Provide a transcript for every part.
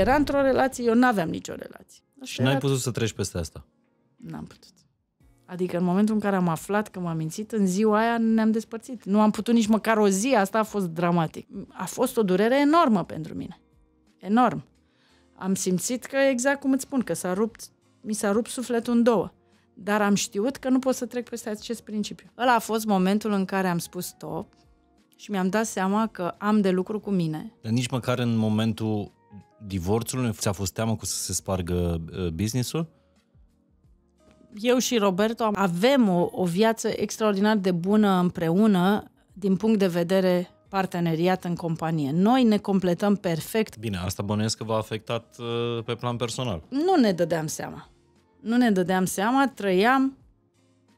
era într-o relație, eu n-aveam nicio relație. Și n-ai putut să treci peste asta? N-am putut. Adică în momentul în care am aflat că m-am mințit, în ziua aia ne-am despărțit. Nu am putut nici măcar o zi, asta a fost dramatic. A fost o durere enormă pentru mine. Enorm. Am simțit că, exact cum îți spun, că mi s-a rupt sufletul în două. Dar am știut că nu pot să trec peste acest principiu. Ăla a fost momentul în care am spus stop și mi-am dat seama că am de lucru cu mine. Dar nici măcar în momentul divorțului ți-a fost teamă cu să se spargă business-ul? Eu și Roberto avem o viață extraordinar de bună împreună din punct de vedere parteneriat în companie. Noi ne completăm perfect. Bine, asta bănuiesc că v-a afectat pe plan personal. Nu ne dădeam seama. Nu ne dădeam seama, trăiam.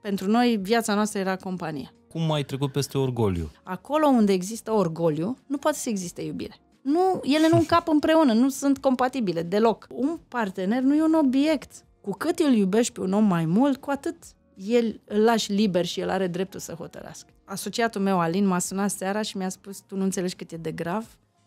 Pentru noi viața noastră era companie. Cum ai trecut peste orgoliu? Acolo unde există orgoliu, nu poate să existe iubire. Nu, ele nu încap împreună, nu sunt compatibile deloc. Un partener nu e un obiect. Cu cât îl iubești pe un om mai mult, cu atât el îl lași liber și el are dreptul să hotărască. Asociatul meu, Alin, m-a sunat seara și mi-a spus: tu nu înțelegi cât e de grav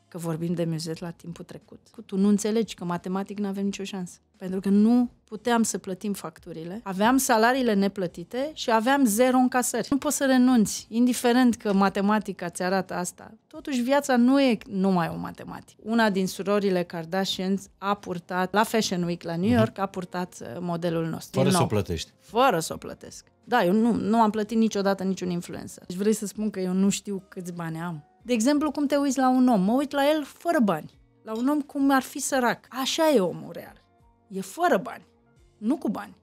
că vorbim de Musette la timpul trecut. Tu nu înțelegi că matematic nu avem nicio șansă. Pentru că nu puteam să plătim facturile, aveam salariile neplătite și aveam zero încasări. Nu poți să renunți, indiferent că matematica ți arată asta. Totuși viața nu e numai o matematică. Una din surorile Kardashian a purtat, la Fashion Week la New York, a purtat modelul nostru. Fără să o plătești. Fără să o plătesc. Da, eu nu am plătit niciodată niciun influencer. Deci vrei să spun că eu nu știu câți bani am? De exemplu, cum te uiți la un om? Mă uit la el fără bani. La un om cum ar fi sărac. Așa e omul real. E fără bani, nu cu bani.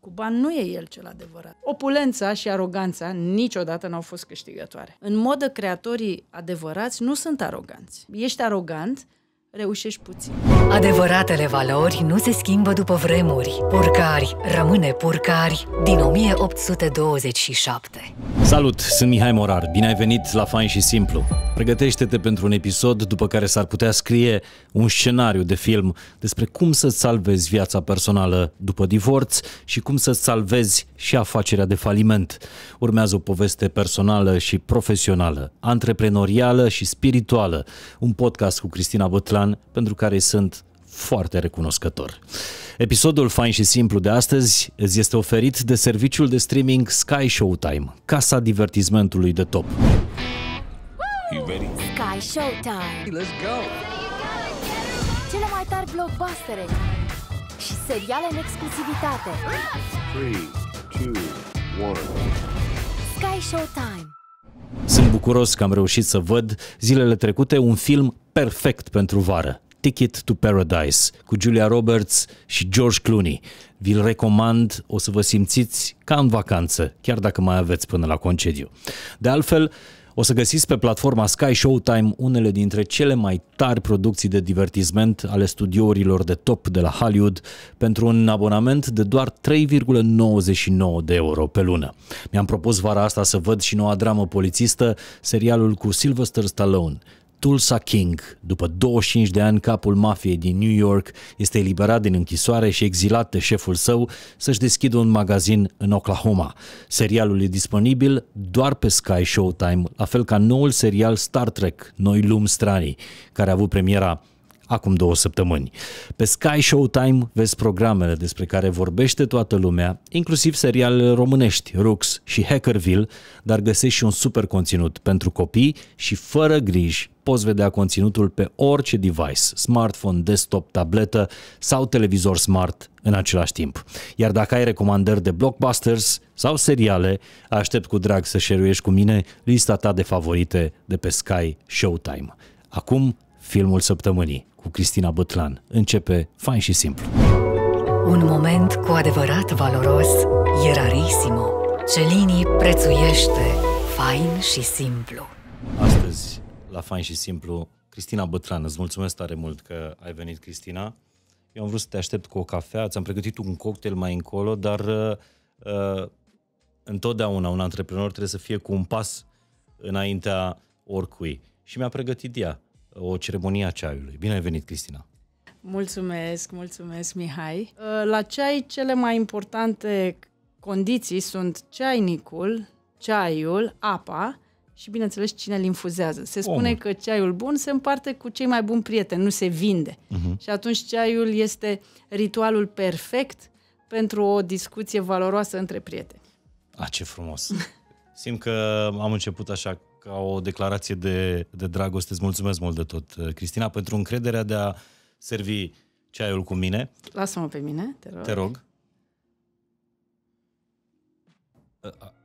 Cu bani nu e el cel adevărat. Opulența și aroganța niciodată n-au fost câștigătoare. În modă, creatorii adevărați nu sunt aroganți. Ești arogant, reușești puțin. Adevăratele valori nu se schimbă după vremuri. Purcari, rămâne Purcari, din 1827. Salut, sunt Mihai Morar, bine ai venit la Fain și Simplu. Pregătește-te pentru un episod după care s-ar putea scrie un scenariu de film despre cum să-ți salvezi viața personală după divorț și cum să-ți salvezi și afacerea de faliment. Urmează o poveste personală și profesională, antreprenorială și spirituală. Un podcast cu Cristina Bâtlan, pentru care sunt foarte recunoscător. Episodul Fain și Simplu de astăzi îți este oferit de serviciul de streaming Sky Showtime, casa divertismentului de top. Sky Showtime. Let's go. Cele mai tari blockbustere și seriale în exclusivitate. 3, 2, 1. Sky Showtime. Sunt bucuros că am reușit să văd zilele trecute un film perfect pentru vară, Ticket to Paradise, cu Julia Roberts și George Clooney. Vi-l recomand, o să vă simțiți ca în vacanță, chiar dacă mai aveți până la concediu. De altfel, o să găsiți pe platforma Sky Showtime unele dintre cele mai tari producții de divertisment ale studiourilor de top de la Hollywood pentru un abonament de doar 3,99 de euro pe lună. Mi-am propus vara asta să văd și noua dramă polițistă, serialul cu Sylvester Stallone, Tulsa King. După 25 de ani, capul mafiei din New York este eliberat din închisoare și exilat de șeful său să-și deschidă un magazin în Oklahoma. Serialul e disponibil doar pe Sky Showtime, la fel ca noul serial Star Trek, Noi lumi stranii, care a avut premiera acum 2 săptămâni. Pe Sky Showtime vezi programele despre care vorbește toată lumea, inclusiv serialele românești, Rux și Hackerville, dar găsești și un super conținut pentru copii și fără griji poți vedea conținutul pe orice device, smartphone, desktop, tabletă sau televizor smart în același timp. Iar dacă ai recomandări de blockbusters sau seriale, aștept cu drag să share-uiești cu mine lista ta de favorite de pe Sky Showtime. Acum, filmul săptămânii cu Cristina Bâtlan. Începe Fain și Simplu. Un moment cu adevărat valoros e Rarissimo. Cellini prețuiește Fain și Simplu. Astăzi, la Fain și Simplu, Cristina Bâtlan. Îți mulțumesc tare mult că ai venit, Cristina. Eu am vrut să te aștept cu o cafea, ți-am pregătit un cocktail mai încolo, dar întotdeauna un antreprenor trebuie să fie cu un pas înaintea oricui. Și mi-a pregătit ea o ceremonie a ceaiului. Bine ai venit, Cristina! Mulțumesc, mulțumesc, Mihai! La ceai, cele mai importante condiții sunt ceainicul, ceaiul, apa și, bineînțeles, cine îl infuzează. Se spune că ceaiul bun se împarte cu cei mai buni prieteni, nu se vinde. Și atunci ceaiul este ritualul perfect pentru o discuție valoroasă între prieteni. Ah, ce frumos! Simt că am început așa ca o declarație de dragoste. Îți mulțumesc mult de tot, Cristina, pentru încrederea de a servi ceaiul cu mine. Lasă-mă pe mine, te rog. Te rog.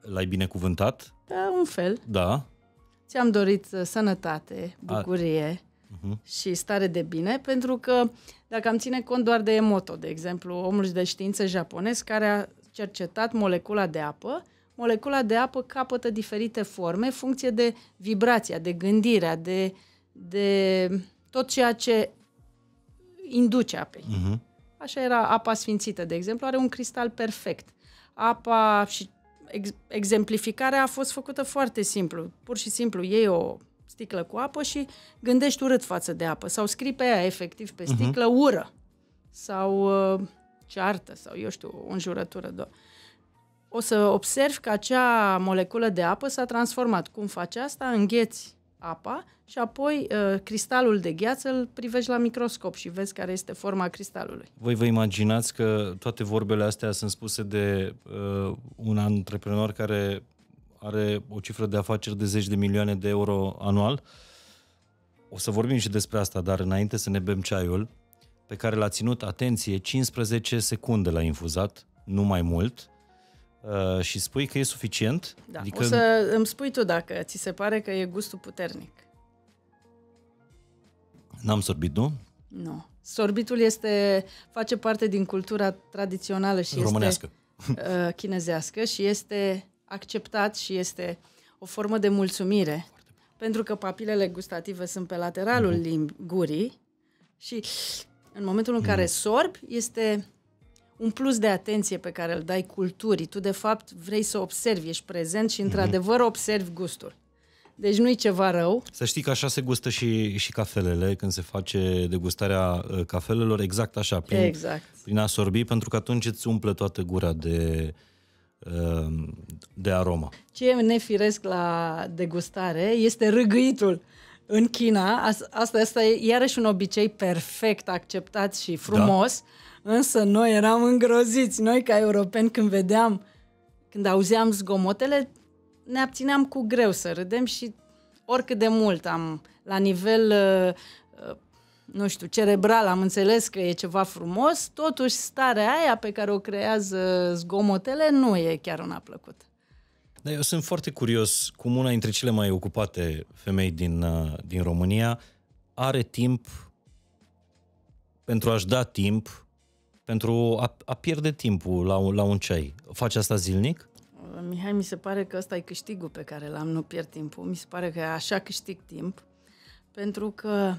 L-ai binecuvântat? Da, un fel. Da. Ți-am dorit sănătate, bucurie și stare de bine, pentru că dacă am ține cont doar de Emoto, de exemplu, omul de știință japonez care a cercetat molecula de apă, molecula de apă capătă diferite forme în funcție de vibrația, de gândirea, de tot ceea ce induce apei. Așa era apa sfințită, de exemplu, are un cristal perfect. Apa și exemplificarea a fost făcută foarte simplu. Pur și simplu iei o sticlă cu apă și gândești urât față de apă sau scrii pe ea, efectiv, pe sticlă, ură sau ceartă sau, eu știu, o înjurătură doar. O să observi că acea moleculă de apă s-a transformat. Cum faci asta? Îngheți apa și apoi cristalul de gheață îl privești la microscop și vezi care este forma cristalului. Voi vă imaginați că toate vorbele astea sunt spuse de un antreprenor care are o cifră de afaceri de 10 de milioane de euro anual? O să vorbim și despre asta, dar înainte să ne bem ceaiul, pe care l-a ținut, atenție, 15 secunde l-a infuzat, nu mai mult. Și spui că e suficient? Da, adică... o să îmi spui tu dacă ți se pare că e gustul puternic. N-am sorbit, nu? Nu. Sorbitul face parte din cultura tradițională și românească. Este chinezească și este acceptat și este o formă de mulțumire, pentru că papilele gustative sunt pe lateralul gurii și în momentul în care sorbi este... un plus de atenție pe care îl dai culturii. Tu, de fapt, vrei să observi, ești prezent și, într-adevăr, observi gustul. Deci nu-i ceva rău. Să știi că așa se gustă și cafelele, când se face degustarea cafelelor, exact așa, prin a sorbi, pentru că atunci îți umple toată gura de aromă. Ce e nefiresc la degustare este râgâitul. În China, asta e iarăși un obicei perfect, acceptat și frumos, însă noi eram îngroziți. Noi, ca europeni, când auzeam zgomotele, ne abțineam cu greu să râdem și oricât de mult la nivel, nu știu, cerebral, am înțeles că e ceva frumos, totuși starea aia pe care o creează zgomotele nu e chiar una plăcută. Dar eu sunt foarte curios cum una dintre cele mai ocupate femei din România are timp pentru a-și da timp, pentru a pierde timpul la un ceai. Faci asta zilnic? Mihai, mi se pare că ăsta e câștigul pe care l-am, nu pierd timpul. Mi se pare că așa câștig timp, pentru că,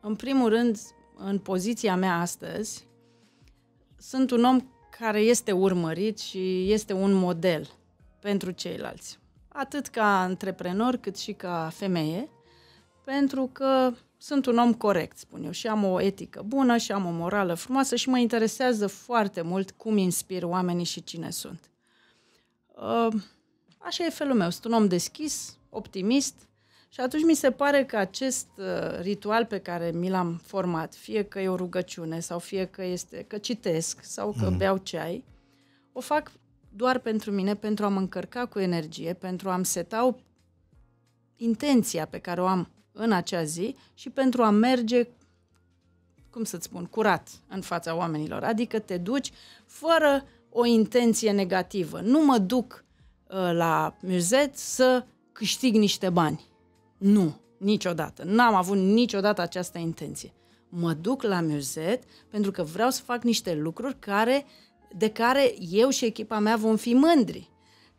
în primul rând, în poziția mea astăzi, sunt un om care este urmărit și este un model pentru ceilalți, atât ca antreprenor cât și ca femeie, pentru că sunt un om corect, spun eu, și am o etică bună și am o morală frumoasă și mă interesează foarte mult cum inspir oamenii și cine sunt. Așa e felul meu, sunt un om deschis, optimist și atunci mi se pare că acest ritual pe care mi l-am format, fie că e o rugăciune sau fie că este că citesc sau că beau ceai, o fac doar pentru mine, pentru a mă încărca cu energie, pentru a-mi seta intenția pe care o am în acea zi și pentru a merge, cum să-ți spun, curat în fața oamenilor. Adică te duci fără o intenție negativă. Nu mă duc la Musette să câștig niște bani. Nu, niciodată. N-am avut niciodată această intenție. Mă duc la Musette pentru că vreau să fac niște lucruri de care eu și echipa mea vom fi mândri,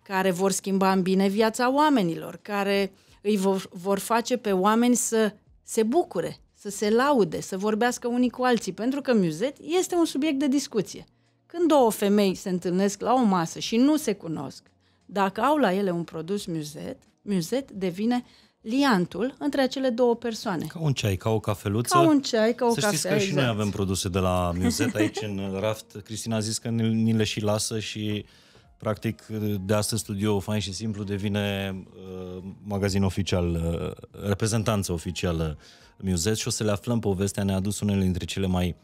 care vor schimba în bine viața oamenilor, care îi vor face pe oameni să se bucure, să se laude, să vorbească unii cu alții, pentru că Musette este un subiect de discuție. Când două femei se întâlnesc la o masă și nu se cunosc, dacă au la ele un produs Musette, Musette devine liantul între acele două persoane. Ca un ceai, ca o cafeluță. Ca un ceai, ca o cafea. Să știți că și noi avem produse de la Musette aici în raft. Cristina a zis că ni le și lasă și Practic, de astăzi studioul Fain și Simplu devine magazin oficial, reprezentanță oficială Musette și o să le aflăm povestea. Ne-a adus unele dintre cele mai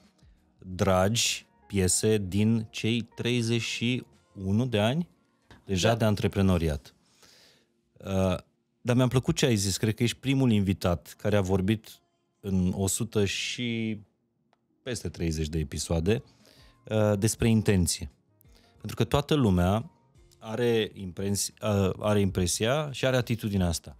dragi piese din cei 31 de ani deja de antreprenoriat. Dar mi-a plăcut ce ai zis, cred că ești primul invitat care a vorbit în 100 și peste 30 de episoade despre intenție. Pentru că toată lumea are, are impresia și are atitudinea asta.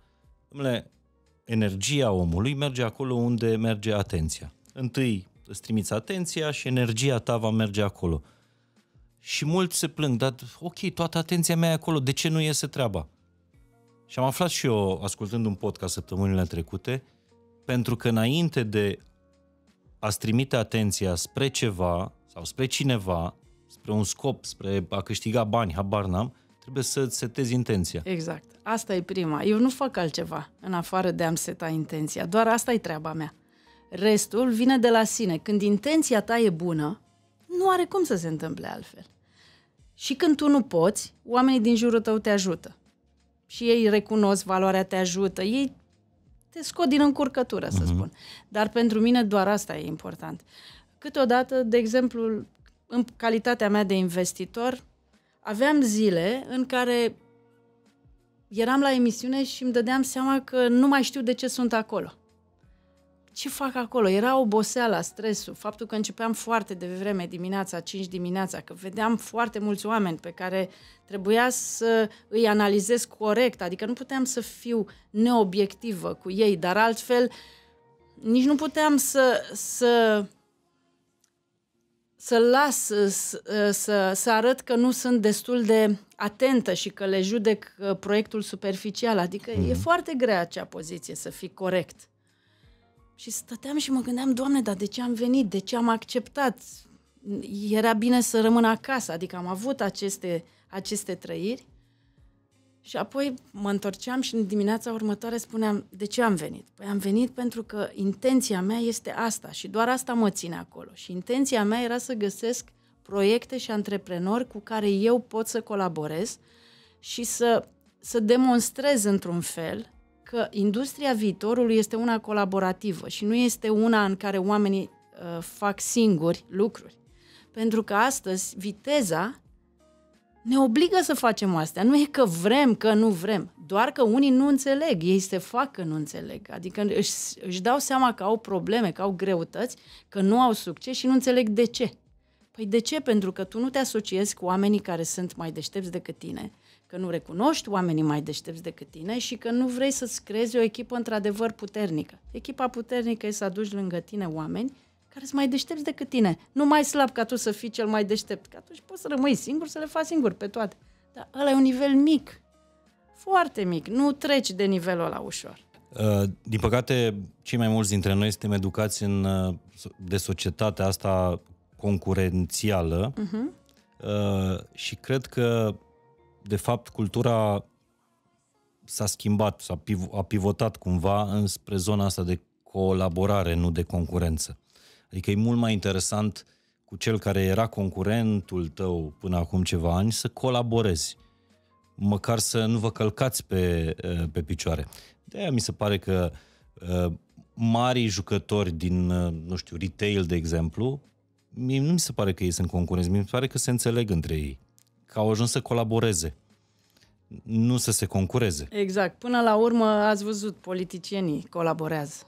Energia omului merge acolo unde merge atenția. Întâi îți trimiți atenția și energia ta va merge acolo. Și mulți se plâng, dar ok, toată atenția mea e acolo, de ce nu iese treaba? Și am aflat și eu, ascultând un podcast săptămânile trecute, pentru că înainte de a-ți trimite atenția spre ceva sau spre cineva, spre un scop, spre a câștiga bani, habar n-am, trebuie să-ți setezi intenția. Exact. Asta e prima. Eu nu fac altceva în afară de a-mi seta intenția. Doar asta e treaba mea. Restul vine de la sine. Când intenția ta e bună, nu are cum să se întâmple altfel. Și când tu nu poți, oamenii din jurul tău te ajută. Și ei recunosc valoarea, te ajută, ei te scot din încurcătură, să spun. Dar pentru mine doar asta e important. Câteodată, de exemplu, în calitatea mea de investitor, aveam zile în care eram la emisiune și îmi dădeam seama că nu mai știu de ce sunt acolo. Ce fac acolo? Era oboseala, stresul, faptul că începeam foarte devreme dimineața, 5 dimineața, că vedeam foarte mulți oameni pe care trebuia să îi analizez corect, adică nu puteam să fiu neobiectivă cu ei, dar altfel nici nu puteam să arăt că nu sunt destul de atentă și că le judec proiectul superficial, adică e foarte grea acea poziție să fii corect. Și stăteam și mă gândeam, Doamne, dar de ce am venit? De ce am acceptat? Era bine să rămân acasă, adică am avut aceste trăiri. Și apoi mă întorceam și în dimineața următoare spuneam, de ce am venit? Păi am venit pentru că intenția mea este asta și doar asta mă ține acolo. Și intenția mea era să găsesc proiecte și antreprenori cu care eu pot să colaborez și să demonstrez într-un fel că industria viitorului este una colaborativă și nu este una în care oamenii fac singuri lucruri. Pentru că astăzi viteza ne obligă să facem astea. Nu e că vrem, că nu vrem, doar că unii nu înțeleg, ei se fac că nu înțeleg. Adică își dau seama că au probleme, că au greutăți, că nu au succes și nu înțeleg de ce. Păi de ce? Pentru că tu nu te asociezi cu oamenii care sunt mai deștepți decât tine, că nu recunoști oamenii mai deștepți decât tine și că nu vrei să-ți creezi o echipă într-adevăr puternică. Echipa puternică e să aduci lângă tine oameni care sunt mai deștepți decât tine. Nu mai slab ca tu să fii cel mai deștept, că atunci poți să rămâi singur, să le faci singur pe toate. Dar ăla e un nivel mic, foarte mic, nu treci de nivelul ăla ușor. Din păcate, cei mai mulți dintre noi suntem educați de societatea asta concurențială și cred că de fapt cultura s-a schimbat, a pivotat cumva înspre zona asta de colaborare, nu de concurență. Adică e mult mai interesant cu cel care era concurentul tău până acum ceva ani să colaborezi, măcar să nu vă călcați pe picioare. De-aia mi se pare că marii jucători din, nu știu, retail, de exemplu, nu mi se pare că ei sunt concurenți, mi se pare că se înțeleg între ei, că au ajuns să colaboreze, nu să se concureze. Exact. Până la urmă ați văzut, politicienii colaborează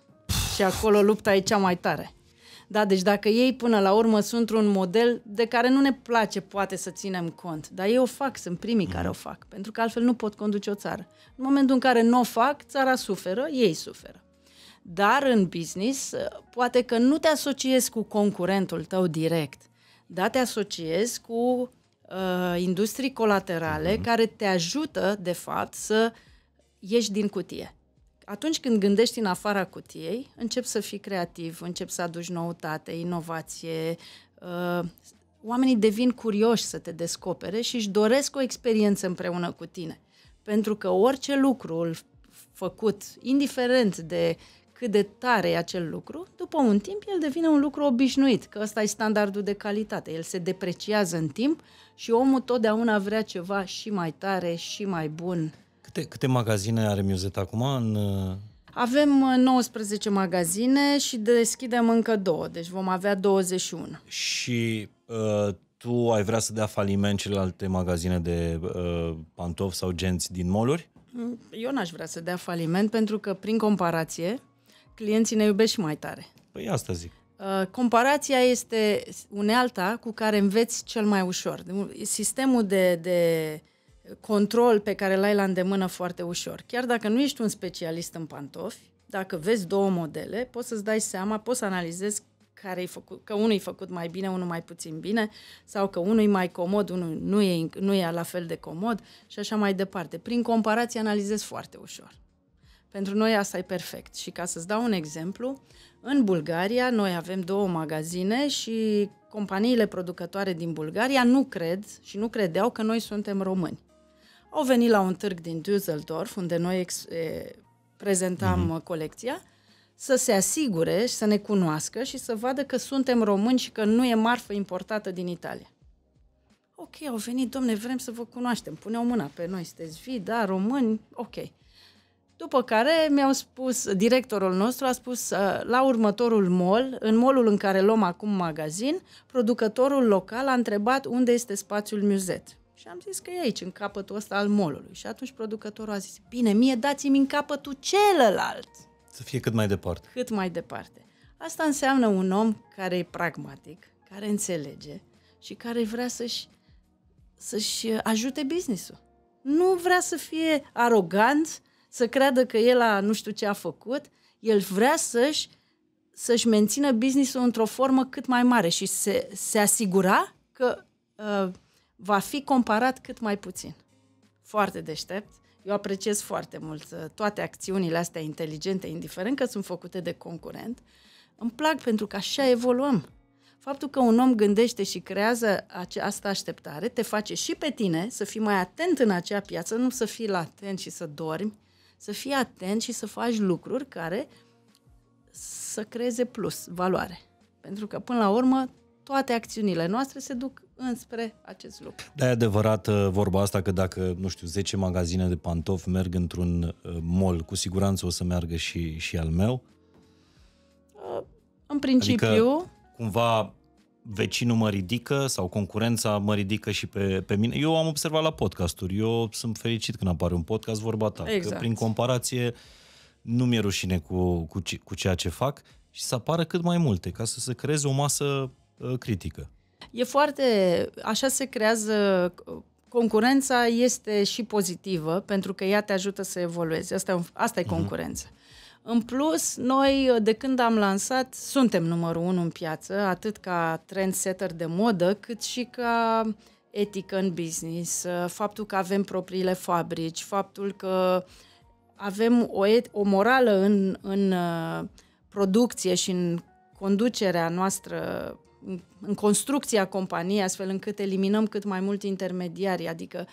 și acolo lupta e cea mai tare. Da, deci dacă ei până la urmă sunt un model de care nu ne place poate să ținem cont, dar ei o fac, sunt primii care o fac, pentru că altfel nu pot conduce o țară. În momentul în care nu o fac, țara suferă, ei suferă. Dar în business poate că nu te asociezi cu concurentul tău direct, dar te asociezi cu industrii colaterale care te ajută, de fapt, să ieși din cutie. Atunci când gândești în afara cutiei, începi să fii creativ, începi să aduci noutate, inovație. Oamenii devin curioși să te descopere și își doresc o experiență împreună cu tine. Pentru că orice lucru făcut, indiferent de cât de tare e acel lucru, după un timp el devine un lucru obișnuit, că ăsta e standardul de calitate. El se depreciază în timp și omul totdeauna vrea ceva și mai tare, și mai bun. Câte magazine are Musette acum? Avem 19 magazine și deschidem încă 2, deci vom avea 21. Și tu ai vrea să dea faliment celelalte magazine de pantofi sau genți din mall-uri? Eu n-aș vrea să dea faliment, pentru că, prin comparație, clienții ne iubesc și mai tare. Păi asta zic. Comparația este unealta cu care înveți cel mai ușor. Sistemul de control pe care l-ai la îndemână foarte ușor. Chiar dacă nu ești un specialist în pantofi, dacă vezi 2 modele, poți să-ți dai seama, poți să analizezi că unul e făcut mai bine, unul mai puțin bine, sau că unul e mai comod, unul nu e la fel de comod și așa mai departe. Prin comparație analizezi foarte ușor. Pentru noi asta e perfect. Și ca să-ți dau un exemplu, în Bulgaria noi avem 2 magazine și companiile producătoare din Bulgaria nu cred și nu credeau că noi suntem români. Au venit la un târg din Düsseldorf, unde noi prezentam colecția, să se asigure și să ne cunoască și să vadă că suntem români și că nu e marfă importată din Italia. Ok, au venit, domne, vrem să vă cunoaștem, puneau mâna pe noi, sunteți vii, da, români, ok. După care mi-au spus, directorul nostru a spus, la următorul mall, în mallul în care luăm acum magazin, producătorul local a întrebat unde este spațiul Musette. Și am zis că e aici, în capătul ăsta al mallului. Și atunci producătorul a zis, bine, mie dați-mi în capătul celălalt. Să fie cât mai departe. Cât mai departe. Asta înseamnă un om care e pragmatic, care înțelege și care vrea să-și ajute business-ul. Nu vrea să fie arogant, să creadă că el nu știu ce a făcut. El vrea să-și mențină business-ul într-o formă cât mai mare și se asigura că va fi comparat cât mai puțin. Foarte deștept. Eu apreciez foarte mult toate acțiunile astea inteligente, indiferent că sunt făcute de concurent. Îmi plac pentru că așa evoluăm. Faptul că un om gândește și creează această așteptare te face și pe tine să fii mai atent în acea piață, nu să fii latent și să dormi, să fii atent și să faci lucruri care să creeze plus, valoare. Pentru că, până la urmă, toate acțiunile noastre se duc înspre acest lucru. Da, e adevărat vorba asta că dacă, nu știu, 10 magazine de pantofi merg într-un mall, cu siguranță o să meargă și al meu? În principiu... Adică, cumva, vecinul mă ridică sau concurența mă ridică și pe mine. Eu am observat la podcasturi. Eu sunt fericit când apare un podcast, vorba ta. Exact. Că prin comparație nu mi-e rușine cu ceea ce fac și să apară cât mai multe, ca să se creeze o masă critică. E foarte... Așa se creează... Concurența este și pozitivă, pentru că ea te ajută să evoluezi. Asta e concurența. În plus, noi, de când am lansat, suntem numărul 1 în piață, atât ca trendsetter de modă, cât și ca etică în business, faptul că avem propriile fabrici, faptul că avem o morală în producție și în conducerea noastră, în construcția companiei, astfel încât eliminăm cât mai mulți intermediari, adică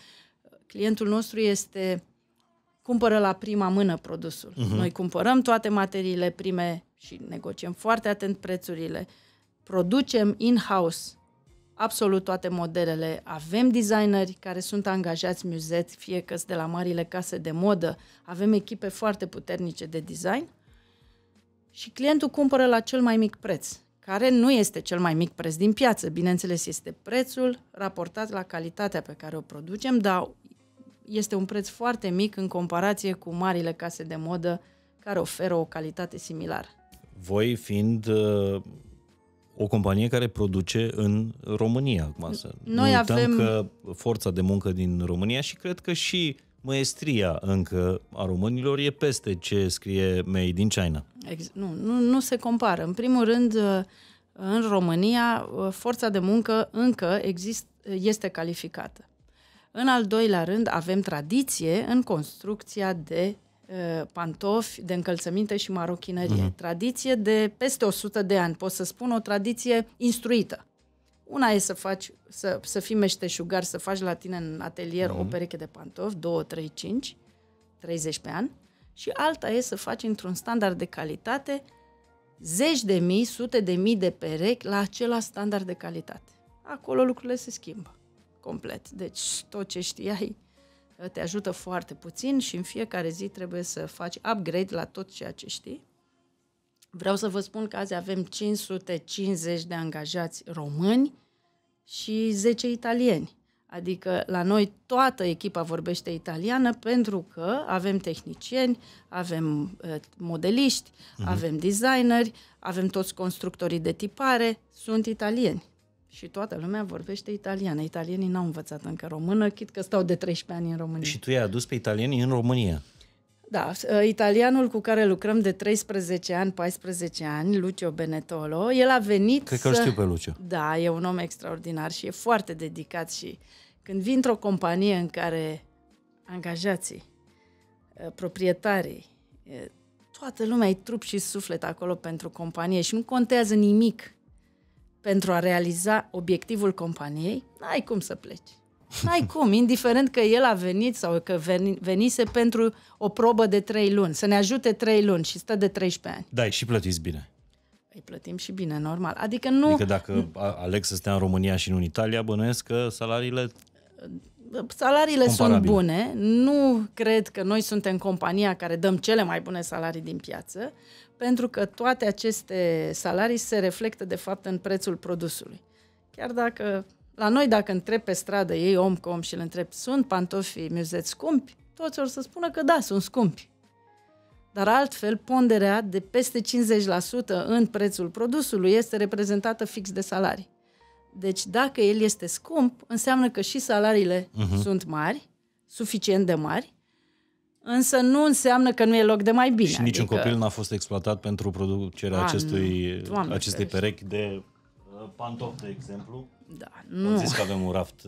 clientul nostru cumpără la prima mână produsul. Noi cumpărăm toate materiile prime și negociem foarte atent prețurile, producem in-house absolut toate modelele, avem designeri care sunt angajați Musette, fie că sunt de la marile case de modă, avem echipe foarte puternice de design și clientul cumpără la cel mai mic preț, care nu este cel mai mic preț din piață. Bineînțeles, este prețul raportat la calitatea pe care o producem, dar este un preț foarte mic în comparație cu marile case de modă care oferă o calitate similară. Voi fiind o companie care produce în România, acum să noi nu uităm că forța de muncă din România și cred că și măestria încă a românilor e peste ce scrie Made in China. Exact. Nu se compară. În primul rând, în România, forța de muncă încă este calificată. În al doilea rând, avem tradiție în construcția de pantofi, de încălțăminte și marochinărie. Tradiție de peste 100 de ani, pot să spun, o tradiție instruită. Una e să fii meșteșugar, să faci la tine în atelier o pereche de pantofi, 2, 3, 5, 30 pe an, și alta e să faci într-un standard de calitate zeci de mii, sute de mii de perechi la același standard de calitate. Acolo lucrurile se schimbă complet. Deci tot ce știai te ajută foarte puțin și în fiecare zi trebuie să faci upgrade la tot ceea ce știi. Vreau să vă spun că azi avem 550 de angajați români și 10 italieni. Adică la noi toată echipa vorbește italiană pentru că avem tehnicieni, avem modeliști, avem designeri, avem toți constructorii de tipare, sunt italieni. Și toată lumea vorbește italiană. Italienii n-au învățat încă română, chit că stau de 13 ani în România. Și tu i-ai adus pe italienii în România. Da, italianul cu care lucrăm de 13 ani, 14 ani, Lucio Benetolo, el a venit. Cred că îl știu pe Lucio. Da, e un om extraordinar și e foarte dedicat și când vin într-o companie în care angajații, proprietarii, toată lumea e trup și suflet acolo pentru companie și nu contează nimic pentru a realiza obiectivul companiei, n-ai cum să pleci. N-ai cum, indiferent că el a venit sau că venise pentru o probă de 3 luni, să ne ajute 3 luni și stă de 13 ani. Da, și plătiți bine. Îi plătim și bine, normal. Adică nu... Adică dacă aleg să stea în România și nu în Italia, bănuiesc că salariile... Salariile sunt bune. Nu cred că noi suntem compania care dăm cele mai bune salarii din piață, pentru că toate aceste salarii se reflectă, de fapt, în prețul produsului. Chiar dacă... La noi, dacă întrebi pe stradă, ei om cu om și îl întrebi, sunt pantofii Musette scumpi? Toți or să spună că da, sunt scumpi. Dar altfel, ponderea de peste 50% în prețul produsului este reprezentată fix de salarii. Deci dacă el este scump, înseamnă că și salariile sunt mari, suficient de mari, însă nu înseamnă că nu e loc de mai bine. Și adică... niciun copil n-a fost exploatat pentru producerea acestei perechi de pantofi, de exemplu. Da, nu. Am zis că avem un raft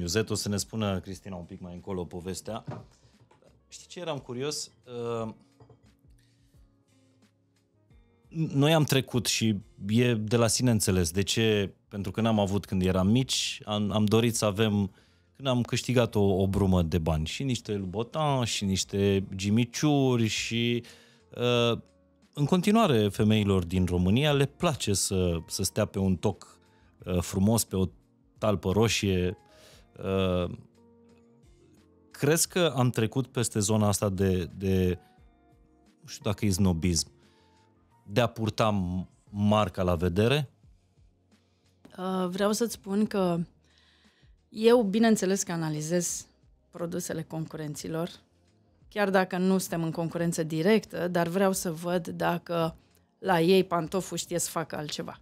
Musette, o să ne spună Cristina un pic mai încolo povestea. Știi ce eram curios? Noi am trecut și e de la sine înțeles. De ce? Pentru că n-am avut când eram mici, am dorit să avem, când am câștigat o brumă de bani, și niște Louboutin, și niște gimiciuri și... în continuare, femeilor din România le place să stea pe un toc frumos, pe o talpă roșie. Crezi că am trecut peste zona asta de nu știu dacă e snobism, de a purta marca la vedere? Vreau să-ți spun că eu, bineînțeles că analizez produsele concurenților, chiar dacă nu suntem în concurență directă, dar vreau să văd dacă la ei pantoful știe să facă altceva.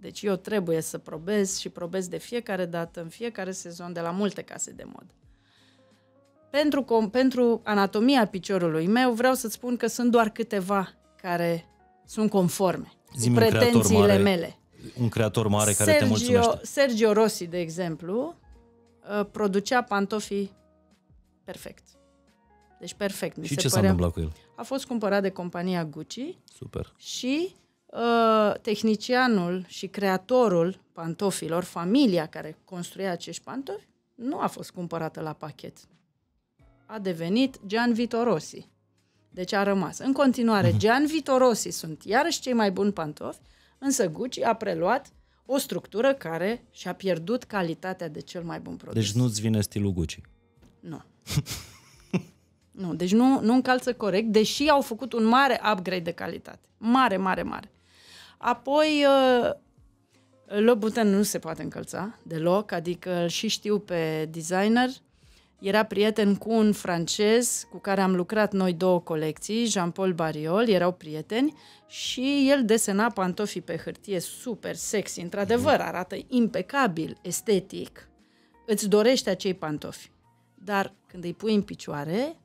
Deci eu trebuie să probez și probez de fiecare dată, în fiecare sezon, de la multe case de mod. Pentru anatomia piciorului meu vreau să-ți spun că sunt doar câteva care sunt conforme cu pretențiile mele. Un creator mare care te mulțumește. Sergio Rossi, de exemplu, producea pantofii perfect. Deci perfect, mi se părea. Și ce s-a întâmplat cu el? A fost cumpărat de compania Gucci. Super. Și tehnicianul și creatorul pantofilor, familia care construia acești pantofi, nu a fost cumpărată la pachet. A devenit Gianvito Rossi. Deci a rămas. În continuare, Gianvito Rossi sunt iarăși cei mai buni pantofi, însă Gucci a preluat o structură care și-a pierdut calitatea de cel mai bun produs. Deci nu-ți vine stilul Gucci? Nu. Nu, deci nu încalță corect, deși au făcut un mare upgrade de calitate. Mare, mare, mare. Apoi, Louboutin nu se poate încălța deloc, adică îl și știu pe designer. Era prieten cu un francez cu care am lucrat noi 2 colecții, Jean-Paul Bariol, erau prieteni și el desena pantofii pe hârtie super sexy, într-adevăr, arată impecabil, estetic. Îți dorești acei pantofi, dar când îi pui în picioare...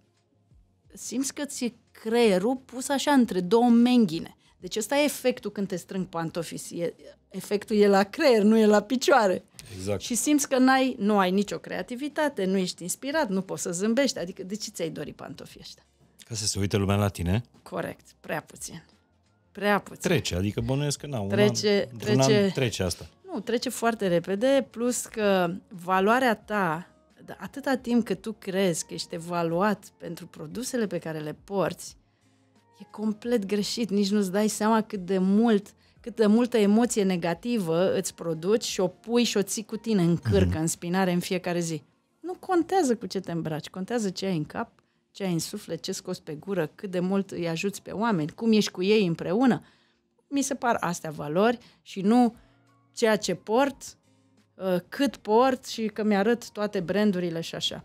simți că ți-e creierul pus așa între două menghine. Deci ăsta e efectul când te strâng pantofii. Efectul e la creier, nu e la picioare. Exact. Și simți că nu ai nicio creativitate, nu ești inspirat, nu poți să zâmbești. Adică de ce ți-ai dori pantofii ăștia? Ca să se uite lumea la tine. Corect, prea puțin. Prea puțin. Trece, adică bănuiesc că trece asta. Nu, trece foarte repede, plus că valoarea ta Dar atâta timp cât tu crezi că ești evaluat pentru produsele pe care le porți, e complet greșit. Nici nu-ți dai seama cât de multă emoție negativă îți produci și o pui și o ții cu tine în cârcă, în spinare, în fiecare zi. Nu contează cu ce te îmbraci, contează ce ai în cap, ce ai în suflet, ce scoți pe gură, cât de mult îi ajuți pe oameni, cum ești cu ei împreună. Mi se par astea valori și nu ceea ce port, cât port și că mi-arăt toate brandurile și așa.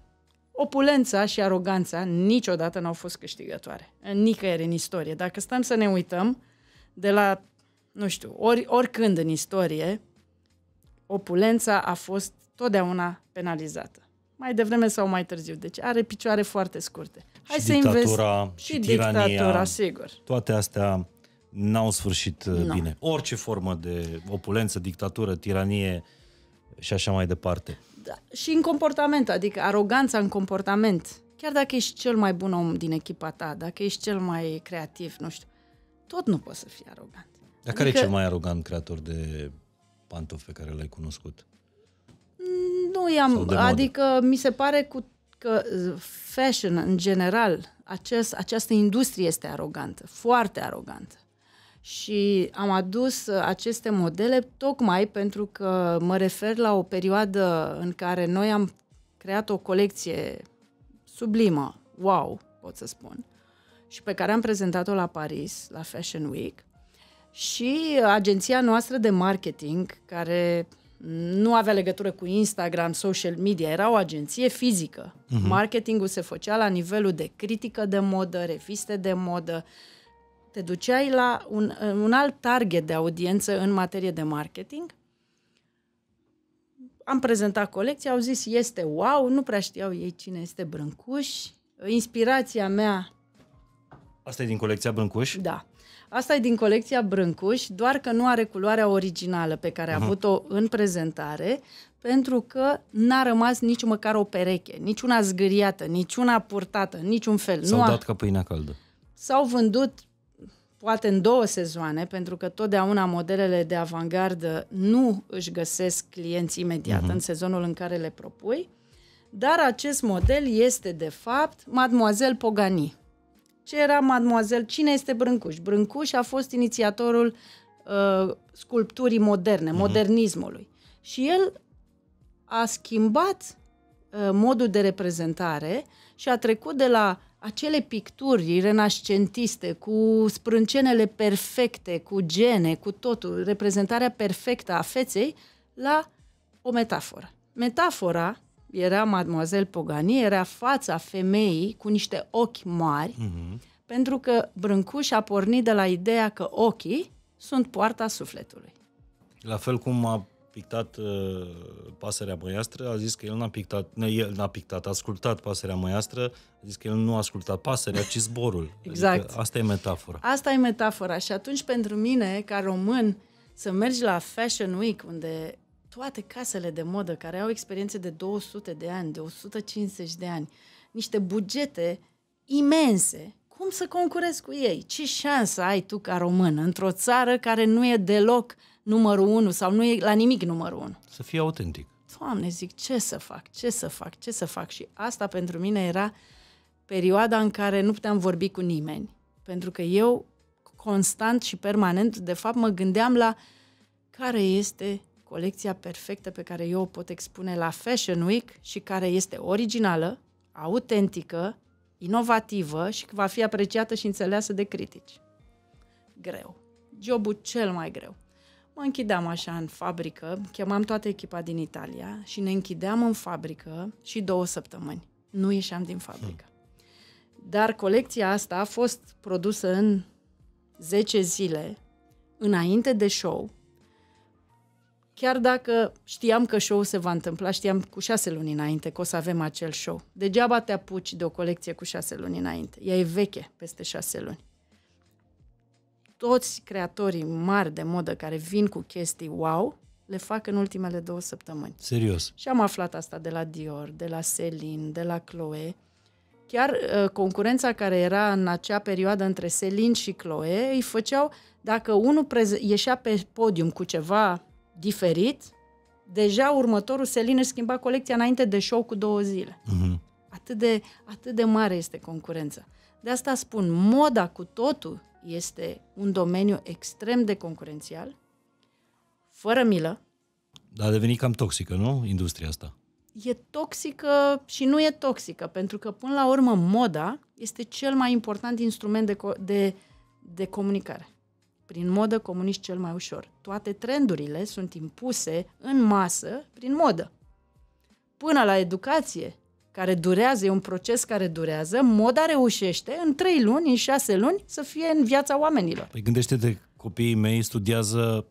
Opulența și aroganța niciodată n-au fost câștigătoare. Nicăieri în istorie. Dacă stăm să ne uităm de la, nu știu, oricând în istorie, opulența a fost totdeauna penalizată. Mai devreme sau mai târziu. Deci are picioare foarte scurte. Hai să investim. Și dictatura, sigur. Toate astea n-au sfârșit bine. Orice formă de opulență, dictatură, tiranie și așa mai departe. Da. Și în comportament, adică aroganța în comportament. Chiar dacă ești cel mai bun om din echipa ta, dacă ești cel mai creativ, nu știu, tot nu poți să fii arogant. Dar care e cel mai arogant creator de pantofi pe care l-ai cunoscut? Nu i-am, adică mi se pare că fashion în general, această industrie este arogantă, foarte arogantă. Și am adus aceste modele tocmai pentru că mă refer la o perioadă în care noi am creat o colecție sublimă, wow, pot să spun, și pe care am prezentat-o la Paris, la Fashion Week, și agenția noastră de marketing, care nu avea legătură cu Instagram, social media, era o agenție fizică. Marketingul se făcea la nivelul de critică de modă, reviste de modă. Te duceai la un alt target de audiență în materie de marketing. Am prezentat colecția, au zis este wow, nu prea știau ei cine este Brâncuși. Inspirația mea... Asta e din colecția Brâncuși? Da. Asta e din colecția Brâncuși, doar că nu are culoarea originală pe care a avut-o în prezentare, pentru că n-a rămas nici măcar o pereche, nici una zgâriată, nici una purtată, niciun fel. S-au dat ca pâinea caldă. S-au vândut poate în 2 sezoane, pentru că totdeauna modelele de avangardă nu își găsesc clienți imediat în sezonul în care le propui, dar acest model este de fapt Mademoiselle Pogani. Ce era Mademoiselle? Cine este Brâncuși? Brâncuși a fost inițiatorul sculpturii moderne, modernismului. Și el a schimbat modul de reprezentare și a trecut de la acele picturi renascentiste cu sprâncenele perfecte, cu gene, cu totul, reprezentarea perfectă a feței, la o metaforă. Metafora era Mademoiselle Pogani, era fața femeii cu niște ochi mari, pentru că Brâncuși a pornit de la ideea că ochii sunt poarta sufletului. La fel cum a pictat pasărea măiastră, a zis că el n-a pictat, a sculptat pasărea măiastră, a zis că el nu a sculptat pasărea, ci zborul. Exact. Adică asta e metafora. Asta e metafora și atunci pentru mine, ca român, să mergi la Fashion Week, unde toate casele de modă care au experiențe de 200 de ani, de 150 de ani, niște bugete imense, cum să concurezi cu ei? Ce șansă ai tu ca român într-o țară care nu e deloc numărul 1 sau nu e la nimic numărul 1? Să fii autentic. Doamne, zic, ce să fac? Și asta pentru mine era perioada în care nu puteam vorbi cu nimeni. Pentru că eu constant și permanent, de fapt, mă gândeam la care este colecția perfectă pe care eu o pot expune la Fashion Week și care este originală, autentică, inovativă și va fi apreciată și înțeleasă de critici. Greu. Jobul cel mai greu. Mă închideam așa în fabrică, chemam toată echipa din Italia și ne închideam în fabrică și 2 săptămâni. Nu ieșeam din fabrică. Dar colecția asta a fost produsă în 10 zile înainte de show. Chiar dacă știam că show-ul se va întâmpla, știam cu 6 luni înainte că o să avem acel show. Degeaba te apuci de o colecție cu 6 luni înainte. Ea e veche peste 6 luni. Toți creatorii mari de modă care vin cu chestii wow, le fac în ultimele 2 săptămâni. Serios. Și am aflat asta de la Dior, de la Celine, de la Chloé. Chiar concurența care era în acea perioadă între Celine și Chloé îi făceau, dacă unul ieșea pe podium cu ceva diferit, deja următorul Celine își schimba colecția înainte de show cu 2 zile. Uh-huh. Atât de mare este concurența. De asta spun, moda cu totul este un domeniu extrem de concurențial, fără milă. Dar a devenit cam toxică, nu? Industria asta. E toxică și nu e toxică, pentru că până la urmă moda este cel mai important instrument de comunicare. Prin modă comunici cel mai ușor. Toate trendurile sunt impuse în masă prin modă. Până la educație, care durează, e un proces care durează, moda reușește în 3 luni, în 6 luni să fie în viața oamenilor. Păi gândește-te, copiii mei studiază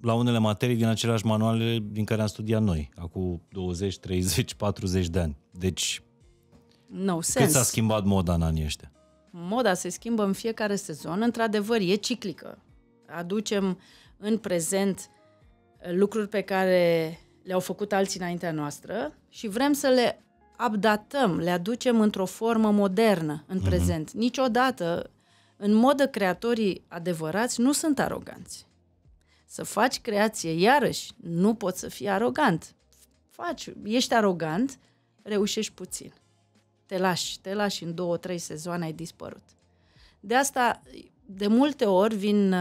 la unele materii din aceleași manuale din care am studiat noi, acum 20, 30, 40 de ani. Deci, cât s-a schimbat moda în anii ăștia? Moda se schimbă în fiecare sezon, într-adevăr, e ciclică. Aducem în prezent lucruri pe care le-au făcut alții înaintea noastră și vrem să le updatăm, le aducem într-o formă modernă în prezent. Niciodată, în modă, creatorii adevărați nu sunt aroganți. Să faci creație, iarăși, nu poți să fii arogant. Ești arogant, reușești puțin. Te lași în 2-3 sezoane, ai dispărut. De asta, de multe ori, vin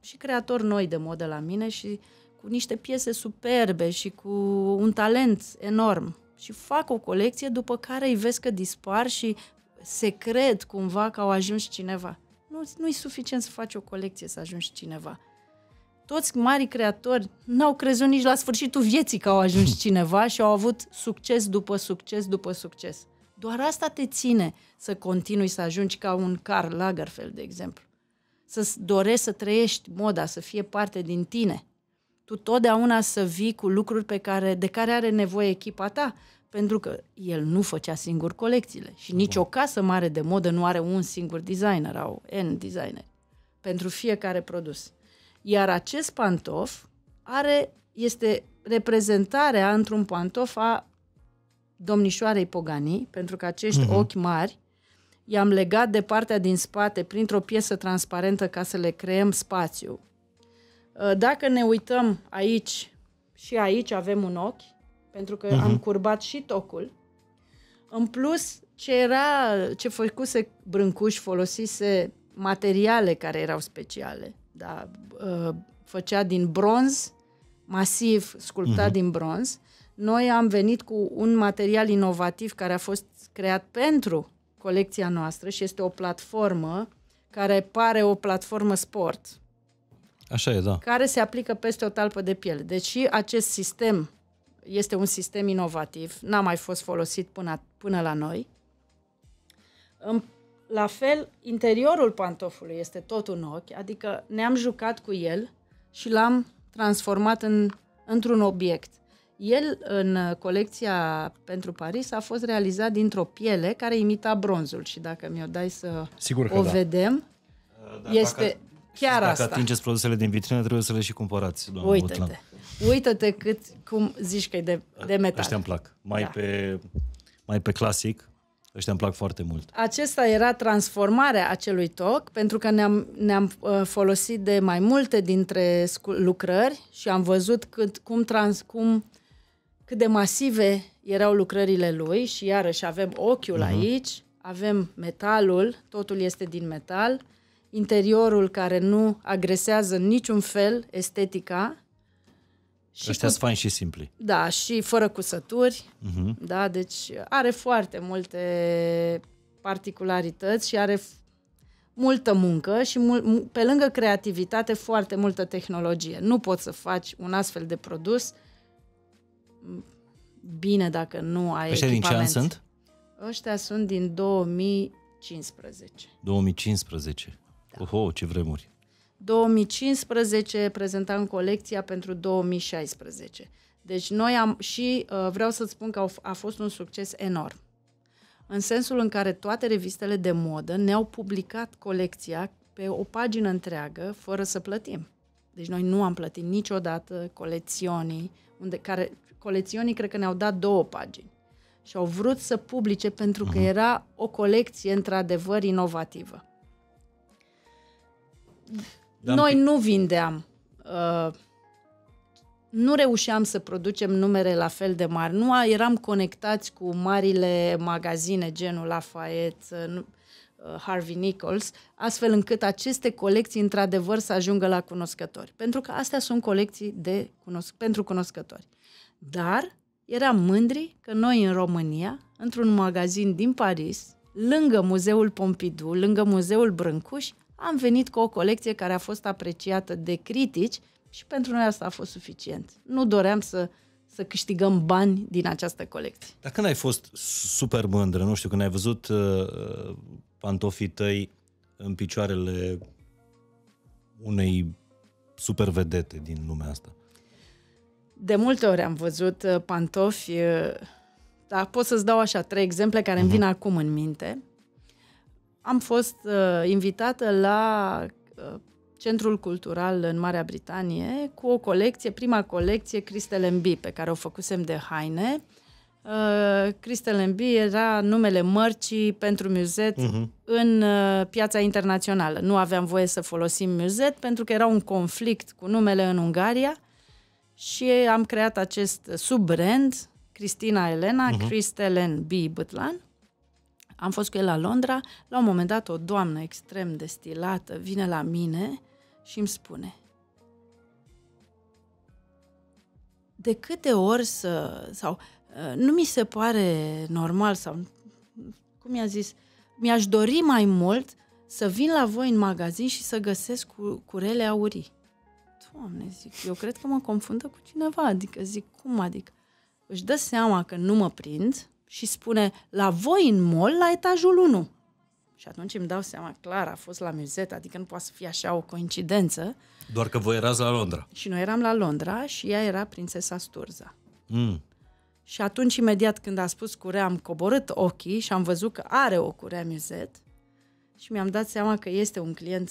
și creatori noi de modă la mine și cu niște piese superbe și cu un talent enorm. Și fac o colecție după care îi vezi că dispar și se cred cumva că au ajuns cineva. Nu e suficient să faci o colecție să ajungi cineva. Toți marii creatori n-au crezut nici la sfârșitul vieții că au ajuns cineva și au avut succes după succes după succes. Doar asta te ține să continui să ajungi ca un Karl Lagerfeld, de exemplu. Să-ți dorești să trăiești moda, să fie parte din tine. Tu totdeauna să vii cu lucruri de care are nevoie echipa ta, pentru că el nu făcea singur colecțiile. Și nici o casă mare de modă nu are un singur designer, au N designeri pentru fiecare produs. Iar acest pantof este reprezentarea într-un pantof a domnișoarei Pogani, pentru că acești ochi mari i-am legat de partea din spate printr-o piesă transparentă ca să le creăm spațiu. Dacă ne uităm aici și aici avem un ochi, pentru că am curbat și tocul. În plus, ce făcuse Brâncuși, folosise materiale care erau speciale. Da, făcea din bronz, masiv, sculptat din bronz. Noi am venit cu un material inovativ care a fost creat pentru colecția noastră și este o platformă care pare o platformă sport. Așa e, da. Care se aplică peste o talpă de piele. Deci și acest sistem este un sistem inovativ, n-a mai fost folosit până la noi. La fel, interiorul pantofului este tot un ochi, adică ne-am jucat cu el și l-am transformat într-un obiect. El, în colecția pentru Paris, a fost realizat dintr-o piele care imita bronzul și dacă mi-o dai să o vedem, este chiar asta. Dacă atingeți produsele din vitrină, trebuie să le și cumpărați, doamna Bâtlan. Uită-te cum zici că e de metal. Ăștia îmi plac. Mai pe clasic. Ăștia îmi plac foarte mult. Acesta era transformarea acelui toc, pentru că ne-am folosit de mai multe dintre lucrări și am văzut cât de masive erau lucrările lui și iarăși avem ochiul aici, avem metalul, totul este din metal, interiorul care nu agresează în niciun fel estetica. Ăștia sunt fain și simpli. Da, și fără cusături. Da, deci are foarte multe particularități și are multă muncă și pe lângă creativitate foarte multă tehnologie. Nu poți să faci un astfel de produs bine dacă nu ai echipament. Ăștia din ce an sunt? Ăștia sunt din 2015. 2015. Da. Oho, ce vremuri! 2015 prezentam colecția pentru 2016. Deci noi vreau să-ți spun că a fost un succes enorm. În sensul în care toate revistele de modă ne-au publicat colecția pe o pagină întreagă fără să plătim. Deci noi nu am plătit niciodată colecționii, colecționii cred că ne-au dat 2 pagini. Și au vrut să publice pentru că era o colecție într-adevăr inovativă. Noi nu vindeam nu reușeam să producem numere la fel de mari. Nu eram conectați cu marile magazine, genul Lafayette, Harvey Nichols, astfel încât aceste colecții într-adevăr să ajungă la cunoscători. Pentru că astea sunt colecții de pentru cunoscători. Dar eram mândri că noi în România, într-un magazin din Paris, lângă Muzeul Pompidou, lângă Muzeul Brâncuși, am venit cu o colecție care a fost apreciată de critici și pentru noi asta a fost suficient. Nu doream să câștigăm bani din această colecție. Dar când ai fost super mândră, nu știu, când ai văzut pantofii tăi în picioarele unei super vedete din lumea asta? De multe ori am văzut pantofi, dar pot să-ți dau așa 3 exemple care îmi vin acum în minte. Am fost invitată la Centrul Cultural în Marea Britanie cu o colecție, prima colecție Crystal & Bee, pe care o făcusem de haine. Crystal & Bee era numele mărcii pentru Musette în piața internațională. Nu aveam voie să folosim Musette pentru că era un conflict cu numele în Ungaria și am creat acest subbrand, Cristina Elena, Crystal & Bee Bâtlan. Am fost cu el la Londra, la un moment dat o doamnă extrem de stilată vine la mine și îmi spune: de câte ori nu mi se pare normal, sau cum i-a zis, mi-aș dori mai mult să vin la voi în magazin și să găsesc curele aurii. Doamne, zic, eu cred că mă confundă cu cineva, adică zic, cum adică? Își dă seama că nu mă prind și spune: la voi în mall, la etajul 1. Și atunci îmi dau seama, clar, a fost la Musette, adică nu poate să fie așa o coincidență. Doar că voi erați la Londra. Și noi eram la Londra și ea era Prințesa Sturza. Și atunci, imediat când a spus curea, am coborât ochii și am văzut că are o curea Musette și mi-am dat seama că este un client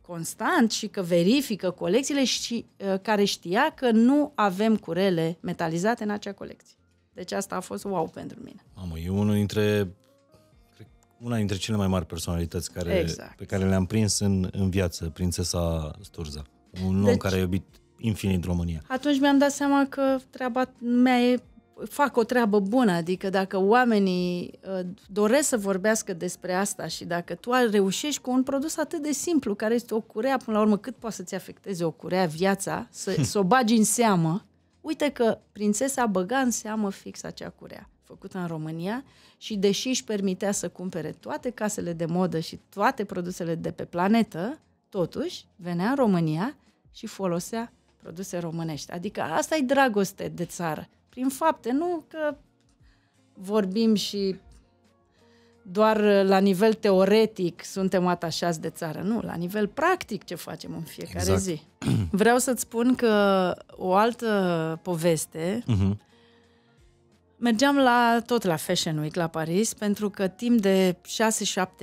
constant și că verifică colecțiile și care știa că nu avem curele metalizate în acea colecție. Deci asta a fost wow pentru mine. Mamă, e unul dintre, cred, una dintre cele mai mari personalități care, pe care le-am prins în viață, Prințesa Sturza. Un om care a iubit infinit România. Atunci mi-am dat seama că treaba mea e, fac o treabă bună, adică dacă oamenii doresc să vorbească despre asta și dacă tu reușești cu un produs atât de simplu, care este o curea, până la urmă cât poate să-ți afecteze o curea viața, să o bagi în seamă. Uite că prințesa băga în seamă fix acea curea făcută în România și deși își permitea să cumpere toate casele de modă și toate produsele de pe planetă, totuși venea în România și folosea produse românești. Adică asta e dragoste de țară. Prin fapte, nu că vorbim și doar la nivel teoretic suntem atașați de țară. Nu, la nivel practic ce facem în fiecare zi. Vreau să-ți spun că o altă poveste. Mergeam tot la Fashion Week la Paris, pentru că timp de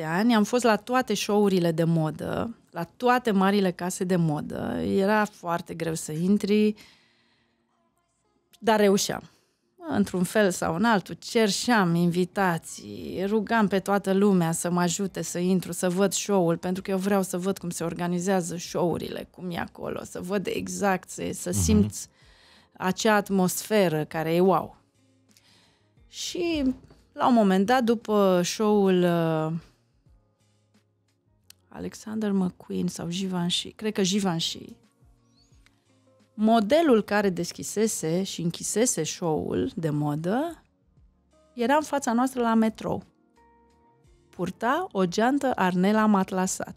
6-7 ani am fost la toate show-urile de modă, la toate marile case de modă. Era foarte greu să intri, dar reușeam. Într-un fel sau în altul, cerșeam invitații, rugam pe toată lumea să mă ajute să intru, să văd show-ul, pentru că eu vreau să văd cum se organizează show-urile, cum e acolo, să văd exact, să simt acea atmosferă care e wow. Și la un moment dat, după show-ul Alexander McQueen sau Givenchy, cred că Givenchy, modelul care deschisese și închisese show-ul de modă era în fața noastră la metrou. Purta o geantă Arnella matlasat.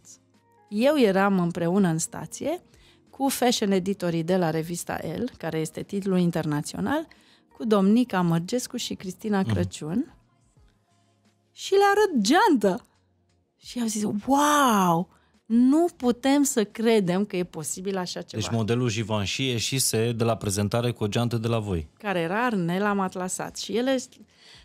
Eu eram împreună în stație cu fashion editorii de la revista Elle, care este titlul internațional, cu Domnica Mărgescu și Cristina Crăciun și le arăt geanta. Și i-au zis: wow! Nu putem să credem că e posibil așa ceva. Deci modelul Givenchy ieșise de la prezentare cu o geantă de la voi. Care era Arnella matlasat. Și ele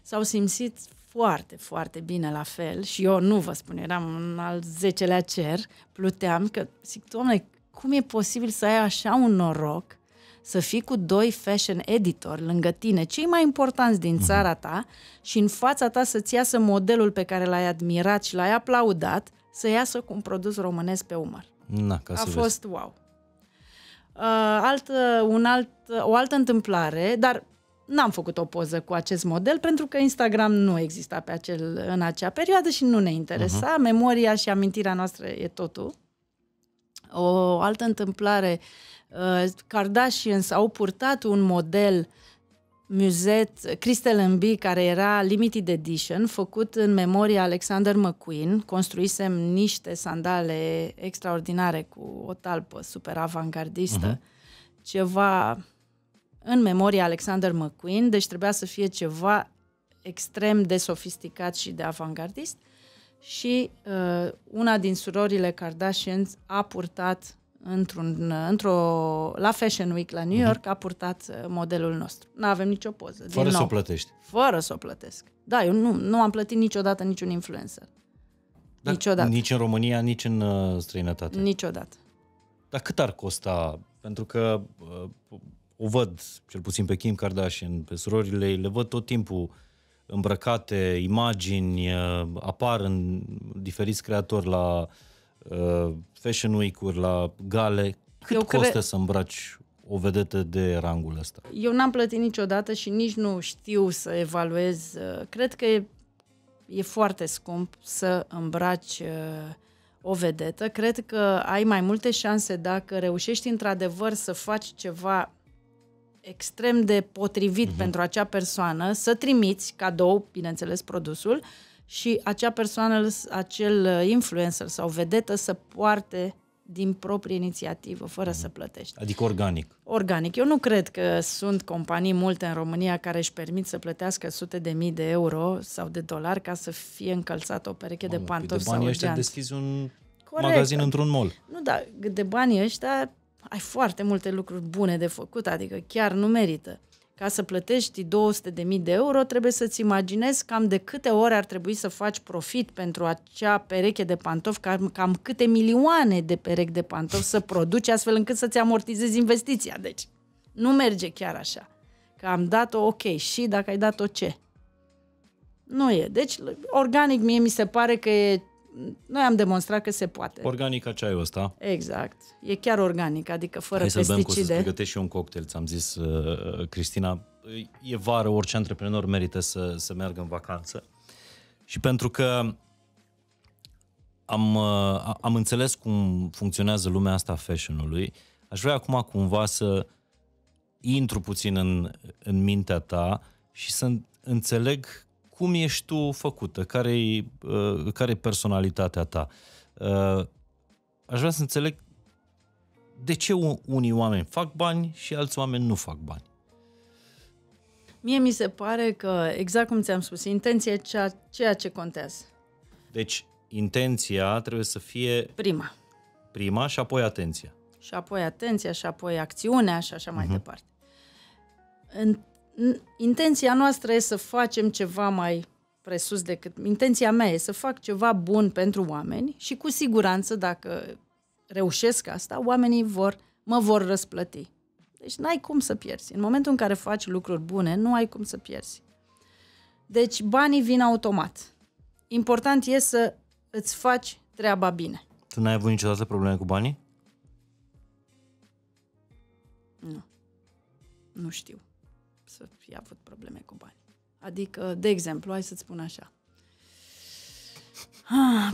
s-au simțit foarte, foarte bine la fel. Și eu nu vă spun, eram în al 10-lea cer, pluteam, că zic, Doamne, cum e posibil să ai așa un noroc să fii cu 2 fashion editori lângă tine, cei mai importanți din țara ta, și în fața ta să-ți iasă modelul pe care l-ai admirat și l-ai aplaudat, să iasă cu un produs românesc pe umăr. A fost wow. o altă întâmplare, dar n-am făcut o poză cu acest model pentru că Instagram nu exista pe în acea perioadă și nu ne interesa. Memoria și amintirea noastră e totul. O altă întâmplare, Kardashians au purtat un model Musette, Crystal B, care era limited edition, făcut în memoria Alexander McQueen. Construisem niște sandale extraordinare cu o talpă super avangardistă, ceva în memoria Alexander McQueen, deci trebuia să fie ceva extrem de sofisticat și de avangardist. Și una din surorile Kardashian a purtat la Fashion Week la New York, a purtat modelul nostru. Nu avem nicio poză. Fără să o plătești. Fără să o plătesc. Da, eu nu am plătit niciodată niciun influencer. Da, niciodată. Nici în România, nici în străinătate. Niciodată. Dar cât ar costa? Pentru că o văd, cel puțin pe Kim Kardashian, pe surorile ei, le văd tot timpul îmbrăcate, imagini, apar în diferiți creatori la Fashion Week-uri, la gale. Cât costă să îmbraci o vedetă de rangul ăsta? Eu n-am plătit niciodată și nici nu știu să evaluez. Cred că e foarte scump să îmbraci o vedetă. Cred că ai mai multe șanse dacă reușești într-adevăr să faci ceva extrem de potrivit pentru acea persoană, să trimiți cadou, bineînțeles, produsul, și acea persoană, acel influencer sau vedetă să poarte din proprie inițiativă, fără să plătești. Adică organic. Organic. Eu nu cred că sunt companii multe în România care își permit să plătească sute de mii de euro sau de dolari ca să fie încălțată o pereche de pantofi sau o geantă. De banii ăștia deschizi un magazin într-un mall. Nu, dar de banii ăștia ai foarte multe lucruri bune de făcut, adică chiar nu merită. Ca să plătești 200.000 de euro, trebuie să-ți imaginezi cam de câte ori ar trebui să faci profit pentru acea pereche de pantofi, cam câte milioane de perechi de pantofi să produci, astfel încât să-ți amortizezi investiția. Deci, nu merge chiar așa. Că am dat-o, ok, și dacă ai dat-o, ce? Nu e. Deci, organic, mie mi se pare că e... Noi am demonstrat că se poate. Organic ceaiul ăsta. Exact. E chiar organic, adică fără pesticide. Hai să bem, să-ți pregătești și eu un cocktail, ți-am zis, Cristina. E vară, orice antreprenor merită să meargă în vacanță. Și pentru că am înțeles cum funcționează lumea asta a fashion-ului, aș vrea acum cumva să intru puțin în mintea ta și să înțeleg cum ești tu făcută, care e personalitatea ta. Aș vrea să înțeleg de ce unii oameni fac bani și alți oameni nu fac bani. Mie mi se pare că, exact cum ți-am spus, intenția e ceea ce contează. Deci, intenția trebuie să fie... Prima și apoi atenția. Și apoi atenția, și apoi acțiunea și așa mai departe. Intenția noastră e să facem ceva mai presus decât... Intenția mea e să fac ceva bun pentru oameni și cu siguranță dacă reușesc asta, oamenii mă vor răsplăti. Deci n-ai cum să pierzi. În momentul în care faci lucruri bune, nu ai cum să pierzi. Deci banii vin automat. Important e să îți faci treaba bine. Tu n-ai avut niciodată probleme cu banii? Nu. Nu știu să fi avut probleme cu bani. Adică, de exemplu, hai să-ți spun așa.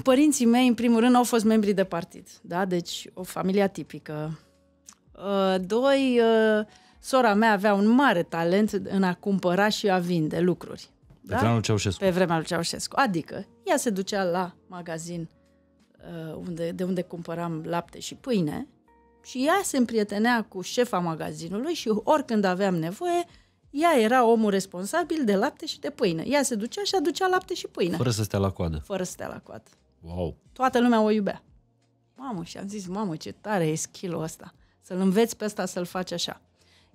Părinții mei, în primul rând, au fost membri de partid. Da? Deci, o familie atipică. Doi, sora mea avea un mare talent în a cumpăra și a vinde lucruri. Da? Pe vremea lui Ceaușescu. Pe vremea lui Ceaușescu. Adică, ea se ducea la magazin de unde cumpăram lapte și pâine și ea se împrietenea cu șefa magazinului și oricând aveam nevoie, ea era omul responsabil de lapte și de pâine. Ea se ducea și aducea lapte și pâine. Fără să stea la coadă. Fără să stea la coadă. Wow. Toată lumea o iubea. Mamă, și am zis, mamă, ce tare e skill-ul ăsta. Să-l înveți pe ăsta să-l faci așa.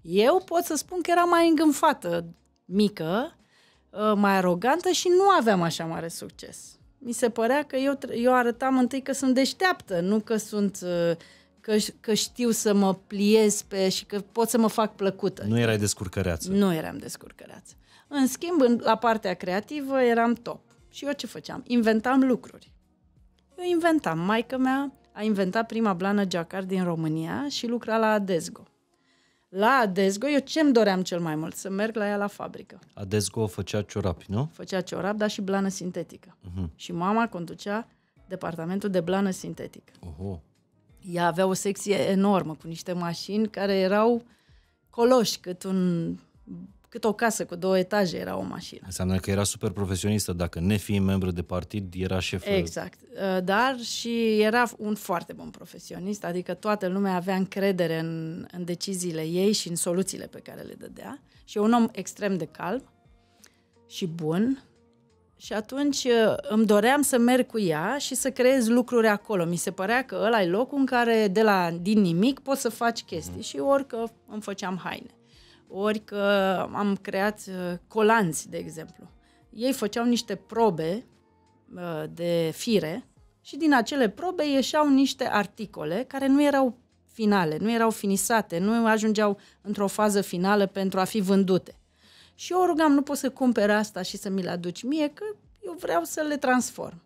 Eu pot să spun că era mai îngânfată, mică, mai arogantă și nu aveam așa mare succes. Mi se părea că eu arătam întâi că sunt deșteaptă, nu că sunt... Că știu să mă pliez și că pot să mă fac plăcută. Nu erai descurcăreață. Nu eram descurcăreață. În schimb, la partea creativă eram top. Și eu ce făceam? Inventam lucruri. Eu inventam. Maică-mea a inventat prima blană jacquard din România și lucra la Adesgo. La Adesgo, eu ce-mi doream cel mai mult? Să merg la ea la fabrică. Adesgo făcea ciorapi, nu? Făcea ciorapi, dar și blană sintetică. Și mama conducea departamentul de blană sintetică. Ea avea o secție enormă cu niște mașini care erau coloși, cât o casă cu 2 etaje era o mașină. Înseamnă că era super profesionistă, dacă ne fiind membru de partid, era șefă. Exact, dar și era un foarte bun profesionist, adică toată lumea avea încredere în deciziile ei și în soluțiile pe care le dădea. Și e un om extrem de calm și bun. Și atunci îmi doream să merg cu ea și să creez lucruri acolo. Mi se părea că ăla e locul în care din nimic poți să faci chestii. Și ori că îmi făceam haine, ori că am creat colanți, de exemplu. Ei făceau niște probe de fire și din acele probe ieșeau niște articole care nu erau finale, nu erau finisate, nu ajungeau într-o fază finală pentru a fi vândute. Și eu o rugam, nu poți să cumperi asta și să mi le aduci mie, că eu vreau să le transform.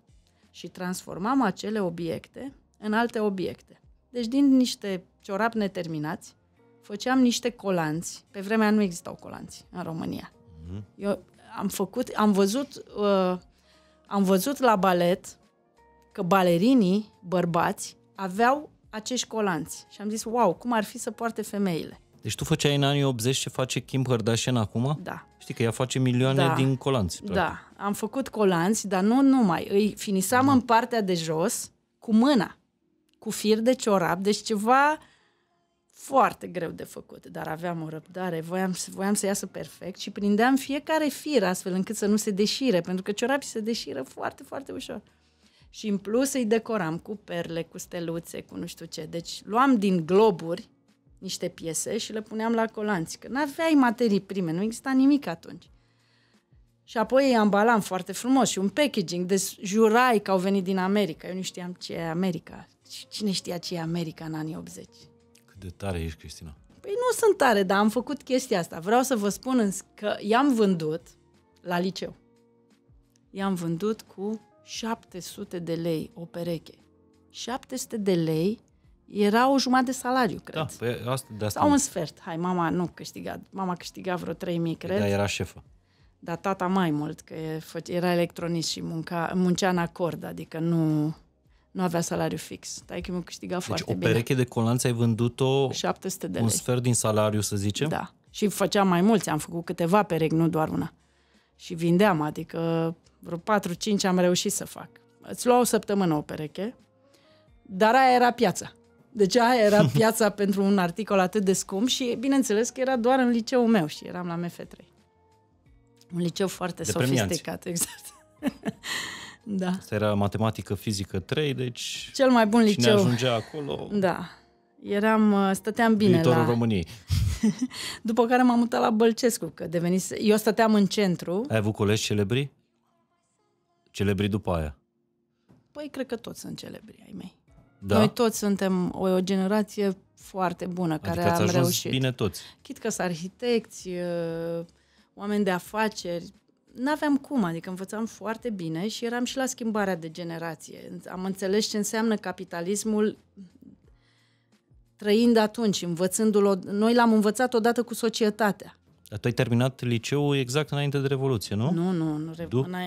Și transformam acele obiecte în alte obiecte. Deci din niște ciorapi neterminați, făceam niște colanți. Pe vremea nu existau colanți în România. Eu am văzut la balet că balerinii bărbați aveau acești colanți. Și am zis, wow, cum ar fi să poarte femeile. Deci tu făceai în anii 80 ce face Kim Kardashian acum? Da. Știi că ea face milioane din colanți. Practic. Da, am făcut colanți, dar nu numai. Îi finisam în partea de jos cu mâna, cu fir de ciorap, deci ceva foarte greu de făcut, dar aveam o răbdare, voiam să iasă perfect și prindeam fiecare fir astfel încât să nu se deșire, pentru că ciorapii se deșiră foarte, foarte ușor. Și în plus îi decoram cu perle, cu steluțe, cu nu știu ce. Deci luam din globuri niște piese și le puneam la colanți, că n-aveai materii prime, nu exista nimic atunci. Și apoi îi ambalam foarte frumos și un packaging, deci jurai că au venit din America. Eu nu știam ce e America. Cine știa ce e America în anii 80? Cât de tare ești, Cristina? Păi nu sunt tare, dar am făcut chestia asta. Vreau să vă spun că i-am vândut la liceu. I-am vândut cu 700 de lei o pereche. 700 de lei era o jumătate de salariu, cred. Da, pe asta, de asta sau un sfert. Hai, mama nu câștiga. Mama câștiga vreo 3000, cred. Da, era șefă. Dar tata mai mult, că era electronist și muncea în acord, adică nu avea salariu fix. Taică-mi câștiga foarte bine. Deci o pereche de colanți ai vândut-o 700 de lei. Un sfert din salariu, să zicem? Da. Și făceam mai mulți. Am făcut câteva perechi, nu doar una. Și vindeam, adică vreo 4-5 am reușit să fac. Îți lua o săptămână o pereche, dar aia era piața. Deci aia era piața pentru un articol atât de scump și bineînțeles că era doar în liceul meu și eram la MF3. Un liceu foarte sofisticat, exact. Da. Asta era matematică, fizică 3, deci cel mai bun liceu. Cine ajungea acolo... Da. Stăteam bine viitorul României. După care m-am mutat la Bălcescu, că devenise... Eu stăteam în centru. Ai avut colegi celebri? Celebri după aia? Păi cred că toți sunt celebri ai mei. Da. Noi toți suntem o generație foarte bună, adică care am reușit. Bine toți. Chit că sunt arhitecți, oameni de afaceri, n-aveam cum, adică învățam foarte bine și eram și la schimbarea de generație. Am înțeles ce înseamnă capitalismul trăind atunci, învățându-l. Noi l-am învățat odată cu societatea. Dar tu ai terminat liceul exact înainte de Revoluție, nu? Nu.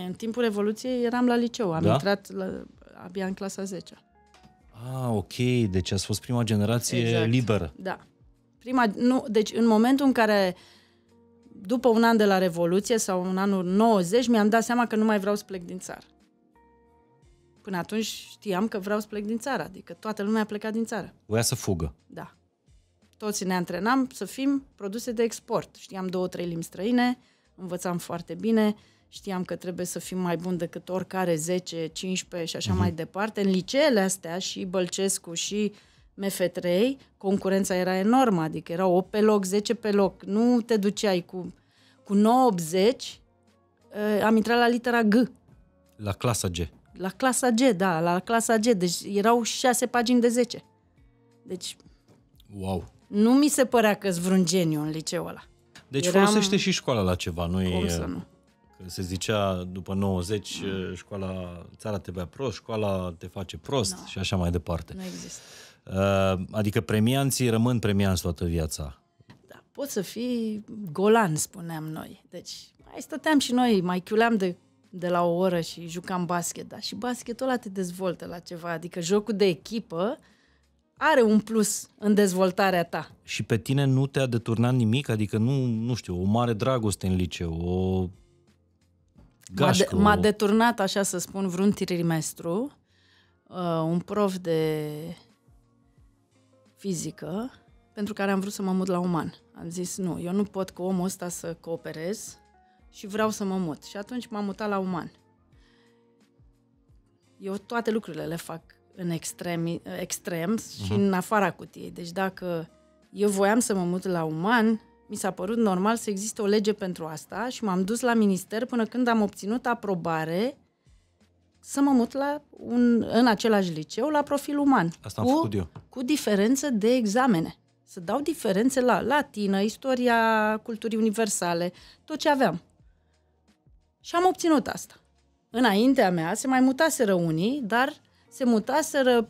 În timpul Revoluției eram la liceu, am intrat abia în clasa 10-a. Ah, ok, deci ați fost prima generație liberă. Da. Deci în momentul în care, după un an de la Revoluție sau în anul 90, mi-am dat seama că nu mai vreau să plec din țară. Până atunci știam că vreau să plec din țară, adică toată lumea a plecat din țară. Voia să fugă. Da. Toți ne antrenam să fim produse de export. Știam 2-3 limbi străine, învățam foarte bine... Știam că trebuie să fim mai buni decât oricare 10, 15 și așa mai departe. În liceele astea și Bălcescu și MF3, concurența era enormă, adică erau 8 pe loc, 10 pe loc. Nu te duceai cu 9,80, am intrat la litera G. La clasa G. La clasa G, da, la clasa G. Deci erau 6 pagini de 10. Deci wow. Nu mi se părea că-s vreun geniu în liceul ăla. Deci folosește și școala la ceva, nu e... Cum să nu? Că se zicea după 90, școala, țara te bea prost, școala te face prost și așa mai departe. Nu există. Adică premianții rămân premianți toată viața. Da, poți să fii golan, spuneam noi. Deci, mai stăteam și noi, mai chiuleam de la o oră și jucam basket, dar și basketul ăla te dezvoltă la ceva, adică jocul de echipă are un plus în dezvoltarea ta. Și pe tine nu te-a deturnat nimic? Adică nu știu, o mare dragoste în liceu, o gașcă, m-a deturnat, așa să spun, vreun trimestru, un prof de fizică, pentru care am vrut să mă mut la uman. Am zis, nu, eu nu pot cu omul ăsta să cooperez și vreau să mă mut. Și atunci m-am mutat la uman. Eu toate lucrurile le fac în extrem și în afara cutiei. Deci dacă eu voiam să mă mut la uman, mi s-a părut normal să existe o lege pentru asta și m-am dus la minister până când am obținut aprobare să mă mut la în același liceu la profil uman. Asta am făcut eu. Cu diferență de examene. Să dau diferențe la latină, istoria culturii universale, tot ce aveam. Și am obținut asta. Înaintea mea se mai mutaseră unii, dar se mutaseră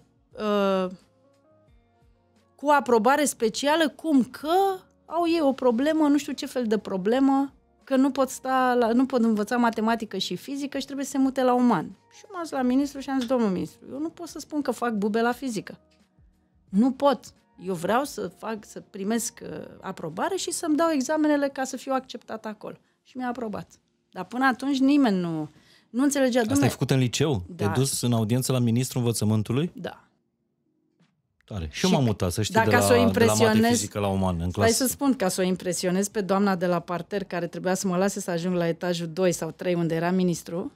cu aprobare specială, cum că au ei o problemă, nu știu ce fel de problemă, că nu pot învăța matematică și fizică și trebuie să se mute la uman. Și m-am dus la ministru și am zis, domnul ministru, eu nu pot să spun că fac bube la fizică. Nu pot. Eu vreau să primesc aprobare și să-mi dau examenele ca să fiu acceptat acolo. Și mi-a aprobat. Dar până atunci nimeni nu înțelegea. Asta ai făcut în liceu? Da. Te-ai dus în audiență la ministrul învățământului? Da. Tare. Și eu m-am mutat, să știi, de la mate fizică la uman, în clasă. Hai să spun, ca să o impresionez pe doamna de la parter, care trebuia să mă lase să ajung la etajul 2 sau 3, unde era ministru,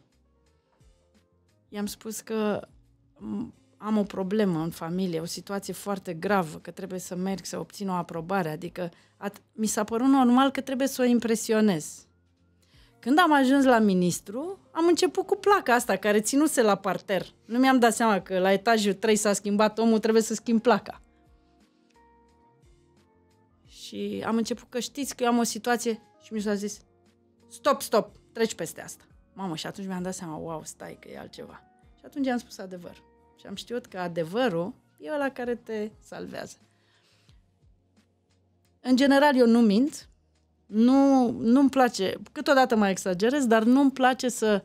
i-am spus că am o problemă în familie, o situație foarte gravă, că trebuie să merg să obțin o aprobare, adică mi s-a părut normal că trebuie să o impresionez. Când am ajuns la ministru, am început cu placa asta care ținuse la parter. Nu mi-am dat seama că la etajul 3 s-a schimbat omul, trebuie să schimb placa. Și am început că știți că eu am o situație și mi s-a zis stop, treci peste asta. Mamă, și atunci mi-am dat seama, wow, stai că e altceva. Și atunci am spus adevărul. Și am știut că adevărul e ăla care te salvează. În general, eu nu mint, nu-mi place, câteodată mai exagerez, dar nu-mi place să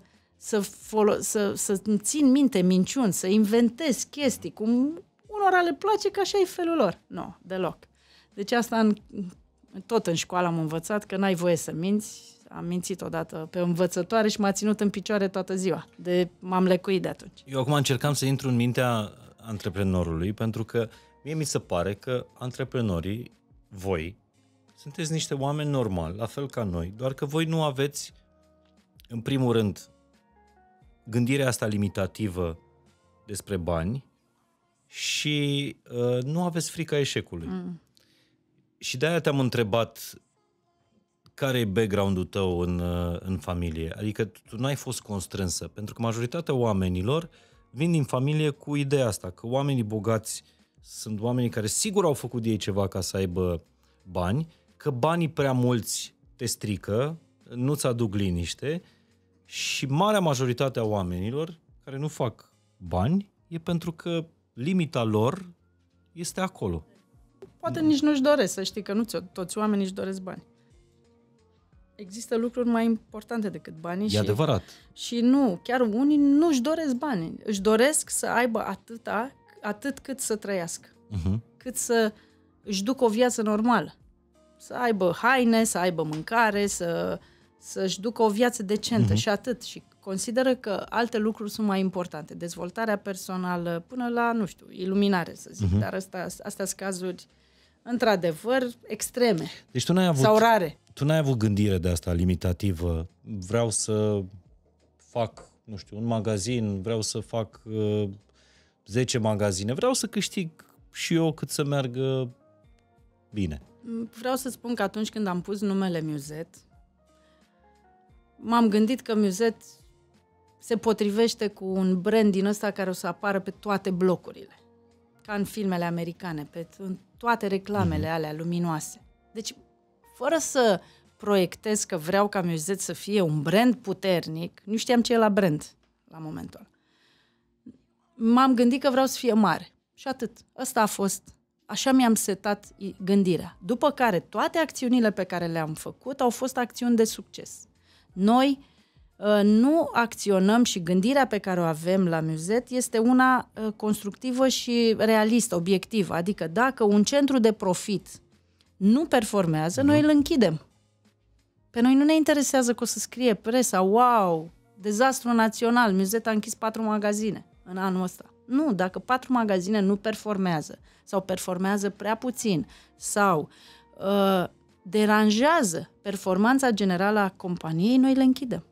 țin minte minciuni, să inventez chestii, cum unora le place că așa e felul lor. Nu, deloc. Deci asta tot în școală am învățat că n-ai voie să minți. Am mințit odată pe învățătoare și m-a ținut în picioare toată ziua. M-am lecuit de atunci. Eu acum încercam să intru în mintea antreprenorului, pentru că mie mi se pare că antreprenorii, voi, sunteți niște oameni normali, la fel ca noi, doar că voi nu aveți, în primul rând, gândirea asta limitativă despre bani și nu aveți frica eșecului. Și de-aia te-am întrebat care e background-ul tău în familie? Adică tu n-ai fost constrânsă, pentru că majoritatea oamenilor vin din familie cu ideea asta, că oamenii bogați sunt oamenii care sigur au făcut ei ceva ca să aibă bani, că banii prea mulți te strică, nu-ți aduc liniște și marea majoritate a oamenilor care nu fac bani e pentru că limita lor este acolo. Poate nici nu-și doresc, să știi că nu toți oamenii își doresc bani. Există lucruri mai importante decât banii. E adevărat. Și nu, chiar unii nu își doresc banii. Își doresc să aibă atât cât să trăiască. Cât să își ducă o viață normală. Să aibă haine, să aibă mâncare, să-și ducă o viață decentă și atât. Și consideră că alte lucruri sunt mai importante. Dezvoltarea personală până la, nu știu, iluminare, să zic. Dar astea sunt cazuri, într-adevăr, extreme. Deci tu n-ai avut... sau rare. Tu n-ai avut gândire de asta limitativă, vreau să fac, nu știu, un magazin, vreau să fac 10 magazine, vreau să câștig și eu cât să meargă bine. Vreau să spun că atunci când am pus numele Musette, m-am gândit că Musette se potrivește cu un brand din ăsta care o să apară pe toate blocurile, ca în filmele americane, în toate reclamele alea luminoase. Deci, fără să proiectez că vreau ca Musette să fie un brand puternic, nu știam ce e la brand la momentul ăla. M-am gândit că vreau să fie mare. Și atât. Asta a fost. Așa mi-am setat gândirea. După care toate acțiunile pe care le-am făcut au fost acțiuni de succes. Noi nu acționăm și gândirea pe care o avem la Musette este una constructivă și realistă, obiectivă. Adică dacă un centru de profit nu performează, noi îl închidem. Pe noi nu ne interesează că o să scrie presa, wow, dezastru național, Musette a închis 4 magazine în anul ăsta. Nu, dacă 4 magazine nu performează sau performează prea puțin sau deranjează performanța generală a companiei, noi le închidem.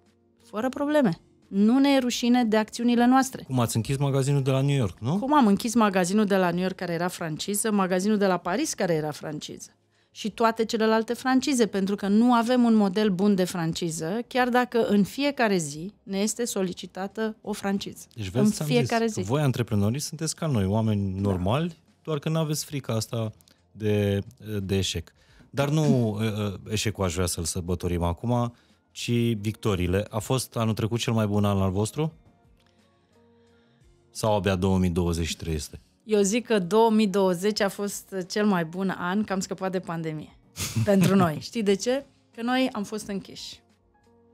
Fără probleme. Nu ne e rușine de acțiunile noastre. Cum ați închis magazinul de la New York, nu? Cum am închis magazinul de la New York care era franciză, magazinul de la Paris care era franciză și toate celelalte francize, pentru că nu avem un model bun de franciză, chiar dacă în fiecare zi ne este solicitată o franciză. Deci vezi, în fiecare zi. Voi, antreprenorii, sunteți ca noi, oameni normali, doar că nu aveți frica asta de eșec. Dar nu eșecul aș vrea să-l sărbătorim acum, ci victoriile. A fost anul trecut cel mai bun an al vostru? Sau abia 2023 este? Eu zic că 2020 a fost cel mai bun an, că am scăpat de pandemie. Pentru noi. Știi de ce? Că noi am fost închiși.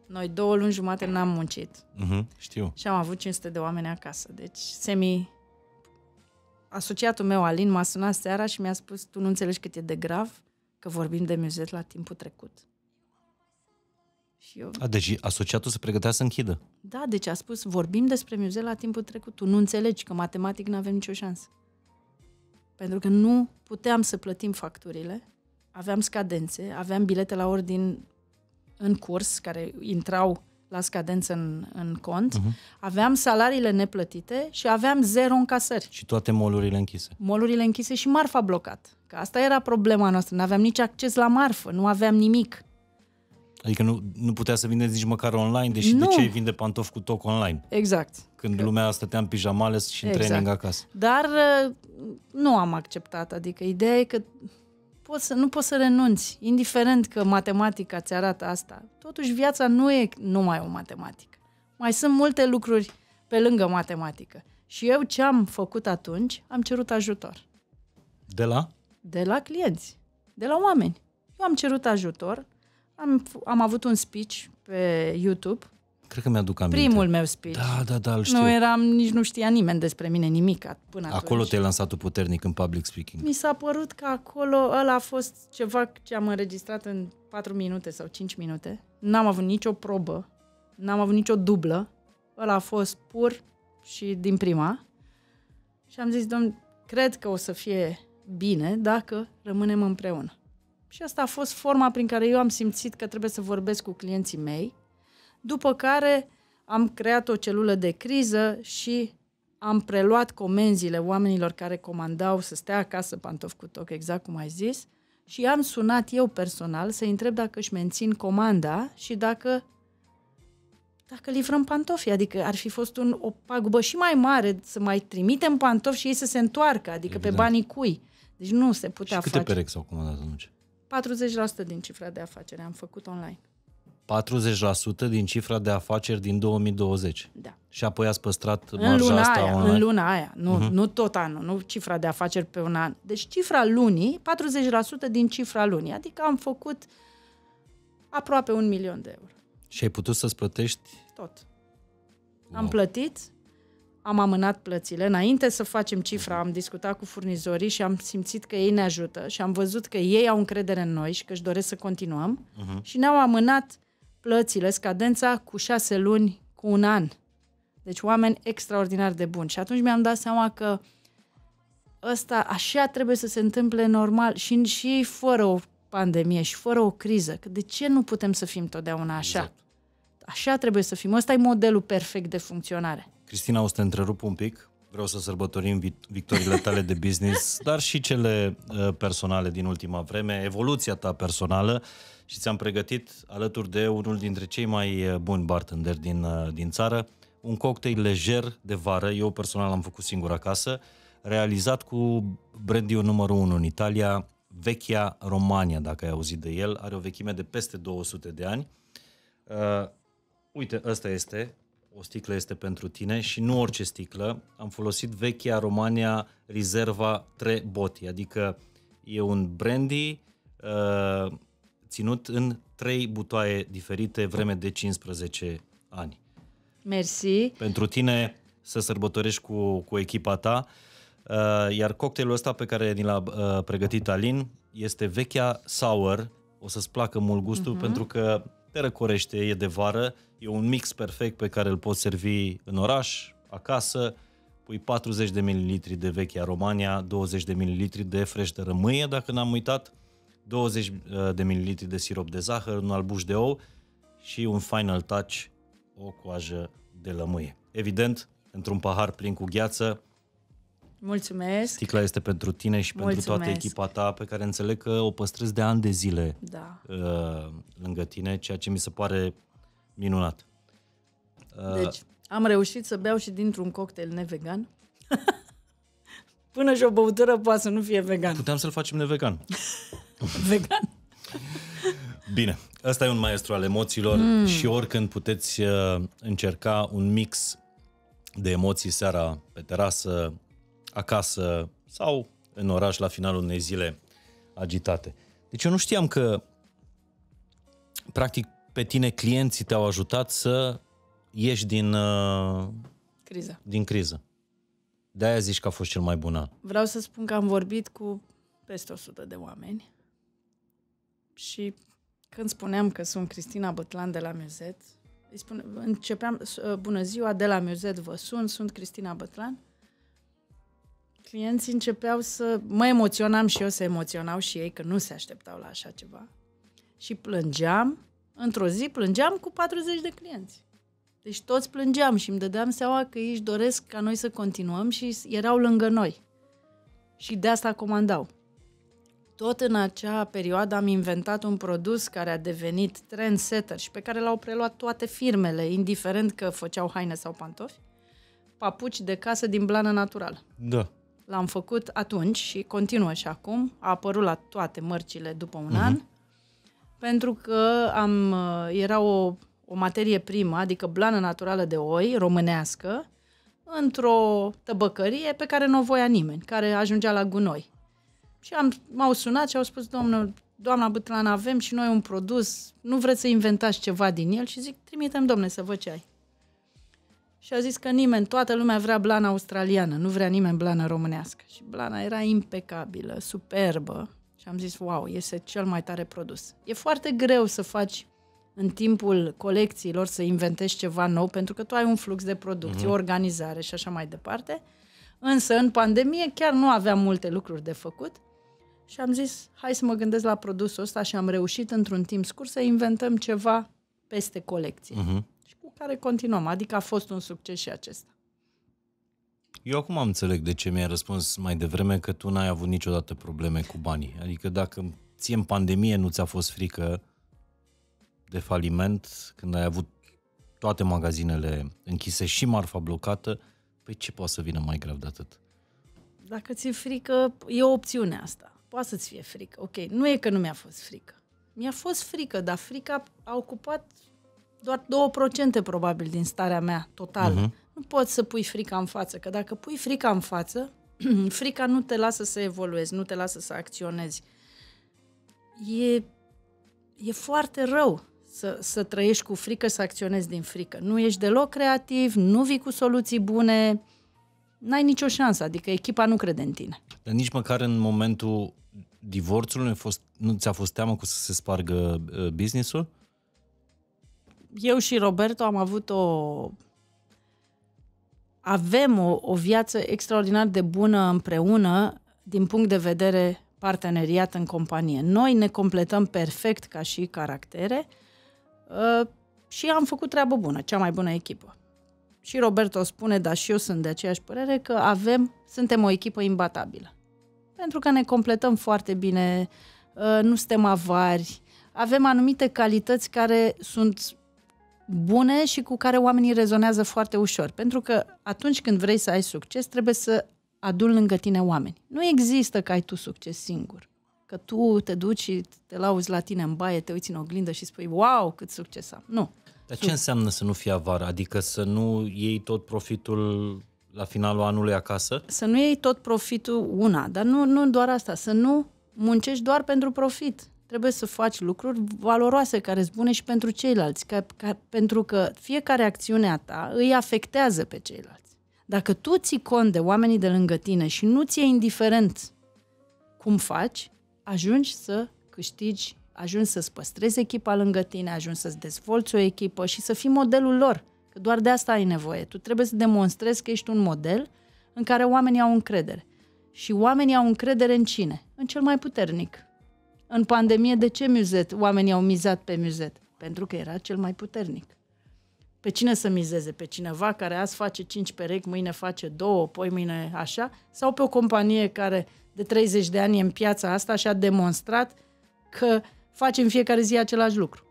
Noi 2 luni jumate n-am muncit. Știu. Și am avut 500 de oameni acasă. Deci, asociatul meu, Alin, m-a sunat seara și mi-a spus: tu nu înțelegi cât e de grav că vorbim de Musette la timpul trecut. Și eu... deci asociatul se pregătea să închidă. Da, deci a spus: vorbim despre Musette la timpul trecut. Tu nu înțelegi că matematic nu avem nicio șansă. Pentru că nu puteam să plătim facturile, aveam scadențe, aveam bilete la ordin în curs, care intrau la scadență în cont, aveam salariile neplătite și aveam 0 încasări. Și toate molurile închise. Molurile închise și marfa blocată. Că asta era problema noastră, nu aveam nici acces la marfă, nu aveam nimic. Adică nu putea să vindeți nici măcar online, deși de ce îi vinde pantofi cu toc online? Exact. Când lumea stătea în pijamale și în training acasă. Dar nu am acceptat, adică ideea e că nu poți să renunți, indiferent că matematica ți arată asta. Totuși viața nu e numai o matematică. Mai sunt multe lucruri pe lângă matematică. Și eu ce am făcut atunci? Am cerut ajutor. De la? De la clienți, de la oameni. Eu am cerut ajutor. Am avut un speech pe YouTube. Cred că mi-aduc aminte. Primul meu speech. Da, îl știu. Nici nu știa nimeni despre mine nimic până atunci. Acolo te-ai lansat tu puternic în public speaking. Mi s-a părut că acolo ăla a fost ceva ce am înregistrat în 4 minute sau 5 minute. N-am avut nicio probă, n-am avut nicio dublă. Ăla a fost pur și din prima. Și am zis: domn, cred că o să fie bine dacă rămânem împreună. Și asta a fost forma prin care eu am simțit că trebuie să vorbesc cu clienții mei, după care am creat o celulă de criză și am preluat comenzile oamenilor care comandau să stea acasă pantofi cu toc, exact cum ai zis, și am sunat eu personal să-i întreb dacă își mențin comanda și dacă livrăm pantofi. Adică ar fi fost o pagubă și mai mare să mai trimitem pantofi și ei să se întoarcă, adică pe banii cui. Deci nu se putea face. Și câte perechi s-au comandat atunci? 40% din cifra de afaceri am făcut online. 40% din cifra de afaceri din 2020. Da. Și apoi ați păstrat marja asta online. În luna aia, nu tot anul, nu cifra de afaceri pe un an. Deci cifra lunii, 40% din cifra lunii. Adică am făcut aproape 1 milion de euro. Și ai putut să-ți plătești? Tot. Wow. Am plătit, am amânat plățile. Înainte să facem cifra, am discutat cu furnizorii și am simțit că ei ne ajută și am văzut că ei au încredere în noi și că își doresc să continuăm și ne-au amânat plățile, scadența, cu 6 luni, cu 1 an. Deci oameni extraordinar de buni. Și atunci mi-am dat seama că așa trebuie să se întâmple normal și fără o pandemie și fără o criză. Că de ce nu putem să fim totdeauna așa? Exact. Așa trebuie să fim. Ăsta e modelul perfect de funcționare. Cristina, o să te întrerup un pic. Vreau să sărbătorim victoriile tale de business, dar și cele personale din ultima vreme, evoluția ta personală, și ți-am pregătit, alături de unul dintre cei mai buni bartenderi din țară, un cocktail lejer de vară. Eu personal l-am făcut singur acasă, realizat cu brandy-ul numărul 1 în Italia, Vechia Romania, dacă ai auzit de el, are o vechime de peste 200 de ani. Uite, ăsta este, o sticlă este pentru tine și nu orice sticlă. Am folosit Vechia Romania Reserva Tre Boti, adică e un brandy ținut în 3 butoaie diferite vreme de 15 ani. Mersi. Pentru tine să sărbătorești cu echipa ta. Iar cocktailul ăsta pe care ni l-a pregătit Alin este Vechia Sour. O să-ți placă mult gustul pentru că te răcorește, e de vară. E un mix perfect pe care îl poți servi în oraș, acasă. Pui 40 de ml de Vechia Romania, 20 de ml de fresh de rămâie, dacă n-am uitat, 20 de ml de sirop de zahăr, un albuș de ou și un final touch, o coajă de lămâie. Evident, într-un pahar plin cu gheață. Mulțumesc! Sticla este pentru tine și pentru toată echipa ta, pe care înțeleg că o păstrezi de ani de zile lângă tine, ceea ce mi se pare minunat. Deci, am reușit să beau și dintr-un cocktail nevegan. Până și o băutură poate să nu fie vegan. Puteam să-l facem nevegan. Vegan? Bine, ăsta e un maestru al emoțiilor și oricând puteți încerca un mix de emoții seara pe terasă, acasă sau în oraș la finalul unei zile agitate. Deci eu nu știam că practic pe tine clienții te-au ajutat să ieși din criză. De-aia zici că a fost cel mai bun an. Vreau să spun că am vorbit cu peste 100 de oameni și când spuneam că sunt Cristina Bâtlan de la Musette, îi spune, începeam, bună ziua, de la Musette vă sun, sunt Cristina Bâtlan. Clienții începeau să... Mă emoționam și eu, se emoționau și ei, că nu se așteptau la așa ceva. Și plângeam. Într-o zi plângeam cu 40 de clienți. Deci toți plângeam și îmi dădeam seama că ei își doresc ca noi să continuăm și erau lângă noi. Și de asta comandau. Tot în acea perioadă am inventat un produs care a devenit trendsetter și pe care l-au preluat toate firmele, indiferent că făceau haine sau pantofi. Papuci de casă din blană naturală. Da. L-am făcut atunci și continuă și acum. A apărut la toate mărcile după un an. Pentru că era o materie primă, adică blană naturală de oi, românească, într-o tăbăcărie pe care nu o voia nimeni, care ajungea la gunoi. Și m-au sunat și au spus, doamna Bâtlan, avem și noi un produs, nu vreți să inventați ceva din el? Și zic, trimitem, domne, să văd ce ai. Și a zis că nimeni, toată lumea vrea blana australiană, nu vrea nimeni blana românească. Și blana era impecabilă, superbă. Și am zis, wow, este cel mai tare produs. E foarte greu să faci în timpul colecțiilor, să inventezi ceva nou, pentru că tu ai un flux de producție, organizare și așa mai departe. Însă în pandemie chiar nu aveam multe lucruri de făcut. Și am zis, hai să mă gândesc la produsul ăsta și am reușit într-un timp scurt să inventăm ceva peste colecție. Și cu care continuăm, adică a fost un succes și acesta. Eu acum înțeleg de ce mi-ai răspuns mai devreme că tu n-ai avut niciodată probleme cu banii. Adică dacă ție în pandemie nu ți-a fost frică de faliment, când ai avut toate magazinele închise și marfa blocată, păi ce poate să vină mai grav de atât? Dacă ți-e frică, e o opțiune asta. Poate să-ți fie frică. Ok, nu e că nu mi-a fost frică. Mi-a fost frică, dar frica a ocupat doar 2% probabil din starea mea totală. Nu poți să pui frica în față, că dacă pui frica în față, frica nu te lasă să evoluezi, nu te lasă să acționezi. E foarte rău să trăiești cu frică, să acționezi din frică. Nu ești deloc creativ, nu vii cu soluții bune, n-ai nicio șansă, adică echipa nu crede în tine. Dar nici măcar în momentul divorțului nu ți-a fost teamă că să se spargă business-ul? Eu și Roberto am avut Avem o viață extraordinar de bună împreună din punct de vedere parteneriat în companie. Noi ne completăm perfect ca și caractere și am făcut treabă bună, cea mai bună echipă. Și Roberto spune, dar și eu sunt de aceeași părere, că suntem o echipă imbatabilă. Pentru că ne completăm foarte bine, nu suntem avari, avem anumite calități care sunt bune și cu care oamenii rezonează foarte ușor. Pentru că atunci când vrei să ai succes, trebuie să aduni lângă tine oameni. Nu există că ai tu succes singur. Că că tu te duci, te lauzi la tine în baie, te uiți în oglindă și spui, wow, cât succes am. Nu. Dar ce înseamnă să nu fii avar? Adică să nu iei tot profitul la finalul anului acasă? Să nu iei tot profitul, una, dar nu doar asta, să nu muncești doar pentru profit. Trebuie să faci lucruri valoroase, care sunt bune și pentru ceilalți, pentru că fiecare acțiune a ta îi afectează pe ceilalți. Dacă tu ții cont de oamenii de lângă tine și nu ți-e indiferent cum faci, ajungi să câștigi, ajungi să-ți păstrezi echipa lângă tine, ajungi să-ți dezvolți o echipă și să fii modelul lor, că doar de asta ai nevoie. Tu trebuie să demonstrezi că ești un model în care oamenii au încredere. Și oamenii au încredere în cine? În cel mai puternic. În pandemie, de ce Musette? Oamenii au mizat pe Musette. Pentru că era cel mai puternic. Pe cine să mizeze? Pe cineva care azi face 5 perechi, mâine face 2, poi mâine așa? Sau pe o companie care de 30 de ani e în piața asta și a demonstrat că face în fiecare zi același lucru?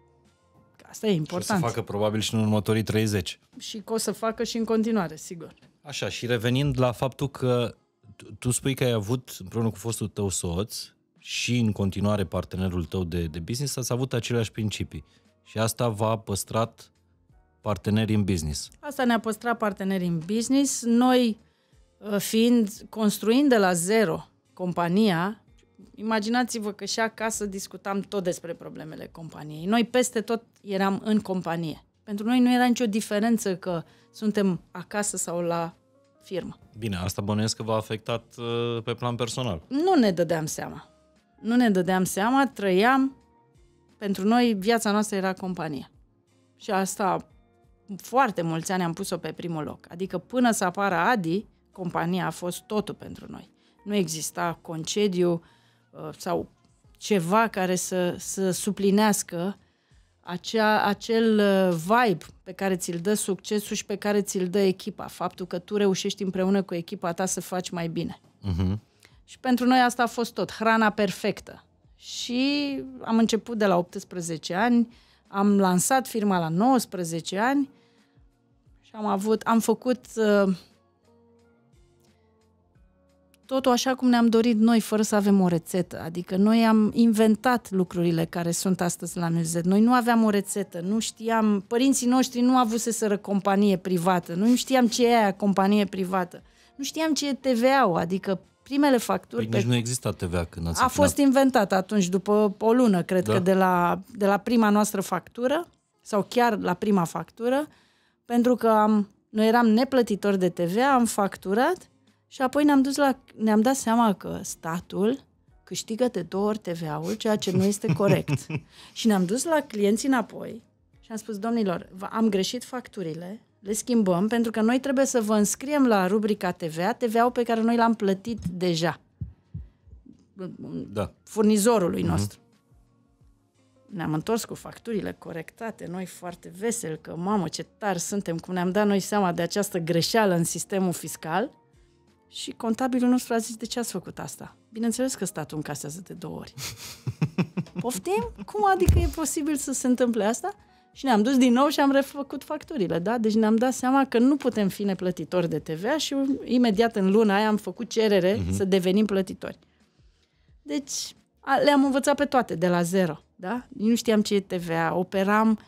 Asta e important. Și o să facă probabil și în următorii 30. Și că o să facă și în continuare, sigur. Așa, și revenind la faptul că tu spui că ai avut împreună cu fostul tău soț și în continuare partenerul tău de business, ați avut aceleași principii. Și asta v-a păstrat partenerii în business. Asta ne-a păstrat partenerii în business. Noi, construind de la zero compania, imaginați-vă că și acasă discutam tot despre problemele companiei. Noi peste tot eram în companie. Pentru noi nu era nicio diferență că suntem acasă sau la firmă. Bine, asta bănuiesc că v-a afectat pe plan personal. Nu ne dădeam seama. Nu ne dădeam seama, trăiam, pentru noi viața noastră era compania. Și asta foarte mulți ani am pus-o pe primul loc. Adică până să apară Adi, compania a fost totul pentru noi. Nu exista concediu sau ceva care să suplinească acel vibe pe care ți-l dă succesul și pe care ți-l dă echipa. Faptul că tu reușești împreună cu echipa ta să faci mai bine. Și pentru noi asta a fost tot, hrana perfectă. Și am început de la 18 ani, am lansat firma la 19 ani și am făcut totul așa cum ne-am dorit noi, fără să avem o rețetă. Adică noi am inventat lucrurile care sunt astăzi la Musette. Noi nu aveam o rețetă, nu știam, părinții noștri nu avuseseră companie privată, noi nu știam ce e aia companie privată, nu știam ce e TVA-ul, adică primele facturi... Păi nici nu exista TVA când ați... A fost inventat atunci, după o lună, cred că, de la prima noastră factură, sau chiar la prima factură, pentru că noi eram neplătitori de TVA, am facturat și apoi ne-am dat seama că statul câștigă de 2 ori TVA-ul, ceea ce nu este corect. Și ne-am dus la clienți înapoi și am spus, domnilor, am greșit facturile, le schimbăm, pentru că noi trebuie să vă înscriem la rubrica TVA, TVA-ul pe care noi l-am plătit deja. Da. Furnizorului nostru. Ne-am întors cu facturile corectate, noi foarte veseli, că mamă ce tari suntem, cum ne-am dat noi seama de această greșeală în sistemul fiscal, și contabilul nostru a zis, de ce ați făcut asta? Bineînțeles că statul încasează de 2 ori. Poftim? Cum adică e posibil să se întâmple asta? Și ne-am dus din nou și am refăcut facturile, da? Deci ne-am dat seama că nu putem fi neplătitori de TVA și imediat în luna aia am făcut cerere să devenim plătitori. Deci le-am învățat pe toate, de la zero, da? Nu știam ce e TVA, operam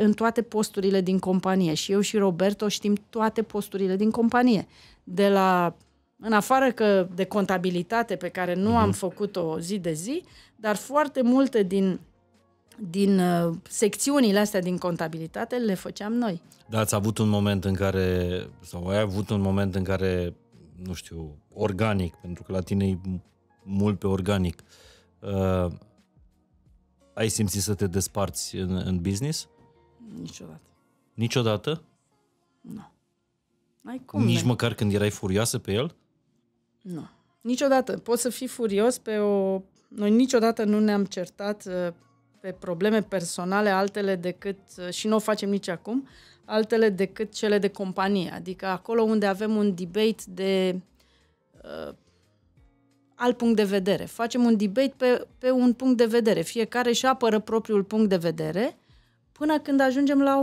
în toate posturile din companie și eu și Roberto știm toate posturile din companie. În afară că de contabilitate pe care nu am făcut-o zi de zi, dar foarte multe din secțiunile astea din contabilitate le făceam noi. Dar ați avut un moment în care, sau ai avut un moment în care, nu știu, organic, pentru că la tine e mult pe organic, ai simțit să te desparți în business? Niciodată. Niciodată? Nu. Ai cum? Nici măcar când erai furioasă pe el? Nu. Niciodată. Poți să fii furios pe o... Noi niciodată nu ne-am certat pe probleme personale altele decât, și nu o facem nici acum, altele decât cele de companie. Adică acolo unde avem un debate de alt punct de vedere. Facem un debate pe un punct de vedere. Fiecare își apără propriul punct de vedere până când ajungem la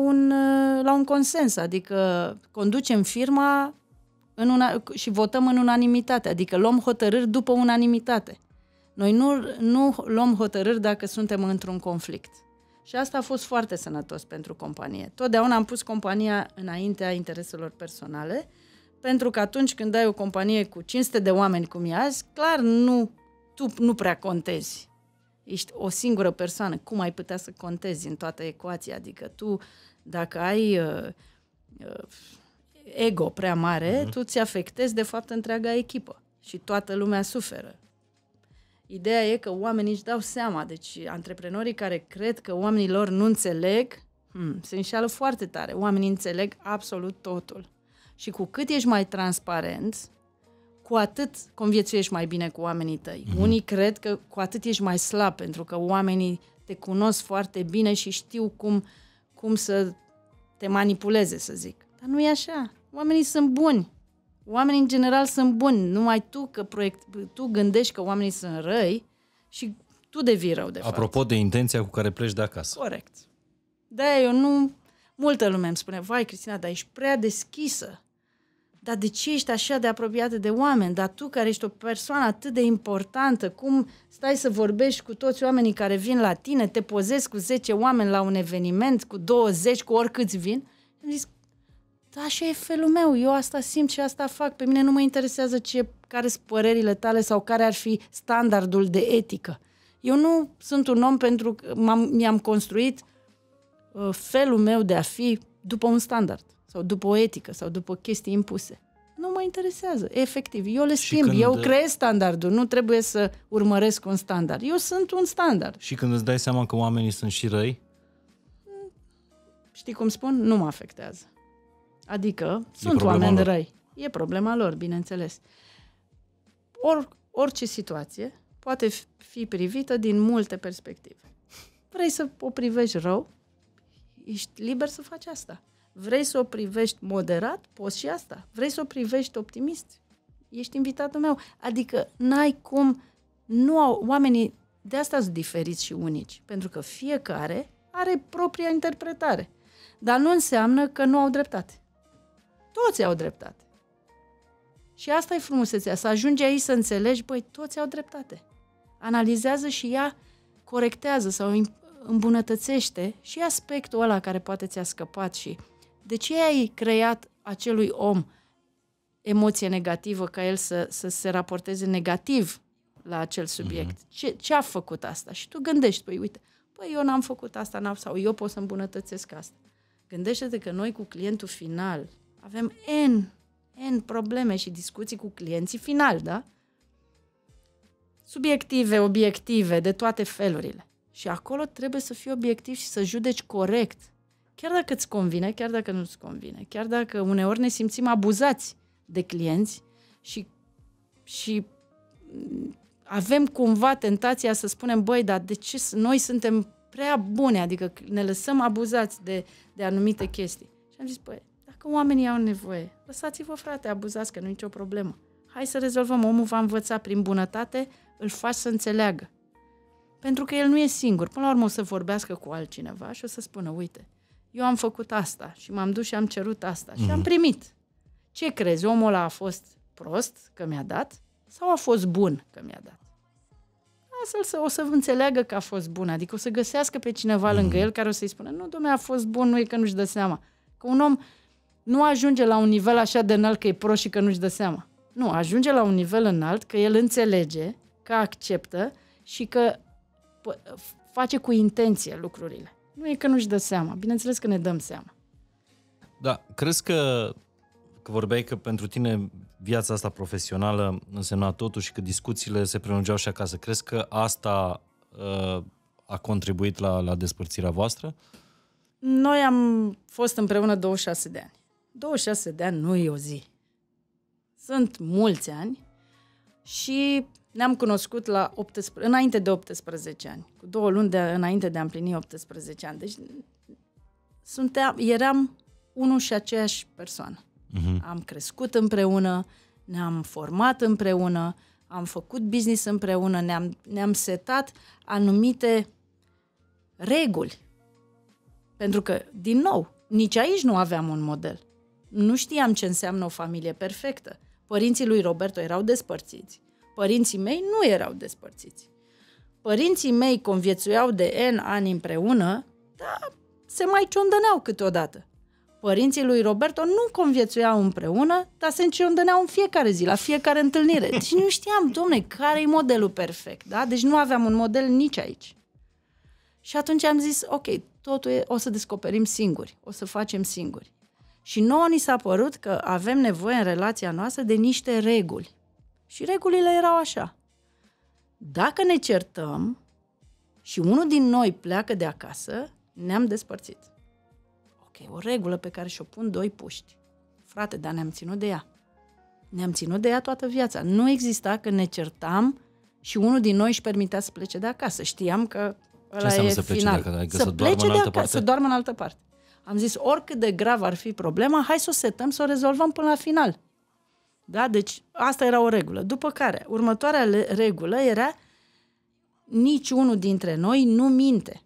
un consens. Adică conducem firma și votăm în unanimitate. Adică luăm hotărâri după unanimitate. Noi nu luăm hotărâri dacă suntem într-un conflict. Și asta a fost foarte sănătos pentru companie. Totdeauna am pus compania înaintea intereselor personale, pentru că atunci când ai o companie cu 500 de oameni, cum e azi, clar tu nu prea contezi. Ești o singură persoană. Cum ai putea să contezi în toată ecuația? Adică tu, dacă ai ego prea mare, tu ți afectezi de fapt întreaga echipă și toată lumea suferă. Ideea e că oamenii își dau seama, deci antreprenorii care cred că oamenii lor nu înțeleg, se înșeală foarte tare. Oamenii înțeleg absolut totul. Și cu cât ești mai transparent, cu atât conviețuiești mai bine cu oamenii tăi. Unii cred că cu atât ești mai slab, pentru că oamenii te cunosc foarte bine și știu cum să te manipuleze, să zic. Dar nu e așa. Oamenii sunt buni. Oamenii în general sunt buni. Numai tu gândești că oamenii sunt răi și tu devii rău, de fapt. Apropo de intenția cu care pleci de acasă. Corect. De-aia eu nu... Multă lume îmi spune, vai, Cristina, dar ești prea deschisă. Dar de ce ești așa de apropiată de oameni? Dar tu, care ești o persoană atât de importantă, cum stai să vorbești cu toți oamenii care vin la tine, te pozezi cu 10 oameni la un eveniment, cu 20, cu oricâți vin? Am zis, da, așa e felul meu, eu asta simt și asta fac. Pe mine nu mă interesează care sunt părerile tale sau care ar fi standardul de etică. Eu nu sunt un om pentru că mi-am construit felul meu de a fi după un standard sau după o etică sau după chestii impuse. Nu mă interesează, efectiv. Eu le schimb, eu creez standardul, nu trebuie să urmăresc un standard. Eu sunt un standard. Și când îți dai seama că oamenii sunt și răi? Știi cum spun? Nu mă afectează. Adică sunt oameni răi. E problema lor, bineînțeles. Orice situație poate fi privită din multe perspective. Vrei să o privești rău? Ești liber să faci asta. Vrei să o privești moderat? Poți și asta. Vrei să o privești optimist? Ești invitatul meu. Adică n-ai cum... Oamenii de asta sunt diferiți și unici. Pentru că fiecare are propria interpretare. Dar nu înseamnă că nu au dreptate. Toți au dreptate. Și asta e frumusețea. Să ajungi aici să înțelegi, băi, toți au dreptate. Analizează și ea corectează sau îmbunătățește și aspectul ăla care poate ți-a scăpat și de ce ai creat acelui om emoție negativă ca el să se raporteze negativ la acel subiect. Ce a făcut asta? Și tu gândești, păi uite, păi eu n-am făcut asta, sau eu pot să îmbunătățesc asta. Gândește-te că noi cu clientul final avem N probleme și discuții cu clienții finali, da? Subiective, obiective, de toate felurile. Și acolo trebuie să fii obiectiv și să judeci corect. Chiar dacă îți convine, chiar dacă nu îți convine, chiar dacă uneori ne simțim abuzați de clienți și avem cumva tentația să spunem, băi, dar de ce noi suntem prea bune, adică ne lăsăm abuzați de anumite chestii. Și am zis, băi, dacă oamenii au nevoie, lăsați-vă, frate, abuzați, că nu e nicio problemă. Hai să rezolvăm. Omul va învăța prin bunătate, îl faci să înțeleagă. Pentru că el nu e singur. Până la urmă o să vorbească cu altcineva și o să spună, uite, eu am făcut asta și m-am dus și am cerut asta și am primit. Ce crezi? Omul ăla a fost prost că mi-a dat sau a fost bun că mi-a dat? Astfel o să înțeleagă că a fost bun. Adică o să găsească pe cineva lângă el care o să-i spună, nu, dom'le, a fost bun, nu e că nu-și dă seama. Că un om nu ajunge la un nivel așa de înalt că e prost și că nu-și dă seama. Nu, ajunge la un nivel înalt că el înțelege, că acceptă și că face cu intenție lucrurile. Nu e că nu-și dă seama. Bineînțeles că ne dăm seama. Da, crezi că vorbeai că pentru tine viața asta profesională însemna totul și că discuțiile se prelungeau și acasă. Crezi că asta a contribuit la despărțirea voastră? Noi am fost împreună 26 de ani. 26 de ani nu e o zi. Sunt mulți ani și ne-am cunoscut înainte de 18 ani, cu 2 luni înainte de a împlini 18 ani. Deci eram unul și aceeași persoană. Am crescut împreună, ne-am format împreună, am făcut business împreună, ne-am setat anumite reguli. Pentru că, din nou, nici aici nu aveam un model. Nu știam ce înseamnă o familie perfectă. Părinții lui Roberto erau despărțiți. Părinții mei nu erau despărțiți. Părinții mei conviețuiau de N ani împreună, dar se mai ciondăneau câteodată. Părinții lui Roberto nu conviețuiau împreună, dar se înciondăneau în fiecare zi, la fiecare întâlnire. Deci nu știam, domne, care-i modelul perfect, da? Deci nu aveam un model nici aici. Și atunci am zis, ok, totul e, o să descoperim singuri, o să facem singuri. Și nouă ni s-a părut că avem nevoie în relația noastră de niște reguli. Și regulile erau așa. Dacă ne certăm și unul din noi pleacă de acasă, ne-am despărțit. Ok, o regulă pe care și-o pun doi puști. Frate, dar ne-am ținut de ea. Ne-am ținut de ea toată viața. Nu exista că ne certam și unul din noi își permitea să plece de acasă. Știam că ăla e final. Să plece de acasă, să doarmă în altă parte. Am zis, oricât de grav ar fi problema, hai să o setăm, să o rezolvăm până la final. Da? Deci asta era o regulă. După care, următoarea regulă era nici unul dintre noi nu minte.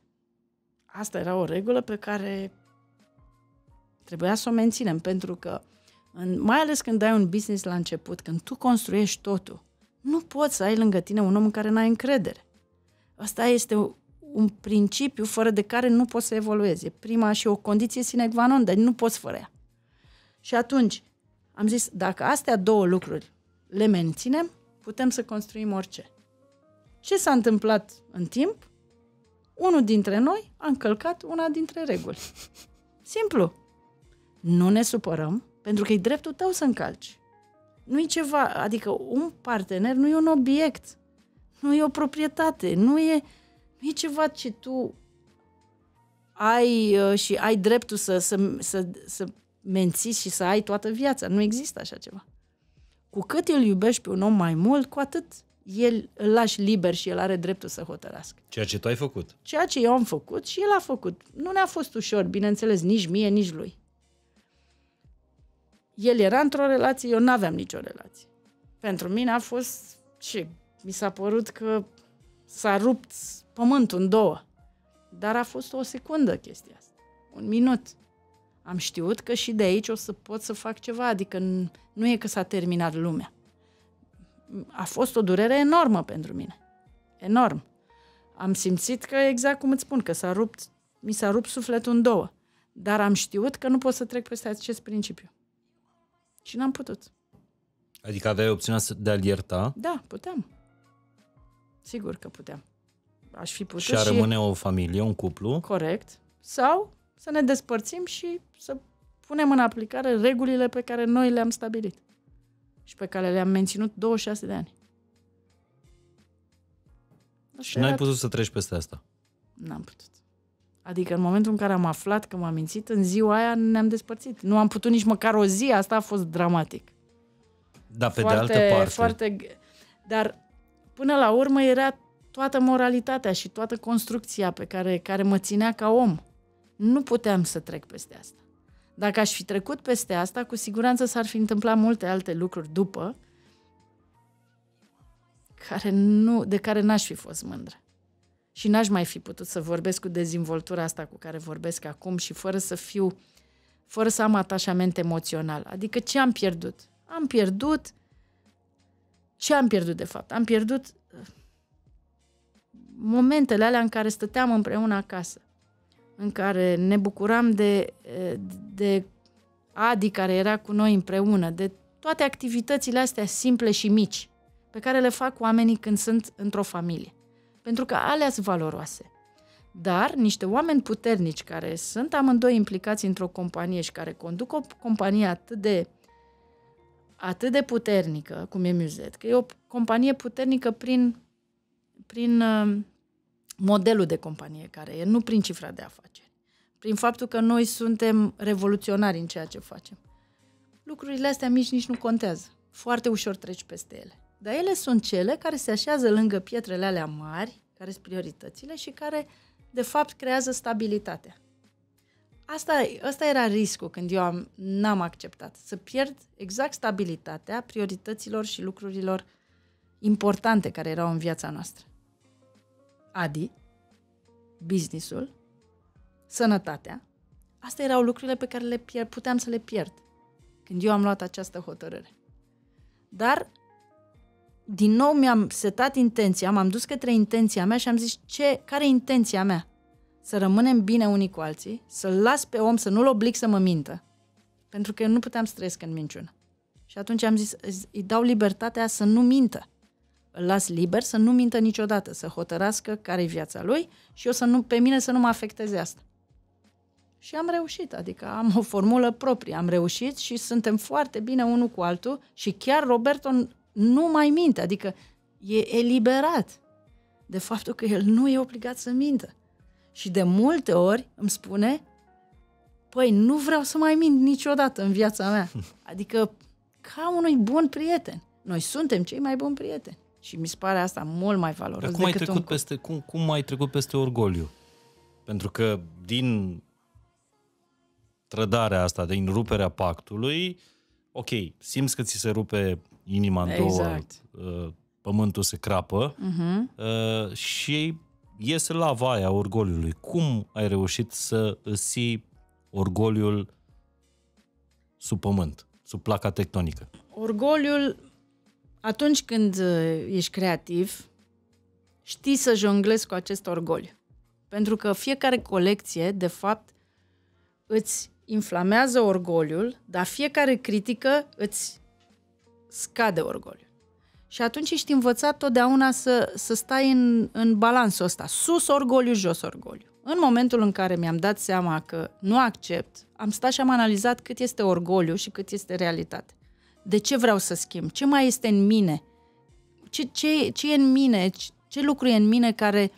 Asta era o regulă pe care trebuia să o menținem, pentru că mai ales când ai un business la început, când tu construiești totul, nu poți să ai lângă tine un om în care n-ai încredere. Asta este un principiu fără de care nu poți să evoluezi. E prima și o condiție sine qua non, dar nu poți fără ea. Și atunci am zis, dacă astea două lucruri le menținem, putem să construim orice. Ce s-a întâmplat în timp? Unul dintre noi a încălcat una dintre reguli. Simplu. Nu ne supărăm, pentru că e dreptul tău să încalci. Nu e ceva, adică un partener nu e un obiect, nu e o proprietate, nu e ceva ce tu ai și ai dreptul să menții și să ai toată viața. Nu există așa ceva. Cu cât îl iubești pe un om mai mult, cu atât el îl lași liber și el are dreptul să hotărască. Ceea ce tu ai făcut. Ceea ce eu am făcut și el a făcut. Nu ne-a fost ușor, bineînțeles, nici mie, nici lui. El era într-o relație, eu n-aveam nicio relație. Pentru mine a fost ce? Mi s-a părut că s-a rupt pământul în două. Dar a fost o secundă chestia asta. Un minut. Am știut că și de aici o să pot să fac ceva, adică nu e că s-a terminat lumea. A fost o durere enormă pentru mine. Enorm. Am simțit că, exact cum îți spun, că mi s-a rupt sufletul în două. Dar am știut că nu pot să trec peste acest principiu. Și n-am putut. Adică aveai opțiunea de a-l ierta? Da, puteam. Sigur că puteam. Aș fi putut și... Și rămâne o familie, un cuplu? Corect. Sau să ne despărțim și să punem în aplicare regulile pe care noi le-am stabilit și pe care le-am menținut 26 de ani. Asta și n-ai putut să treci peste asta? N-am putut. Adică în momentul în care am aflat că m-am mințit, în ziua aia ne-am despărțit. Nu am putut nici măcar o zi, asta a fost dramatic. Da, pe foarte, de altă parte. Dar până la urmă era toată moralitatea și toată construcția pe care mă ținea ca om. Nu puteam să trec peste asta. Dacă aș fi trecut peste asta, cu siguranță s-ar fi întâmplat multe alte lucruri după de care n-aș fi fost mândră. Și n-aș mai fi putut să vorbesc cu dezinvoltura asta cu care vorbesc acum și fără să am atașament emoțional. Adică ce am pierdut? Ce am pierdut de fapt? Am pierdut momentele alea în care stăteam împreună acasă, în care ne bucuram de Adi care era cu noi împreună, de toate activitățile astea simple și mici pe care le fac oamenii când sunt într-o familie. Pentru că alea sunt valoroase. Dar niște oameni puternici care sunt amândoi implicați într-o companie și care conduc o companie atât de puternică, cum e Musette, că e o companie puternică prin modelul de companie care e, nu prin cifra de afaceri, prin faptul că noi suntem revoluționari în ceea ce facem. Lucrurile astea mici nici nu contează. Foarte ușor treci peste ele. Dar ele sunt cele care se așează lângă pietrele alea mari, care sunt prioritățile și care, de fapt, creează stabilitatea. Asta era riscul când eu n-am acceptat. Să pierd exact stabilitatea priorităților și lucrurilor importante care erau în viața noastră. Adi, business-ul, sănătatea. Astea erau lucrurile pe care puteam să le pierd când eu am luat această hotărâre. Dar din nou mi-am setat intenția, m-am dus către intenția mea și am zis, care e intenția mea? Să rămânem bine unii cu alții, să-l las pe om, să nu-l oblig să mă mintă. Pentru că eu nu puteam să trăiesc în minciună. Și atunci am zis, îi dau libertatea să nu mintă. Îl las liber să nu mintă niciodată, să hotărască care e viața lui și eu pe mine să nu mă afecteze asta. Și am reușit, adică am o formulă proprie, am reușit și suntem foarte bine unul cu altul și chiar Roberto nu mai minte, adică e eliberat de faptul că el nu e obligat să mintă. Și de multe ori îmi spune, păi nu vreau să mai mint niciodată în viața mea, adică ca unui bun prieten. Noi suntem cei mai buni prieteni și mi se pare asta mult mai valoros. Dar cum ai trecut peste orgoliu? Pentru că din trădarea asta, din ruperea pactului, ok, simți că ți se rupe inima în două, pământul se crapă și iese lava aia orgoliului. Cum ai reușit să îți ții orgoliul sub pământ, sub placa tectonică? Orgoliul, atunci când ești creativ, știi să jonglezi cu acest orgoliu. Pentru că fiecare colecție, de fapt, îți inflamează orgoliul, dar fiecare critică îți scade orgoliul. Și atunci ești învățat totdeauna să stai în balansul ăsta. Sus orgoliu, jos orgoliu. În momentul în care mi-am dat seama că nu accept, am stat și am analizat cât este orgoliu și cât este realitate. De ce vreau să schimb? Ce mai este în mine? Ce e în mine? Ce lucru e în mine care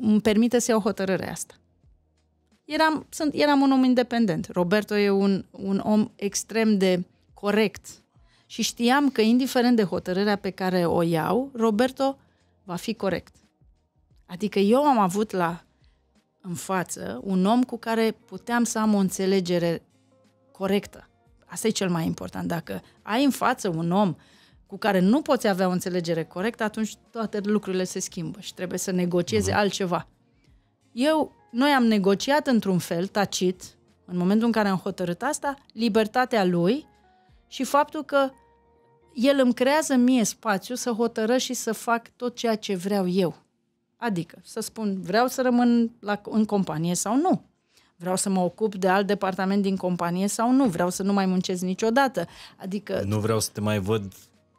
îmi permite să iau hotărârea asta? Eram un om independent. Roberto e un om extrem de corect. Și știam că, indiferent de hotărârea pe care o iau, Roberto va fi corect. Adică eu am avut în față un om cu care puteam să am o înțelegere corectă. Asta e cel mai important. Dacă ai în față un om cu care nu poți avea o înțelegere corectă, atunci toate lucrurile se schimbă și trebuie să negocieze altceva. Noi am negociat într-un fel, tacit, în momentul în care am hotărât asta, libertatea lui și faptul că el îmi creează mie spațiu să hotărăsc și să fac tot ceea ce vreau eu. Adică să spun, vreau să rămân în companie sau nu. Vreau să mă ocup de alt departament din companie sau nu. Vreau să nu mai muncesc niciodată. Adică... Nu vreau să te mai văd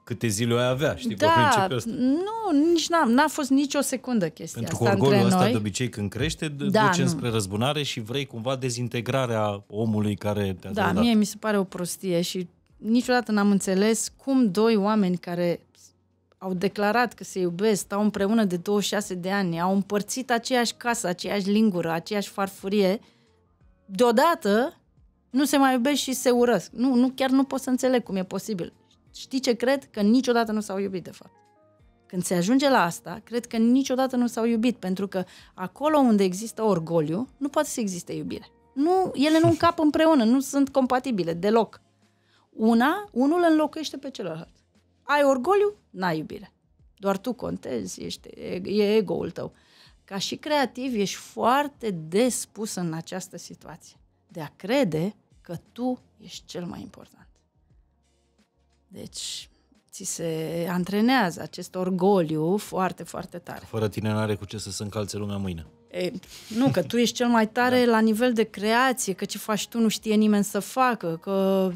câte zile o ai avea, știi, da, pe principiul ăsta. Nu, nici n-a fost nicio secundă chestia asta între noi. Pentru că orgolul ăsta de obicei când crește, duce spre răzbunare și vrei cumva dezintegrarea omului care te-a trădat. Mie mi se pare o prostie și niciodată n-am înțeles cum doi oameni care au declarat că se iubesc, stau împreună de 26 de ani, au împărțit aceeași casă, aceeași lingură, aceeași farfurie, deodată nu se mai iubesc și se urăsc. Nu, chiar nu pot să înțeleg cum e posibil. Știi ce cred? Că niciodată nu s-au iubit, de fapt. Când se ajunge la asta, cred că niciodată nu s-au iubit, pentru că acolo unde există orgoliu, nu poate să existe iubire. Nu, ele nu încap împreună, nu sunt compatibile deloc. Unul înlocuiește pe celălalt. Ai orgoliu, n-ai iubire. Doar tu contezi, e ego-ul tău. Ca și creativ, ești foarte des pus în această situație de a crede că tu ești cel mai important. Deci, ți se antrenează acest orgoliu foarte, foarte tare. Fără tine n-are cu ce să se încalțe lumea mâine. Nu, că tu ești cel mai tare la nivel de creație, că ce faci tu nu știe nimeni să facă, că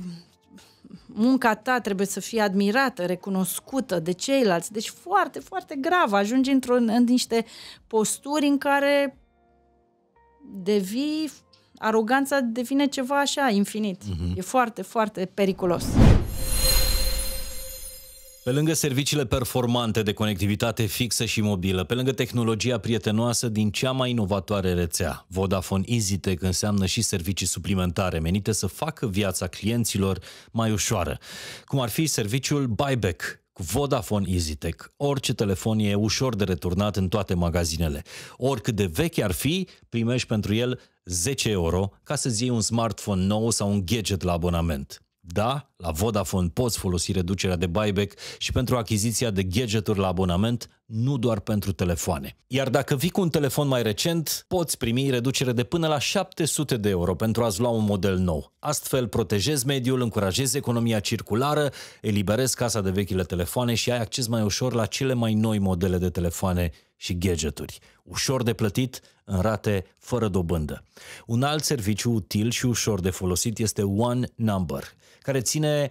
munca ta trebuie să fie admirată, recunoscută de ceilalți. Deci foarte, foarte grav. Ajungi în niște posturi în care aroganța devine ceva așa, infinit. E foarte, foarte periculos. Pe lângă serviciile performante de conectivitate fixă și mobilă, pe lângă tehnologia prietenoasă din cea mai inovatoare rețea, Vodafone EasyTech înseamnă și servicii suplimentare menite să facă viața clienților mai ușoară, cum ar fi serviciul Buyback. Cu Vodafone EasyTech, orice telefon e ușor de returnat în toate magazinele. Oricât de vechi ar fi, primești pentru el 10 euro ca să-ți iei un smartphone nou sau un gadget la abonament. Da, la Vodafone poți folosi reducerea de buyback și pentru achiziția de gadgeturi la abonament, nu doar pentru telefoane. Iar dacă vii cu un telefon mai recent, poți primi reducere de până la 700 de euro pentru a-ți lua un model nou. Astfel protejezi mediul, încurajezi economia circulară, eliberezi casa de vechile telefoane și ai acces mai ușor la cele mai noi modele de telefoane și gadgeturi. Ușor de plătit, în rate, fără dobândă. Un alt serviciu util și ușor de folosit este One Number, care ține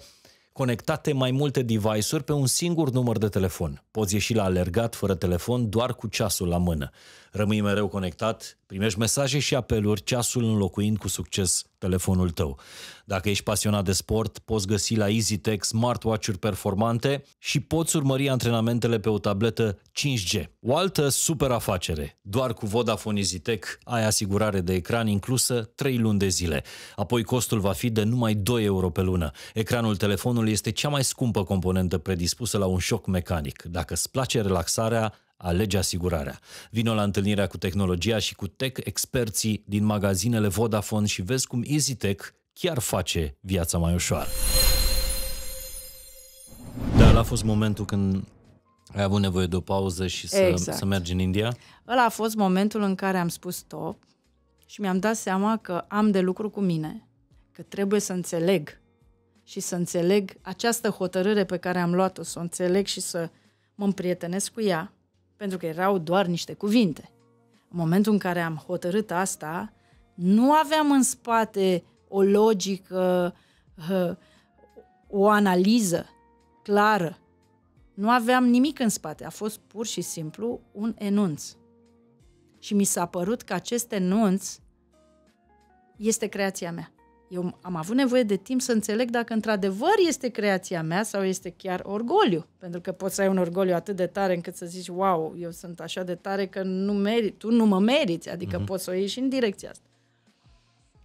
conectate mai multe device-uri pe un singur număr de telefon. Poți ieși la alergat fără telefon, doar cu ceasul la mână. Rămâi mereu conectat, primești mesaje și apeluri, ceasul înlocuind cu succes telefonul tău. Dacă ești pasionat de sport, poți găsi la EasyTech smartwatch-uri performante și poți urmări antrenamentele pe o tabletă 5G. O altă super afacere. Doar cu Vodafone EasyTech ai asigurare de ecran inclusă 3 luni de zile. Apoi costul va fi de numai 2 euro pe lună. Ecranul telefonului este cea mai scumpă componentă predispusă la un șoc mecanic. Dacă îți place relaxarea, alege asigurarea. Vino la întâlnirea cu tehnologia și cu tech experții din magazinele Vodafone și vezi cum EasyTech chiar face viața mai ușoară. Dar a fost momentul când ai avut nevoie de o pauză și să mergi în India? Ăla a fost momentul în care am spus stop și mi-am dat seama că am de lucru cu mine, că trebuie să înțeleg și să înțeleg această hotărâre pe care am luat-o, să o înțeleg și să mă împrietenesc cu ea. Pentru că erau doar niște cuvinte. În momentul în care am hotărât asta, nu aveam în spate o logică, o analiză clară. Nu aveam nimic în spate. A fost pur și simplu un enunț. Și mi s-a părut că acest enunț este creația mea. Eu am avut nevoie de timp să înțeleg dacă într-adevăr este creația mea sau este chiar orgoliu. Pentru că poți să ai un orgoliu atât de tare încât să zici, wow, eu sunt așa de tare că nu meriți, tu nu mă meriți, adică poți să o iei și în direcția asta.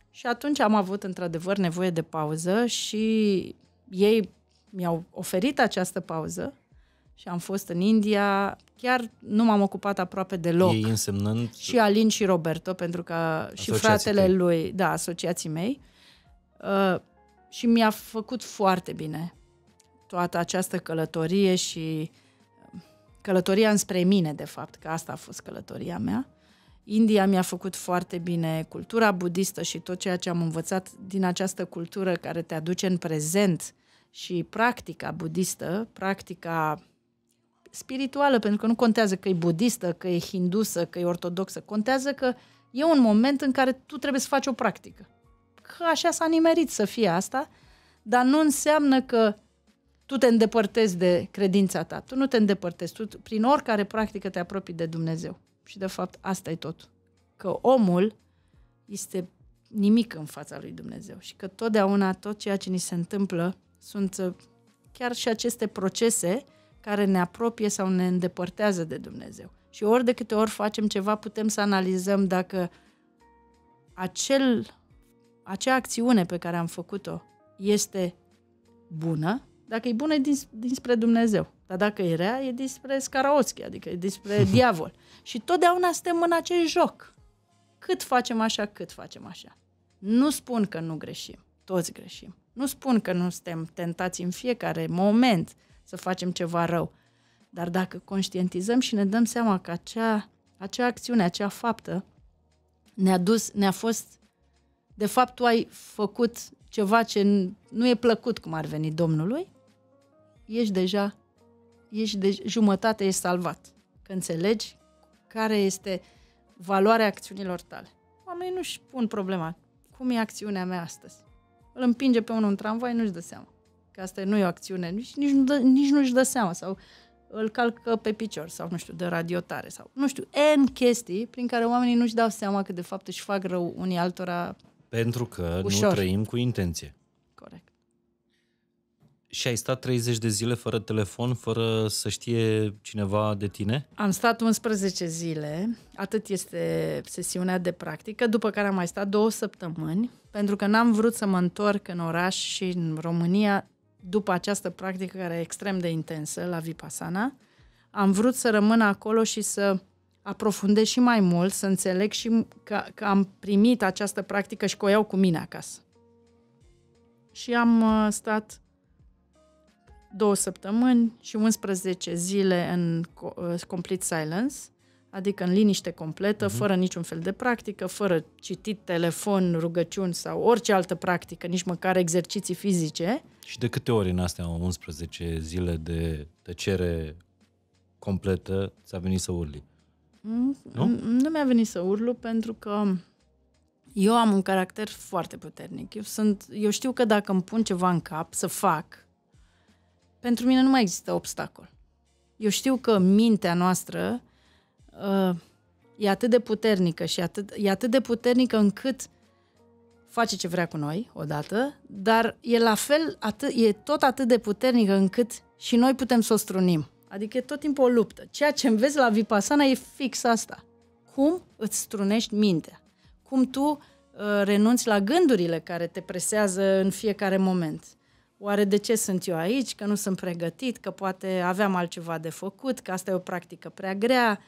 Și atunci am avut într-adevăr nevoie de pauză și ei mi-au oferit această pauză și am fost în India, chiar nu m-am ocupat aproape deloc. Ei însemnând... Și Alin și Roberto, pentru că asociații și fratele lui, da, asociații mei. Și mi-a făcut foarte bine toată această călătorie și călătoria înspre mine, de fapt, că asta a fost călătoria mea. India mi-a făcut foarte bine cultura budistă și tot ceea ce am învățat din această cultură care te aduce în prezent și practica budistă, practica spirituală, pentru că nu contează că e budistă, că e hindusă, că e ortodoxă, contează că e un moment în care tu trebuie să faci o practică. Că așa s-a nimerit să fie asta, dar nu înseamnă că tu te îndepărtezi de credința ta, tu nu te îndepărtezi, tu prin oricare practică te apropii de Dumnezeu. Și de fapt asta e tot, că omul este nimic în fața lui Dumnezeu și că totdeauna tot ceea ce ni se întâmplă sunt chiar și aceste procese care ne apropie sau ne îndepărtează de Dumnezeu. Și ori de câte ori facem ceva putem să analizăm dacă acea acțiune pe care am făcut-o este bună, dacă e bună e dinspre Dumnezeu, dar dacă e rea e dinspre Scaraoschi, adică e dinspre diavol. Și totdeauna suntem în acest joc. Cât facem așa, cât facem așa. Nu spun că nu greșim, toți greșim. Nu spun că nu suntem tentați în fiecare moment să facem ceva rău, dar dacă conștientizăm și ne dăm seama că acea acțiune, acea faptă ne-a fost... De fapt, tu ai făcut ceva ce nu e plăcut, cum ar veni Domnului, ești de jumătate, ești salvat. Că înțelegi care este valoarea acțiunilor tale. Oamenii nu-și pun problema. Cum e acțiunea mea astăzi? Îl împinge pe unul în tramvai, nu-și dă seama. Că asta nu e o acțiune, nici nu-și dă seama. Sau îl calcă pe picior, sau nu știu, de radiotare, sau nu știu, N chestii prin care oamenii nu-și dau seama că de fapt își fac rău unii altora. Pentru că ușor. Nu trăim cu intenție. Corect. Și ai stat 30 de zile fără telefon, fără să știe cineva de tine? Am stat 11 zile, atât este sesiunea de practică, după care am mai stat 2 săptămâni, pentru că n-am vrut să mă întorc în oraș și în România după această practică care e extrem de intensă la Vipassana. Am vrut să rămân acolo și să... aprofundez și mai mult, să înțeleg și că am primit această practică și că o iau cu mine acasă. și am stat 2 săptămâni și 11 zile în complete silence, adică în liniște completă, fără niciun fel de practică, fără citit, telefon, rugăciuni sau orice altă practică, nici măcar exerciții fizice. Și de câte ori în astea 11 zile de tăcere completă ți-a venit să urli? Nu? Nu mi-a venit să urlu pentru că eu am un caracter foarte puternic. Eu știu că dacă îmi pun ceva în cap să fac, pentru mine nu mai există obstacol. Eu știu că mintea noastră e atât de puternică și e atât de puternică încât face ce vrea cu noi odată, dar e la fel, e tot atât de puternică încât și noi putem să o strunim. Adică e tot timpul o luptă. Ceea ce înveți la Vipassana e fix asta. Cum îți strunești mintea? Cum tu renunți la gândurile care te presează în fiecare moment? Oare de ce sunt eu aici? Că nu sunt pregătit? Că poate aveam altceva de făcut? Că asta e o practică prea grea?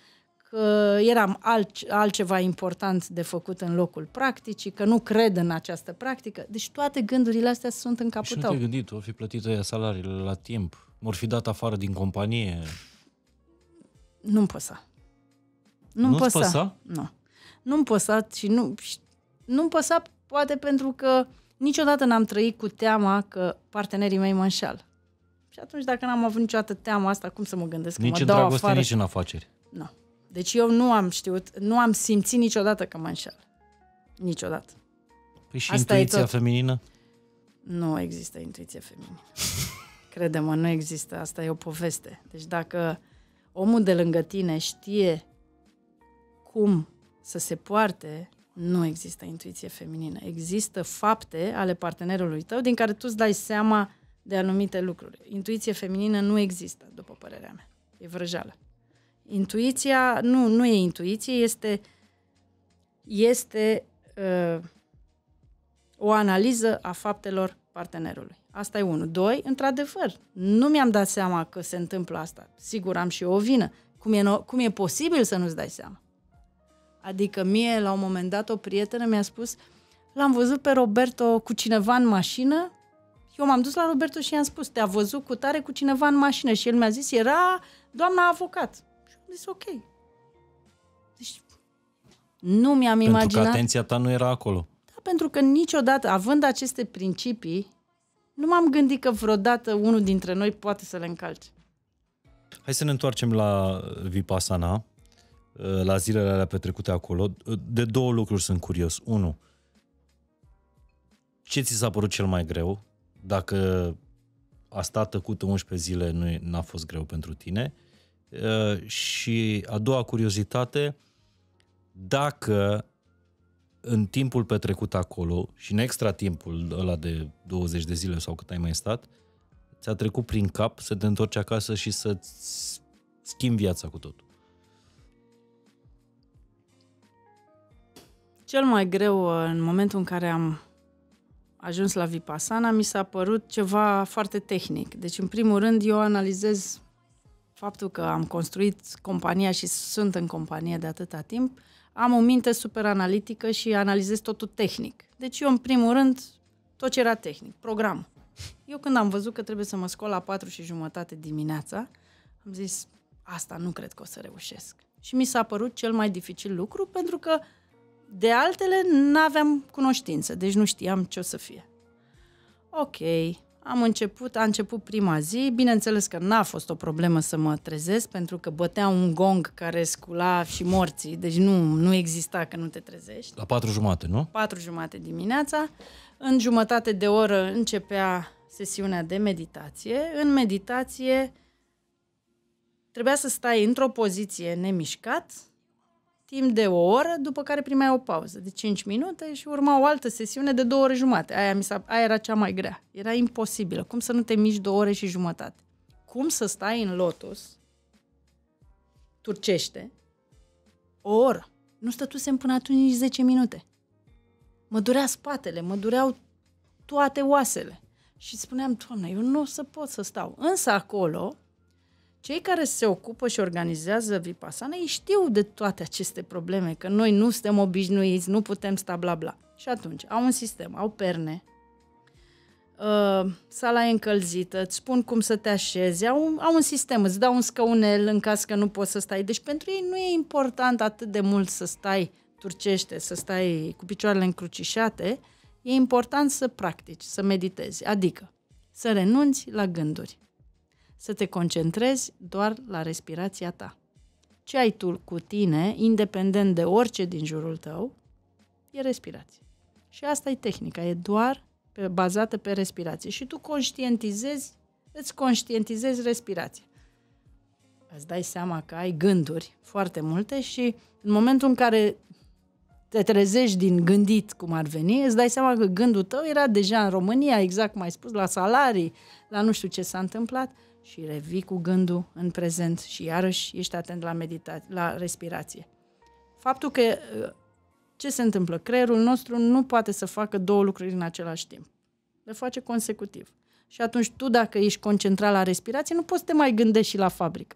Că eram altceva important de făcut în locul practicii? Că nu cred în această practică? Deci toate gândurile astea sunt în capul tău. Și nu te-ai gândit, o fi plătită ea salariile la timp? M-or fi dat afară din companie? Nu-mi păsa. Nu-mi păsa? Nu. Nu-mi păsa și nu-mi păsa poate pentru că niciodată n-am trăit cu teama că partenerii mei mă înșeală. Și atunci dacă n-am avut niciodată teama asta, cum să mă gândesc că mă dau afară? Nici în dragoste, nici în afaceri. Nu. Deci eu nu am știut, nu am simțit niciodată că mă înșeală. Niciodată. Păi și asta intuiția feminină? Nu există intuiție feminină. Crede-mă, nu există. Asta e o poveste. Deci dacă omul de lângă tine știe cum să se poarte, nu există intuiție feminină. Există fapte ale partenerului tău din care tu îți dai seama de anumite lucruri. Intuiție feminină nu există, după părerea mea. E vrăjeală. Intuiția nu e intuiție, este o analiză a faptelor partenerului. Asta e unul. 2, într-adevăr, nu mi-am dat seama că se întâmplă asta. Sigur, am și eu o vină. Cum e posibil să nu-ți dai seama? Adică mie, la un moment dat, o prietenă mi-a spus, l-am văzut pe Roberto cu cineva în mașină. Eu m-am dus la Roberto și i-am spus, te-a văzut cu tare cu cineva în mașină. Și el mi-a zis, era doamna avocat. Și am zis, ok. Deci, nu mi-am imaginat. Pentru că atenția ta nu era acolo. Da, pentru că niciodată, având aceste principii, nu m-am gândit că vreodată unul dintre noi poate să le încalce. Hai să ne întoarcem la Vipassana, la zilele alea petrecute acolo. De 2 lucruri sunt curios. 1. Ce ți s-a părut cel mai greu? Dacă a stat tăcută 11 zile, nu n-a fost greu pentru tine. Și a doua curiozitate, dacă în timpul petrecut acolo și în extra timpul ăla de 20 de zile sau cât ai mai stat, ți-a trecut prin cap să te întorci acasă și să-ți schimbi viața cu totul. Cel mai greu în momentul în care am ajuns la Vipassana mi s-a părut ceva foarte tehnic. Deci în primul rând eu analizez faptul că am construit compania și sunt în companie de atâta timp. Am o minte super analitică și analizez totul tehnic. Deci eu, în primul rând, tot ce era tehnic, program. Eu când am văzut că trebuie să mă scol la 4:30 dimineața, am zis, asta nu cred că o să reușesc. Și mi s-a părut cel mai dificil lucru, pentru că de altele n-aveam cunoștință, deci nu știam ce o să fie. Ok, a început prima zi, bineînțeles că n-a fost o problemă să mă trezesc, pentru că bătea un gong care scula și morții, deci nu exista că nu te trezești. La 4:30, nu? 4:30 dimineața, în jumătate de oră începea sesiunea de meditație. În meditație trebuia să stai într-o poziție nemișcat, timp de o oră, după care primeai o pauză de 5 minute și urma o altă sesiune de 2 ore jumate. Aia era cea mai grea. Era imposibilă. Cum să nu te miști 2 ore și jumătate? Cum să stai în lotus, turcește, o oră? Nu stătusem până atunci nici 10 minute. Mă durea spatele, mă dureau toate oasele. Și spuneam, Doamne, eu nu o să pot să stau. Însă acolo, cei care se ocupă și organizează Vipassana, ei știu de toate aceste probleme, că noi nu suntem obișnuiți, nu putem sta bla bla. Și atunci, au un sistem, au perne, Sala e încălzită, îți spun cum să te așezi, au un sistem, îți dau un scăunel în caz că nu poți să stai. Deci pentru ei nu e important atât de mult să stai turcește, să stai cu picioarele încrucișate, e important să practici, să meditezi, adică să renunți la gânduri, să te concentrezi doar la respirația ta. Ce ai tu cu tine, independent de orice din jurul tău, e respirație. Și asta e tehnica, e doar bazată pe respirație. Și tu conștientizezi, îți conștientizezi respirația. Îți dai seama că ai gânduri foarte multe și în momentul în care te trezești din gândit cum ar veni, îți dai seama că gândul tău era deja în România, exact cum ai spus, la salarii, la nu știu ce s-a întâmplat și revii cu gândul în prezent și iarăși ești atent la meditație, la respirație. Faptul că ce se întâmplă? Creierul nostru nu poate să facă două lucruri în același timp. Le face consecutiv. Și atunci tu, dacă ești concentrat la respirație, nu poți să te mai gândești și la fabrică.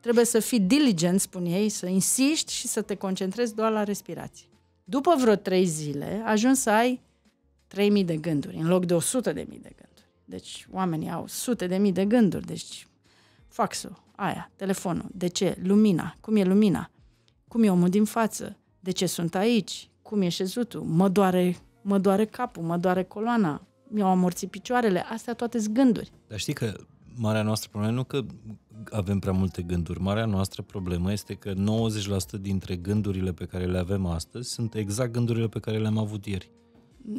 Trebuie să fii diligent, spun ei, să insiști și să te concentrezi doar la respirație. După vreo 3 zile, ajungi să ai 3000 de gânduri, în loc de 100.000 de gânduri. Deci oamenii au sute de mii de gânduri. Deci faxul, aia, telefonul, de ce, lumina, cum e lumina, cum e omul din față, de ce sunt aici, cum e șezutul, mă doare capul, mă doare coloana, mi-au amorțit picioarele, astea toate-s gânduri. Dar știi că marea noastră problemă nu că avem prea multe gânduri, marea noastră problemă este că 90% dintre gândurile pe care le avem astăzi sunt exact gândurile pe care le-am avut ieri.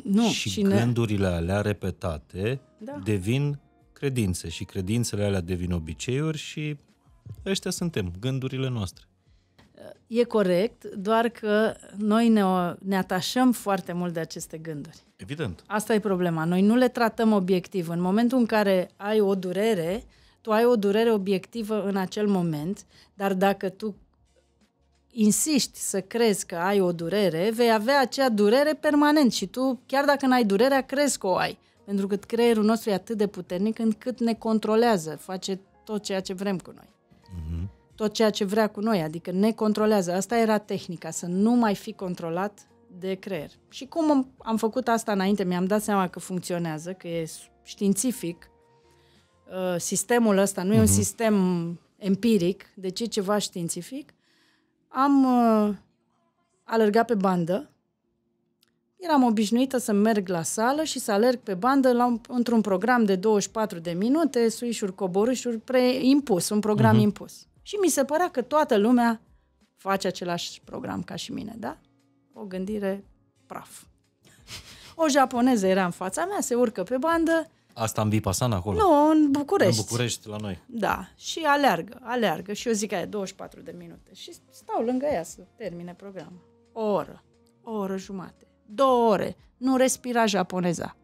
Nu, și gândurile alea repetate devin credințe și credințele alea devin obiceiuri și ăștia suntem, gândurile noastre. E corect, doar că noi ne atașăm foarte mult de aceste gânduri. Evident. Asta e problema. Noi nu le tratăm obiectiv. În momentul în care ai o durere, tu ai o durere obiectivă în acel moment, dar dacă tu insiști să crezi că ai o durere, vei avea acea durere permanent și tu, chiar dacă n-ai durerea, crezi că o ai. Pentru că creierul nostru e atât de puternic încât ne controlează, face tot ceea ce vrem cu noi. Mhm. Tot ceea ce vrea cu noi, adică ne controlează. Asta era tehnica, să nu mai fi controlat de creier. Și cum am făcut asta înainte, mi-am dat seama că funcționează, că e științific. Sistemul ăsta nu e un sistem empiric, deci e ceva științific. Am alergat pe bandă. Eram obișnuită să merg la sală și să alerg pe bandă într-un program de 24 de minute, suișuri, coborâșuri, impus, un program impus. Și mi se părea că toată lumea face același program ca și mine, da? O gândire praf. O japoneză era în fața mea, se urcă pe bandă. Asta în Vipassana acolo? Nu, în București. În București, la noi. Da, și aleargă. Și eu zic că e 24 de minute. Și stau lângă ea să termine programul. O oră jumate, 2 ore. Nu respira japoneza.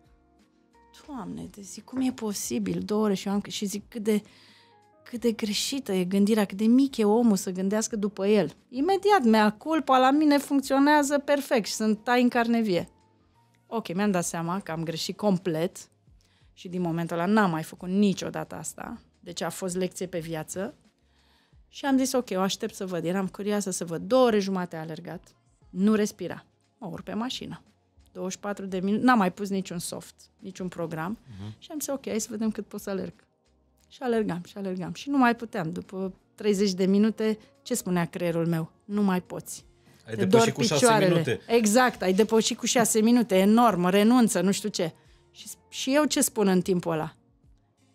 Doamne, zic, cum e posibil 2 ore și eu am... Și zic, cât de greșită e gândirea, cât de mic e omul să gândească după el. Imediat, mea culpa la mine funcționează perfect și sunt tai în carne vie. Ok, mi-am dat seama că am greșit complet și din momentul ăla n-am mai făcut niciodată asta. Deci a fost lecție pe viață și am zis ok, o aștept să văd. Eram curioasă să văd. 2 ore jumate a alergat, nu respira. Mă urc pe mașină. 24 de minute, n-am mai pus niciun soft, niciun program și am zis ok, hai să vedem cât pot să alerg. Și alergam și nu mai puteam. După 30 de minute, ce spunea creierul meu? Nu mai poți. Ai depășit cu 6 minute. Exact, ai depășit cu 6 minute, enorm, renunță, nu știu ce. Și eu ce spun în timpul ăla?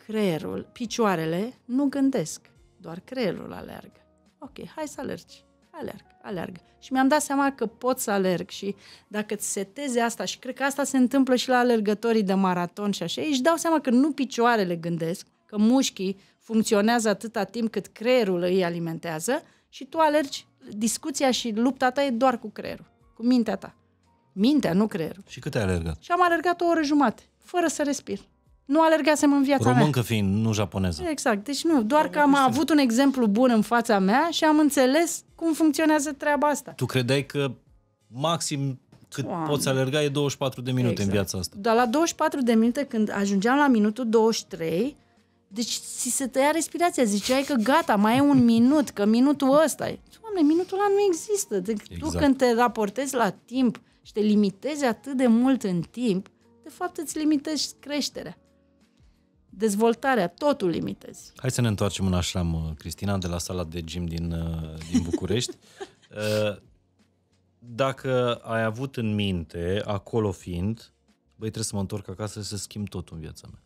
Creierul, picioarele nu gândesc, doar creierul alergă. Ok, hai să alergi. Alerg. Și mi-am dat seama că pot să alerg și dacă îți setezi asta, și cred că asta se întâmplă și la alergătorii de maraton și așa, își dau seama că nu picioarele gândesc, că mușchii funcționează atâta timp cât creierul îi alimentează și tu alergi, discuția și lupta ta e doar cu creierul, cu mintea ta. Mintea, nu creierul. Și cât ai alergat? Și am alergat 1 oră jumate, fără să respir. Nu alergasem în viața mea. Româncă fiind, nu japoneză. Exact, deci nu, doar că am avut un exemplu bun în fața mea și am înțeles cum funcționează treaba asta. Tu credeai că maxim cât poți alerga e 24 de minute exact. În viața asta. Dar la 24 de minute, când ajungeam la minutul 23... Deci ți se tăia respirația, ziceai că gata, mai e 1 minut, că minutul ăsta e. Doamne, minutul ăla nu există. Deci, exact. Tu când te raportezi la timp și te limitezi atât de mult în timp, de fapt îți limitezi creșterea, dezvoltarea, totul limitezi. Hai să ne întoarcem în așram, Cristina, de la sala de gym din București. Dacă ai avut în minte, acolo fiind, băi, trebuie să mă întorc acasă să schimb totul în viața mea.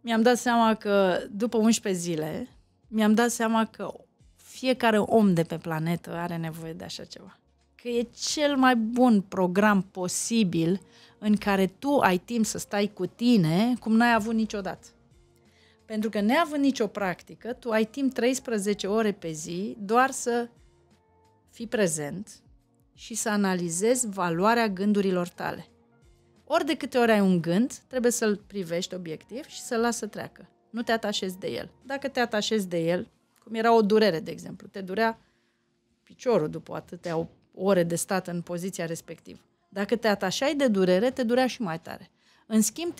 Mi-am dat seama că după 11 zile, mi-am dat seama că fiecare om de pe planetă are nevoie de așa ceva. Că e cel mai bun program posibil în care tu ai timp să stai cu tine cum n-ai avut niciodată. Pentru că neavând nicio practică, tu ai timp 13 ore pe zi doar să fii prezent și să analizezi valoarea gândurilor tale. Ori de câte ori ai un gând, trebuie să-l privești obiectiv și să-l lași să treacă. Nu te atașezi de el. Dacă te atașezi de el, cum era o durere, de exemplu, te durea piciorul după atâtea ore de stat în poziția respectivă. Dacă te atașai de durere, te durea și mai tare. În schimb,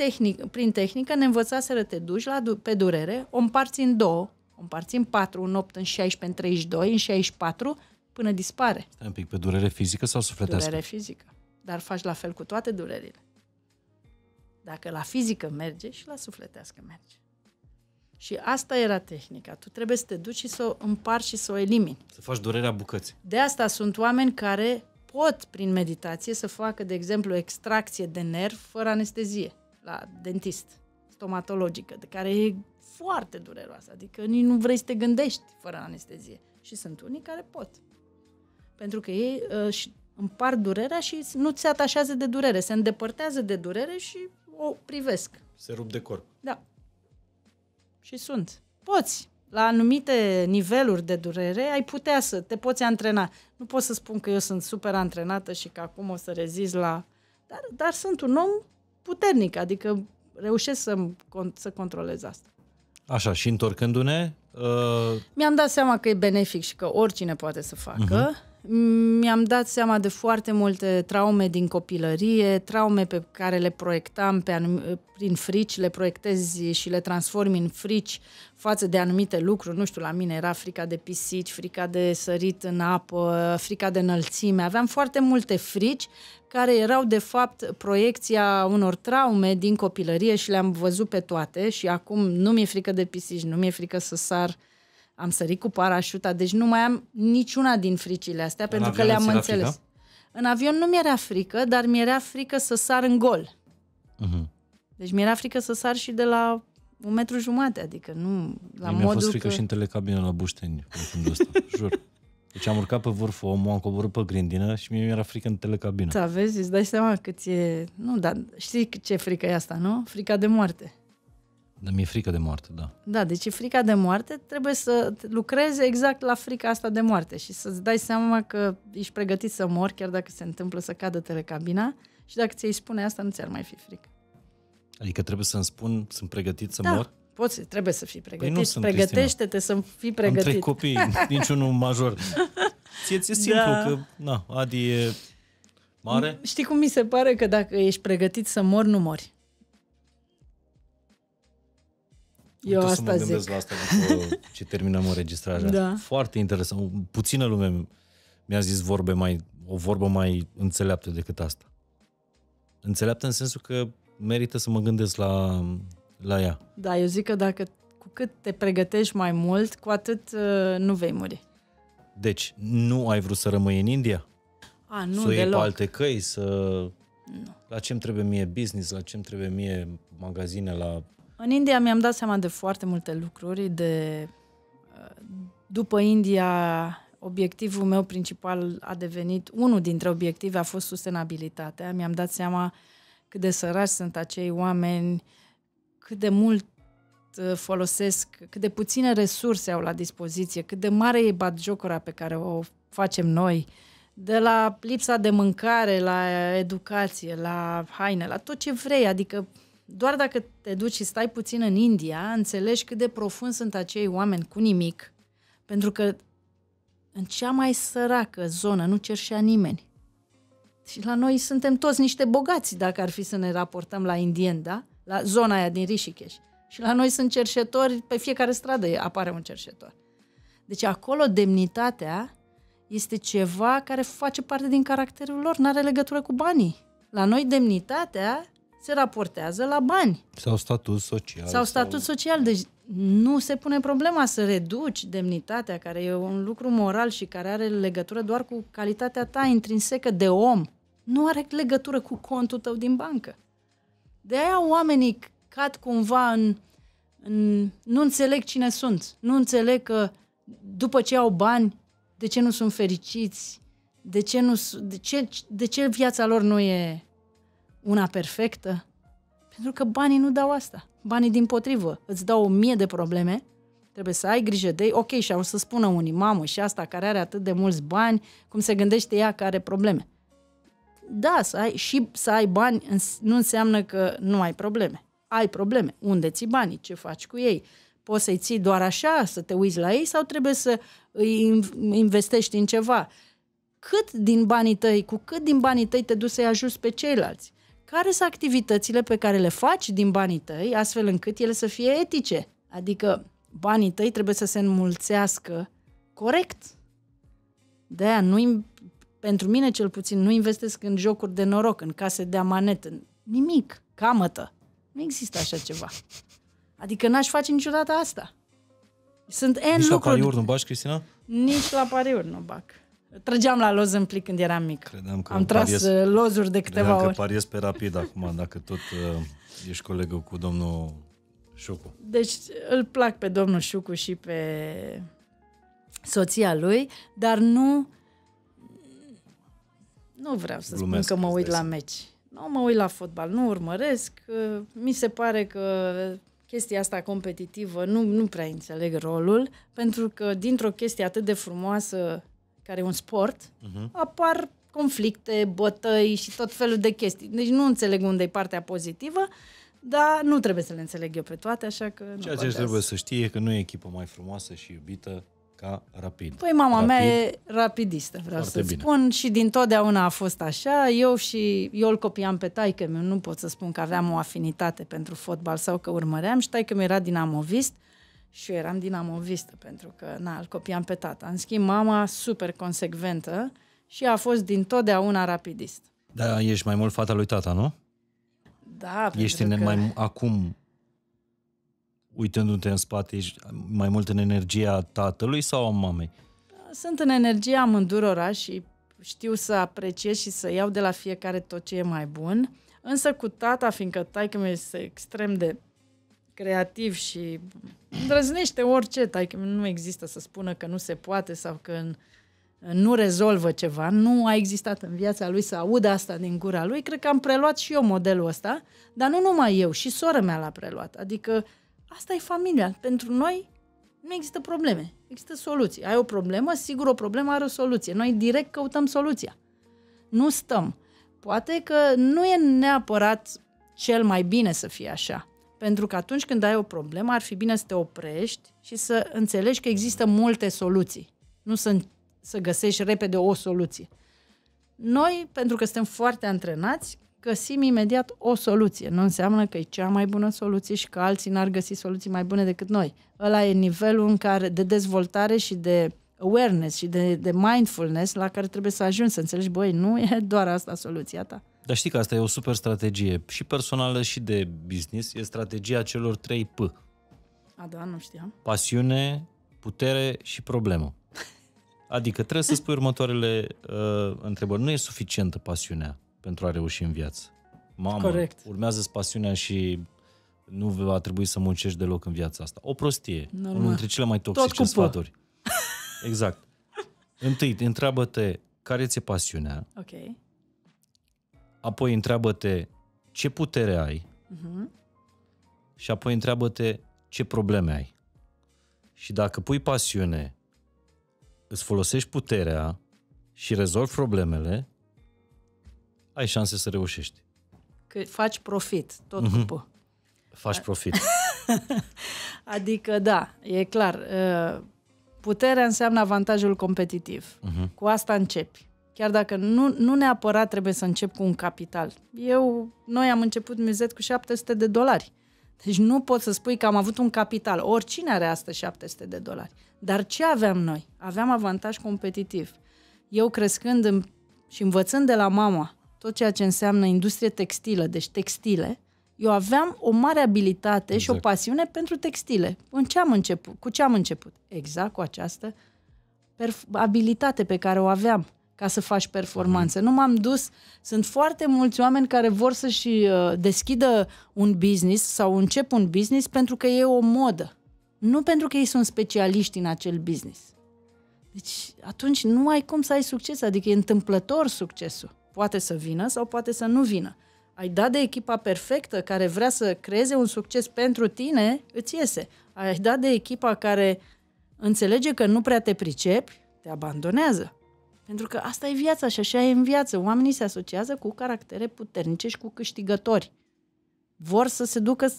prin tehnică ne învățaseră te duci pe durere, o împarți în 2, o împarți în 4, în 8, în 16, în 32, în 64, până dispare. Stai un pic, pe durere fizică sau sufletească? Durere fizică. Dar faci la fel cu toate durerile. Dacă la fizică merge și la sufletească merge. Și asta era tehnica. Tu trebuie să te duci și să o împarți și să o elimini. Să faci durerea bucăți. De asta sunt oameni care pot, prin meditație, să facă, de exemplu, extracție de nerv fără anestezie la dentist, stomatologică, de care e foarte dureroasă. Adică nu vrei să te gândești fără anestezie. Și sunt unii care pot. Pentru că ei împart durerea și nu se atașează de durere. Se îndepărtează de durere și o privesc. Se rup de corp. Da. Și sunt. Poți. La anumite niveluri de durere ai putea să te poți antrena. Nu pot să spun că eu sunt super antrenată și că acum o să rezist la... Dar sunt un om puternic, adică reușesc să controlez asta. Așa, și întorcându-ne... Mi-am dat seama că e benefic și că oricine poate să facă. Mi-am dat seama de foarte multe traume din copilărie, traume pe care le proiectam prin frici, le proiectezi și le transformi în frici față de anumite lucruri. Nu știu, la mine era frica de pisici, frica de sărit în apă, frica de înălțime. Aveam foarte multe frici care erau de fapt proiecția unor traume din copilărie și le-am văzut pe toate și acum nu mi-e frică de pisici, nu mi-e frică să sar. Am sărit cu parașuta, deci nu mai am niciuna din fricile astea, pentru că le-am înțeles. Frică? În avion nu mi-era frică, dar mi-era frică să sar în gol. Deci mi-era frică să sar și de la 1,5 m, adică nu... Mi-a fost frică și în telecabină la Bușteni, în fundul ăsta, jur. Deci am urcat pe vârful, omul, am coborât pe grindină și mie mi-era frică în telecabină. Da, vezi, îți dai seama că ți-e... Nu, dar știi ce frică e asta, nu? Frica de moarte. Dar mi-e frică de moarte, da. Da, deci frica de moarte, trebuie să lucrezi exact la frica asta de moarte și să-ți dai seama că ești pregătit să mori, chiar dacă se întâmplă să cadă telecabina, și dacă ți-ai spune asta, nu ți-ar mai fi frică. Adică trebuie să-mi spun, sunt pregătit să mor? Poți, trebuie să fii pregătit. Păi nu sunt, pregătește-te să fii pregătit. Am 3 copii, niciunul major. Ție-ți e simplu că, na, Adi e mare. Știi cum mi se pare? Că dacă ești pregătit să mori, nu mori. Eu asta să mă gândesc la asta după ce terminăm înregistrarea. Foarte interesant. Puțină lume mi-a zis o vorbă mai înțeleaptă decât asta. Înțeleaptă în sensul că merită să mă gândesc la ea. Da, eu zic că dacă cu cât te pregătești mai mult, cu atât nu vei muri. Deci, nu ai vrut să rămâi în India? Nu, deloc. Să iei pe alte căi? La ce-mi trebuie mie business? La ce-mi trebuie mie magazine? În India mi-am dat seama de foarte multe lucruri. După India, obiectivul meu principal a devenit, unul dintre obiective a fost sustenabilitatea. Mi-am dat seama cât de săraci sunt acei oameni, cât de mult folosesc, cât de puține resurse au la dispoziție, cât de mare e batjocura pe care o facem noi. De la lipsa de mâncare, la educație, la haine, la tot ce vrei, adică doar dacă te duci și stai puțin în India, înțelegi cât de profund sunt acei oameni cu nimic, pentru că în cea mai săracă zonă nu cerșea nimeni. Și la noi suntem toți niște bogați, dacă ar fi să ne raportăm la indieni, da? La zona aia din Rishikesh. Și la noi sunt cerșetori, pe fiecare stradă apare un cerșetor. Deci acolo demnitatea este ceva care face parte din caracterul lor, n-are legătură cu banii. La noi demnitatea se raportează la bani. Sau statut social. Sau statut social. Deci nu se pune problema să reduci demnitatea, care e un lucru moral și care are legătură doar cu calitatea ta intrinsecă de om. Nu are legătură cu contul tău din bancă. De aia oamenii cad cumva în... nu înțeleg cine sunt. Nu înțeleg că după ce au bani, de ce nu sunt fericiți, de ce viața lor nu e una perfectă. Pentru că banii nu dau asta. Banii dimpotrivă îți dau 1000 de probleme, trebuie să ai grijă de ei. Ok, și o să spună unii, mamă, și asta care are atât de mulți bani, cum se gândește ea că are probleme. Da, să ai bani nu înseamnă că nu ai probleme. Ai probleme. Unde ții banii? Ce faci cu ei? Poți să-i ții doar așa, să te uiți la ei, sau trebuie să îi investești în ceva? Cât din banii tăi, cu cât din banii tăi te duci să-i ajuți pe ceilalți? Care sunt activitățile pe care le faci din banii tăi, astfel încât ele să fie etice? Adică banii tăi trebuie să se înmulțească corect. De-aia nu, pentru mine cel puțin, nu investesc în jocuri de noroc, în case de amanet, în nimic, camătă. Nu există așa ceva. Adică n-aș face niciodată asta. Sunt N lucruri. Nici la pariuri nu bagi, Cristina? Nici la pariuri nu bag. Trăgeam la loz în plic când eram mic. Credeam că am tras lozuri de câteva ori. Că pariez pe Rapid acum, dacă tot ești colegă cu domnul Șucu. Deci îl plac pe domnul Șucu și pe soția lui, dar nu vreau să glumesc, spun că mă uit la meci. Nu mă uit la fotbal, nu urmăresc. Mi se pare că chestia asta competitivă nu prea înțeleg rolul, pentru că dintr-o chestie atât de frumoasă care e un sport, apar conflicte, bătăi și tot felul de chestii. Deci nu înțeleg unde e partea pozitivă, dar nu trebuie să le înțeleg eu pe toate, așa că... Ceea ce trebuie să știi e că nu e echipă mai frumoasă și iubită ca Rapid. Păi mama mea e rapidistă, vreau să spun, și dintotdeauna a fost așa. Eu îl copiam pe taică-miu, nu pot să spun că aveam o afinitate pentru fotbal sau că urmăream, și taică-miu era dinamovist și eu eram dinamovistă, pentru că îl copiam pe tata. În schimb, mama super consecventă și a fost dintotdeauna rapidist. Da, ești mai mult fata lui tata, nu? Da, ești pentru că... acum... uitându-te în spate, ești mai mult în energia tatălui sau a mamei? Sunt în energia amândurora și știu să apreciez și să iau de la fiecare tot ce e mai bun. Însă cu tata, fiindcă taică-miu este extrem de creativ și îndrăznește orice, taică-miu nu există să spună că nu se poate sau că nu rezolvă ceva. Nu a existat în viața lui să audă asta din gura lui. Cred că am preluat și eu modelul ăsta, dar nu numai eu, și sora mea l-a preluat. Adică asta e familia. Pentru noi nu există probleme, există soluții. Ai o problemă, sigur o problemă are o soluție. Noi direct căutăm soluția. Nu stăm. Poate că nu e neapărat cel mai bine să fie așa. Pentru că atunci când ai o problemă, ar fi bine să te oprești și să înțelegi că există multe soluții. Nu să găsești repede o soluție. Noi, pentru că suntem foarte antrenați, găsim imediat o soluție. Nu înseamnă că e cea mai bună soluție și că alții n-ar găsi soluții mai bune decât noi. Ăla e nivelul în care, de dezvoltare și de awareness și de mindfulness la care trebuie să ajungi, să înțelegi, băi, nu e doar asta soluția ta. Dar știi că asta e o super strategie și personală și de business. E strategia celor 3 P. A, da, nu știam. Pasiune, putere și problemă. Adică trebuie să spui următoarele întrebări. Nu e suficientă pasiunea pentru a reuși în viață. Mamă, corect. Urmează-ți pasiunea și nu va trebui să muncești deloc în viața asta. O prostie. Normal. Unul dintre cele mai toxice sfaturi. Exact. Întâi, întreabă-te care ți-e pasiunea. Ok. Apoi întreabă-te ce putere ai. Și apoi întreabă-te ce probleme ai. Și dacă pui pasiune, îți folosești puterea și rezolvi problemele, ai șanse să reușești. Că faci profit, tot timpul. Faci profit. Adică, da, e clar. Puterea înseamnă avantajul competitiv. Cu asta începi. Chiar dacă nu neapărat trebuie să încep cu un capital. Noi am început Musette cu $700. Deci nu pot să spui că am avut un capital. Oricine are astăzi $700. Dar ce aveam noi? Aveam avantaj competitiv. Eu crescând și învățând de la mama tot ceea ce înseamnă industrie textilă, deci textile, eu aveam o mare abilitate și o pasiune pentru textile. Cu ce am început? Exact cu această abilitate pe care o aveam ca să faci performanță. Nu m-am dus, sunt foarte mulți oameni care vor să-și deschidă un business sau încep un business pentru că e o modă, nu pentru că ei sunt specialiști în acel business. Deci atunci nu ai cum să ai succes, adică e întâmplător succesul. Poate să vină sau poate să nu vină. Ai dat de echipa perfectă care vrea să creeze un succes pentru tine, îți iese. Ai dat de echipa care înțelege că nu prea te pricepi, te abandonează. Pentru că asta e viața și așa e în viață. Oamenii se asociază cu caractere puternice și cu câștigători. Vor să se ducă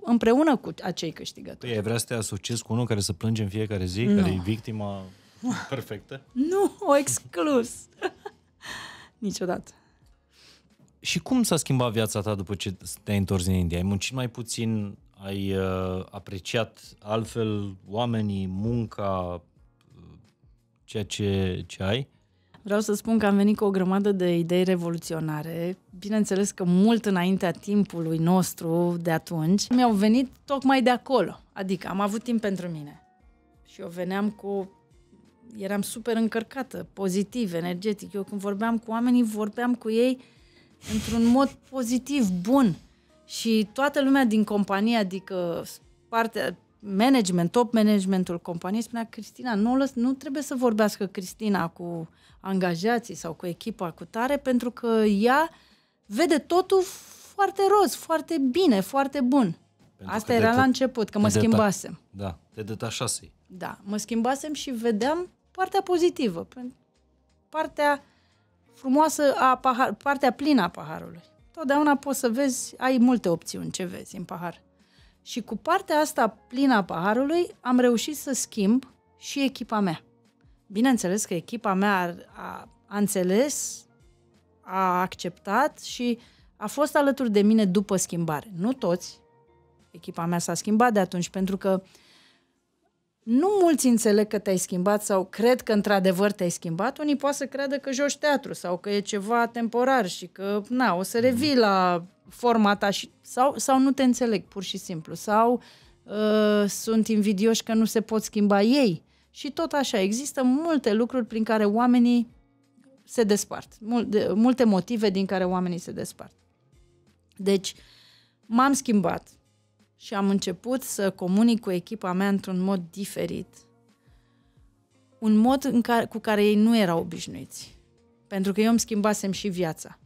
împreună cu acei câștigători. Păi, vrea să te asociezi cu unul care se plânge în fiecare zi, no, care e victima perfectă? Nu, o exclus. Niciodată. Și cum s-a schimbat viața ta după ce te-ai întors în India? Ai muncit mai puțin, ai apreciat altfel oamenii, munca, ceea ce ai? Vreau să spun că am venit cu o grămadă de idei revoluționare. Bineînțeles că mult înaintea timpului nostru de atunci mi-au venit tocmai de acolo. Adică am avut timp pentru mine. Și eu veneam cu... Eram super încărcată, pozitiv, energetic. Eu când vorbeam cu oamenii, vorbeam cu ei într-un mod pozitiv, bun. Și toată lumea din companie, adică partea... management, top managementul companiei spunea: Cristina, nu trebuie să vorbească Cristina cu angajații sau cu echipa cu tare, pentru că ea vede totul foarte roz, foarte bine, foarte bun. Pentru asta era la început, că mă schimbasem. Da, te detașasei. Da, mă schimbasem și vedeam partea pozitivă, partea frumoasă, partea plină a paharului. Totdeauna poți să vezi, ai multe opțiuni ce vezi în pahar. Și cu partea asta plină a paharului am reușit să schimb și echipa mea. Bineînțeles că echipa mea a înțeles, a acceptat și a fost alături de mine după schimbare. Nu toți. Echipa mea s-a schimbat de atunci, pentru că nu mulți înțeleg că te-ai schimbat sau cred că într-adevăr te-ai schimbat. Unii poate să creadă că joci teatru sau că e ceva temporar și că na, o să revii la forma ta și, sau nu te înțeleg pur și simplu, sau sunt invidioși că nu se pot schimba ei. Și tot așa, există multe lucruri prin care oamenii se despart, multe motive din care oamenii se despart. Deci m-am schimbat și am început să comunic cu echipa mea într-un mod diferit, un mod cu care ei nu erau obișnuiți, pentru că eu îmi schimbasem și viața.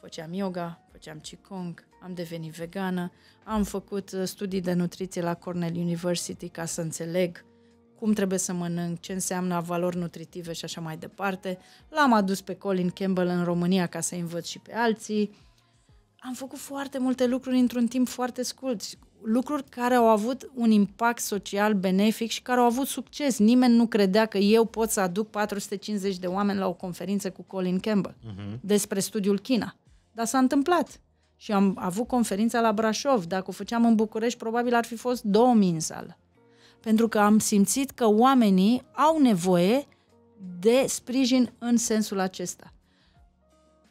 Făceam yoga, făceam qigong, am devenit vegană, am făcut studii de nutriție la Cornell University ca să înțeleg cum trebuie să mănânc, ce înseamnă valori nutritive și așa mai departe. L-am adus pe Colin Campbell în România ca să-i învăț și pe alții. Am făcut foarte multe lucruri într-un timp foarte scurt, lucruri care au avut un impact social benefic și care au avut succes. Nimeni nu credea că eu pot să aduc 450 de oameni la o conferință cu Colin Campbell despre studiul China. Dar s-a întâmplat. Și am avut conferința la Brașov. Dacă o făceam în București, probabil ar fi fost 2000 în sală. Pentru că am simțit că oamenii au nevoie de sprijin în sensul acesta.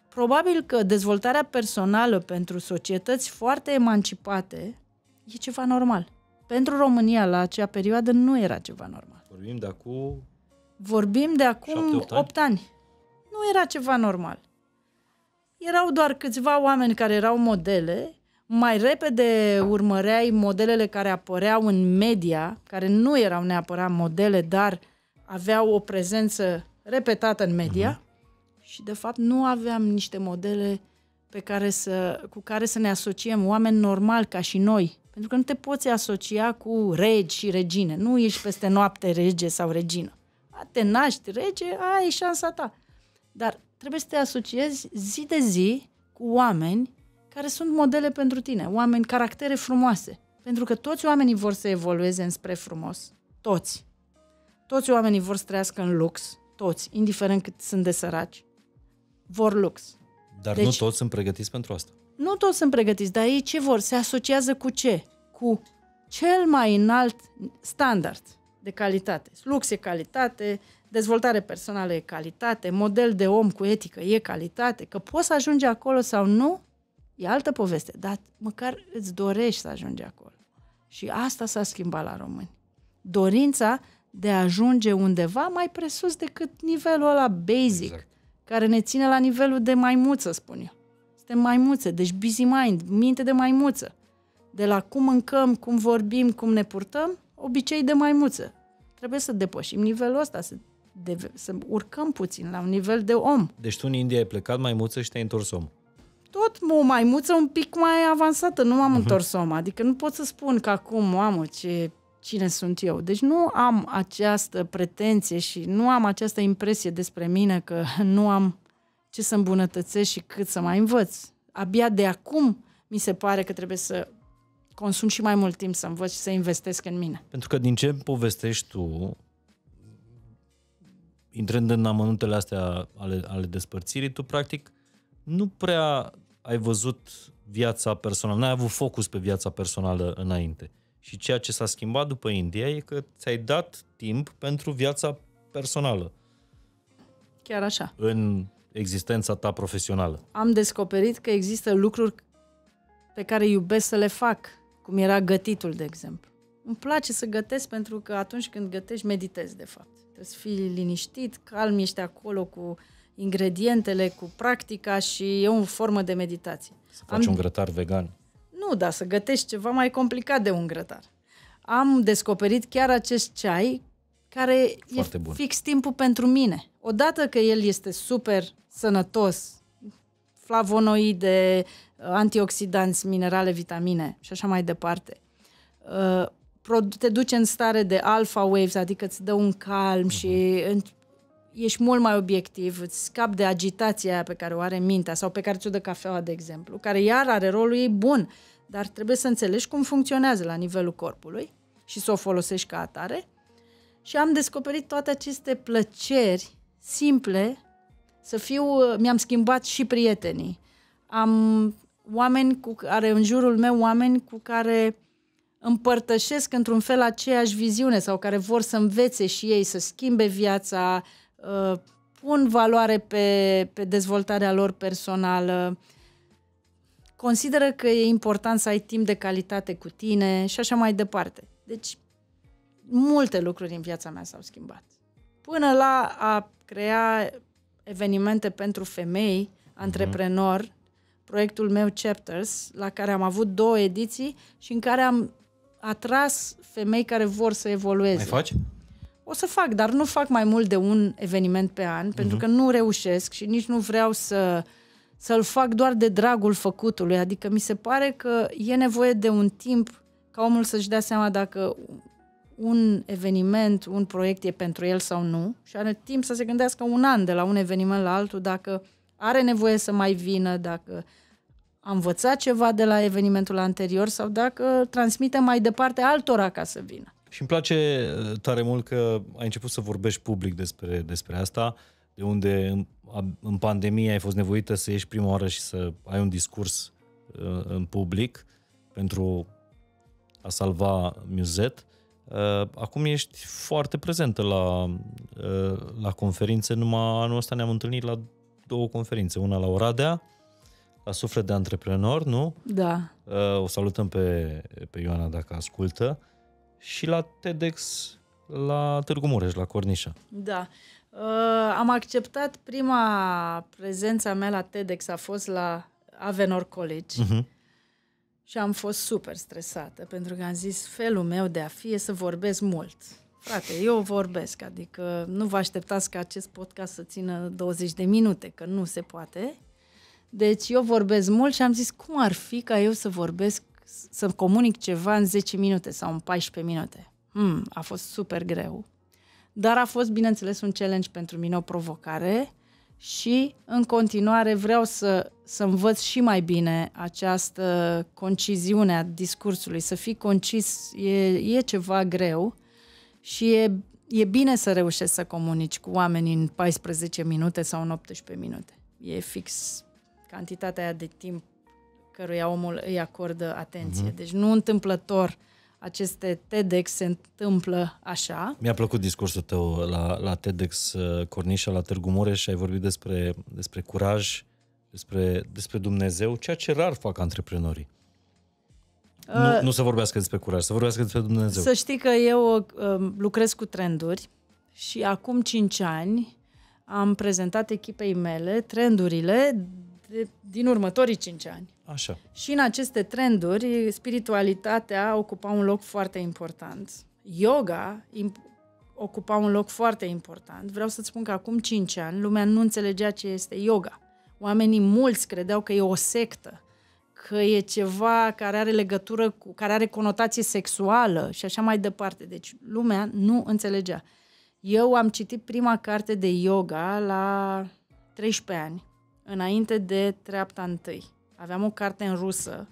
Probabil că dezvoltarea personală pentru societăți foarte emancipate e ceva normal. Pentru România, la acea perioadă, nu era ceva normal. Vorbim de acum 8 ani. Nu era ceva normal. Erau doar câțiva oameni care erau modele, mai repede urmăreai modelele care apăreau în media, care nu erau neapărat modele, dar aveau o prezență repetată în media și de fapt nu aveam niște modele cu care să ne asociem, oameni normali ca și noi, pentru că nu te poți asocia cu regi și regine, nu ești peste noapte rege sau regină. Te naști rege, aia e șansa ta. Dar trebuie să te asociezi zi de zi cu oameni care sunt modele pentru tine, oameni, caractere frumoase. Pentru că toți oamenii vor să evolueze înspre frumos. Toți. Toți oamenii vor să trăiască în lux. Toți, indiferent cât sunt de săraci, vor lux. Dar deci, nu toți sunt pregătiți pentru asta. Nu toți sunt pregătiți, dar ei ce vor? Se asociază cu ce? Cu cel mai înalt standard. de calitate. Lux e calitate, dezvoltare personală e calitate, model de om cu etică e calitate. Că poți să ajungi acolo sau nu, e altă poveste, dar măcar îți dorești să ajungi acolo. Și asta s-a schimbat la români. Dorința de a ajunge undeva mai presus decât nivelul ăla basic, exact, care ne ține la nivelul de maimuță, spun eu. Suntem maimuțe, deci busy mind, minte de maimuță. De la cum mâncăm, cum vorbim, cum ne purtăm, obicei de maimuță. Trebuie să depășim nivelul ăsta, să urcăm puțin la un nivel de om. Deci tu în India ai plecat maimuță și te-ai întors om. Tot o maimuță un pic mai avansată, nu m-am întors om. Adică nu pot să spun că acum, mamă, cine sunt eu. Deci nu am această pretenție și nu am această impresie despre mine că nu am ce să îmbunătățesc și cât să mai învăț. Abia de acum mi se pare că trebuie să consum și mai mult timp să învăț și să investesc în mine. Pentru că din ce povestești tu, intrând în amănuntele astea ale despărțirii, tu practic nu prea ai văzut viața personală, n-ai avut focus pe viața personală înainte. Și ceea ce s-a schimbat după India e că ți-ai dat timp pentru viața personală. Chiar așa. În existența ta profesională. Am descoperit că există lucruri pe care iubesc să le fac, cum era gătitul, de exemplu. Îmi place să gătesc pentru că atunci când gătești, meditezi, de fapt. Trebuie să fii liniștit, calm, ești acolo cu ingredientele, cu practica și e o formă de meditație. Să faci un grătar vegan. Nu, dar să gătești ceva mai complicat de un grătar. Am descoperit chiar acest ceai care e fix timpul pentru mine. Odată că el este super sănătos, flavonoide, antioxidanți, minerale, vitamine și așa mai departe, te duce în stare de alpha waves, adică îți dă un calm și ești mult mai obiectiv, îți scapi de agitația aia pe care o are mintea sau pe care ți-o dă cafeaua, de exemplu, care iar are rolul ei bun, dar trebuie să înțelegi cum funcționează la nivelul corpului și să o folosești ca atare. Și am descoperit toate aceste plăceri simple, mi-am schimbat și prietenii. Am oameni în jurul meu, oameni cu care împărtășesc într-un fel aceeași viziune sau care vor să învețe și ei să schimbe viața, pun valoare pe dezvoltarea lor personală, consideră că e important să ai timp de calitate cu tine și așa mai departe. Deci, multe lucruri în viața mea s-au schimbat. Până la a crea evenimente pentru femei, antreprenor, proiectul meu Chapters, la care am avut 2 ediții și în care am atras femei care vor să evolueze. Mai faci? O să fac, dar nu fac mai mult de un eveniment pe an, pentru că nu reușesc și nici nu vreau să-l fac doar de dragul făcutului. Adică mi se pare că e nevoie de un timp ca omul să-și dea seama dacă un eveniment, un proiect e pentru el sau nu și are timp să se gândească un an de la un eveniment la altul dacă are nevoie să mai vină, dacă a învățat ceva de la evenimentul anterior sau dacă transmite mai departe altora ca să vină. Și îmi place tare mult că ai început să vorbești public despre asta, de unde în pandemie ai fost nevoită să ieși prima oară și să ai un discurs în public pentru a salva Musette. Acum ești foarte prezentă la conferințe. Numai anul ăsta ne-am întâlnit la 2 conferințe, una la Oradea, la Suflet de Antreprenor, nu? Da. O salutăm pe Ioana dacă ascultă, și la TEDx la Târgu Mureș, la Cornișa. Da. Am acceptat, prima prezența mea la TEDx a fost la Avenor College. Și am fost super stresată, pentru că am zis, felul meu de a fi e să vorbesc mult. Frate, eu vorbesc, adică nu vă așteptați ca acest podcast să țină 20 de minute, că nu se poate. Deci eu vorbesc mult și am zis, cum ar fi ca eu să vorbesc, să comunic ceva în 10 minute sau în 14 minute. A fost super greu. Dar a fost, bineînțeles, un challenge pentru mine, o provocare. Și în continuare vreau să învăț și mai bine această conciziune a discursului. Să fii concis e ceva greu și e bine să reușești să comunici cu oamenii în 14 minute sau în 18 minute. E fix cantitatea aia de timp căruia omul îi acordă atenție. Deci nu întâmplător aceste TEDx se întâmplă așa. Mi-a plăcut discursul tău la TEDx Cornișa, la Târgu Mureș, și ai vorbit despre curaj, despre Dumnezeu, ceea ce rar fac antreprenorii. Nu să vorbească despre curaj, să vorbească despre Dumnezeu. Să știi că eu lucrez cu trenduri și acum 5 ani am prezentat echipei mele trendurile din următorii 5 ani. Așa. Și în aceste trenduri, spiritualitatea ocupa un loc foarte important. Yoga ocupa un loc foarte important. Vreau să-ți spun că acum 5 ani lumea nu înțelegea ce este yoga. Oamenii mulți credeau că e o sectă, că e ceva care are legătură cu, care are conotație sexuală și așa mai departe. Deci lumea nu înțelegea. Eu am citit prima carte de yoga la 13 ani, înainte de treapta întâi. Aveam o carte în rusă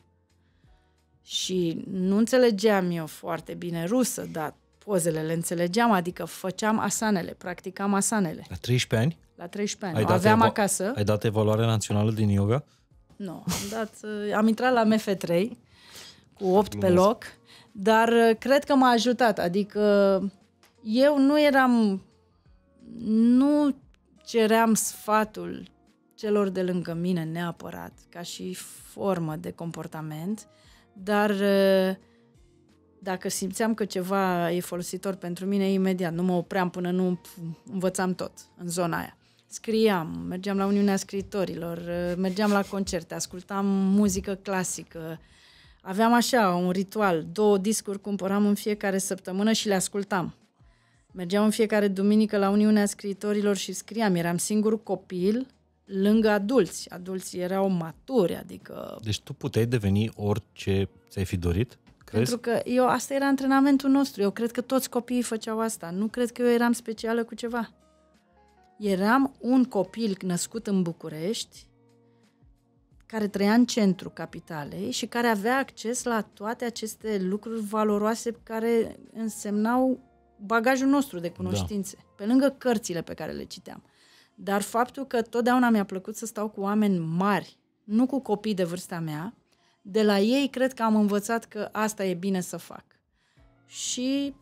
și nu înțelegeam eu foarte bine rusă, dar pozele le înțelegeam, adică făceam asanele, practicam asanele. La 13 ani? La 13 ani. Aveam acasă. Ai dat evaluarea națională din yoga? Nu, am intrat la MF3 cu 8 pe loc, dar cred că m-a ajutat, adică eu nu ceream sfatul celor de lângă mine neapărat, ca și formă de comportament, dar dacă simțeam că ceva e folositor pentru mine, imediat, nu mă opream până nu învățam tot în zona aia. Scriam, mergeam la Uniunea Scriitorilor, mergeam la concerte, ascultam muzică clasică. Aveam așa un ritual, 2 discuri cumpăram în fiecare săptămână și le ascultam. Mergeam în fiecare duminică la Uniunea Scriitorilor și scriam. Eram singur copil lângă adulți. Adulții erau maturi, adică... Deci tu puteai deveni orice ți-ai fi dorit? Crezi? Pentru că eu, asta era antrenamentul nostru. Eu cred că toți copiii făceau asta. Nu cred că eu eram specială cu ceva. Eram un copil născut în București, care trăia în centrul capitalei și care avea acces la toate aceste lucruri valoroase care însemnau bagajul nostru de cunoștințe, da, pe lângă cărțile pe care le citeam. Dar faptul că totdeauna mi-a plăcut să stau cu oameni mari, nu cu copii de vârsta mea, de la ei cred că am învățat că asta e bine să fac. Și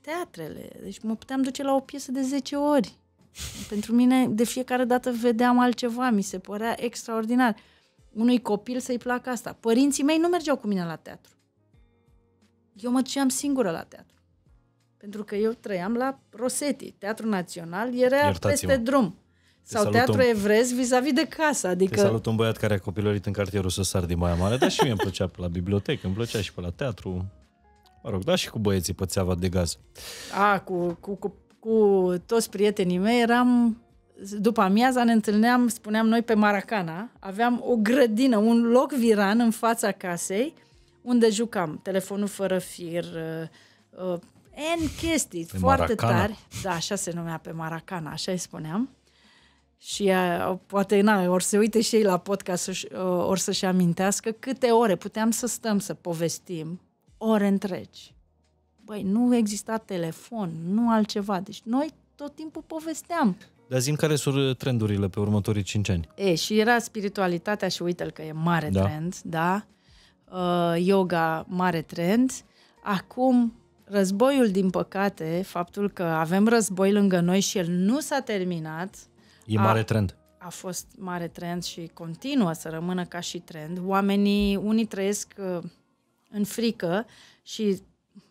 teatrele, deci mă puteam duce la o piesă de 10 ori. Pentru mine, de fiecare dată vedeam altceva, mi se părea extraordinar. Unui copil să-i placă asta. Părinții mei nu mergeau cu mine la teatru. Eu mă duceam singură la teatru. Pentru că eu trăiam la Rosetti. Teatrul Național era peste drum. Sau Teatrul Evresc vis-a-vis de casă. Adică... Te salut un băiat care a copilărit în cartierul Săsar din Baia Mare, dar și mie îmi plăcea pe la bibliotecă, îmi plăcea și pe la teatru. Mă rog, da, și cu băieții pe țeava de gaz. Cu toți prietenii mei eram, după amiaza ne întâlneam, spuneam noi, pe Maracana. Aveam o grădină, un loc viran în fața casei unde jucam telefonul fără fir, N chestii pe foarte tari. Da, așa se numea, pe Maracana, așa îi spuneam. Și poate, ori se uite și ei la podcast, ori să-și amintească câte ore puteam să stăm să povestim, ore întregi. Băi, nu exista telefon, nu altceva. Deci noi tot timpul povesteam. Dar zi-mi care sunt trendurile pe următorii 5 ani? Și era spiritualitatea și uite-l că e mare trend, da? Yoga, mare trend. Acum, războiul, din păcate, faptul că avem război lângă noi și el nu s-a terminat. E mare trend. A fost mare trend și continuă să rămână ca și trend. Oamenii, unii trăiesc în frică și...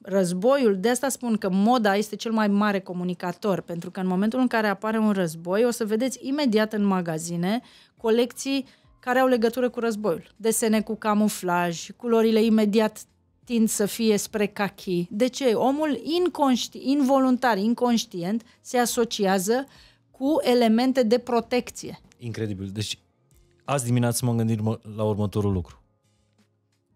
Războiul, de asta spun că moda este cel mai mare comunicator, pentru că în momentul în care apare un război, o să vedeți imediat în magazine colecții care au legătură cu războiul. Desene cu camuflaj, culorile imediat tind să fie spre cachi. De ce? Omul involuntar, inconștient, se asociază cu elemente de protecție. Incredibil. Deci, azi dimineață m-am gândit la următorul lucru.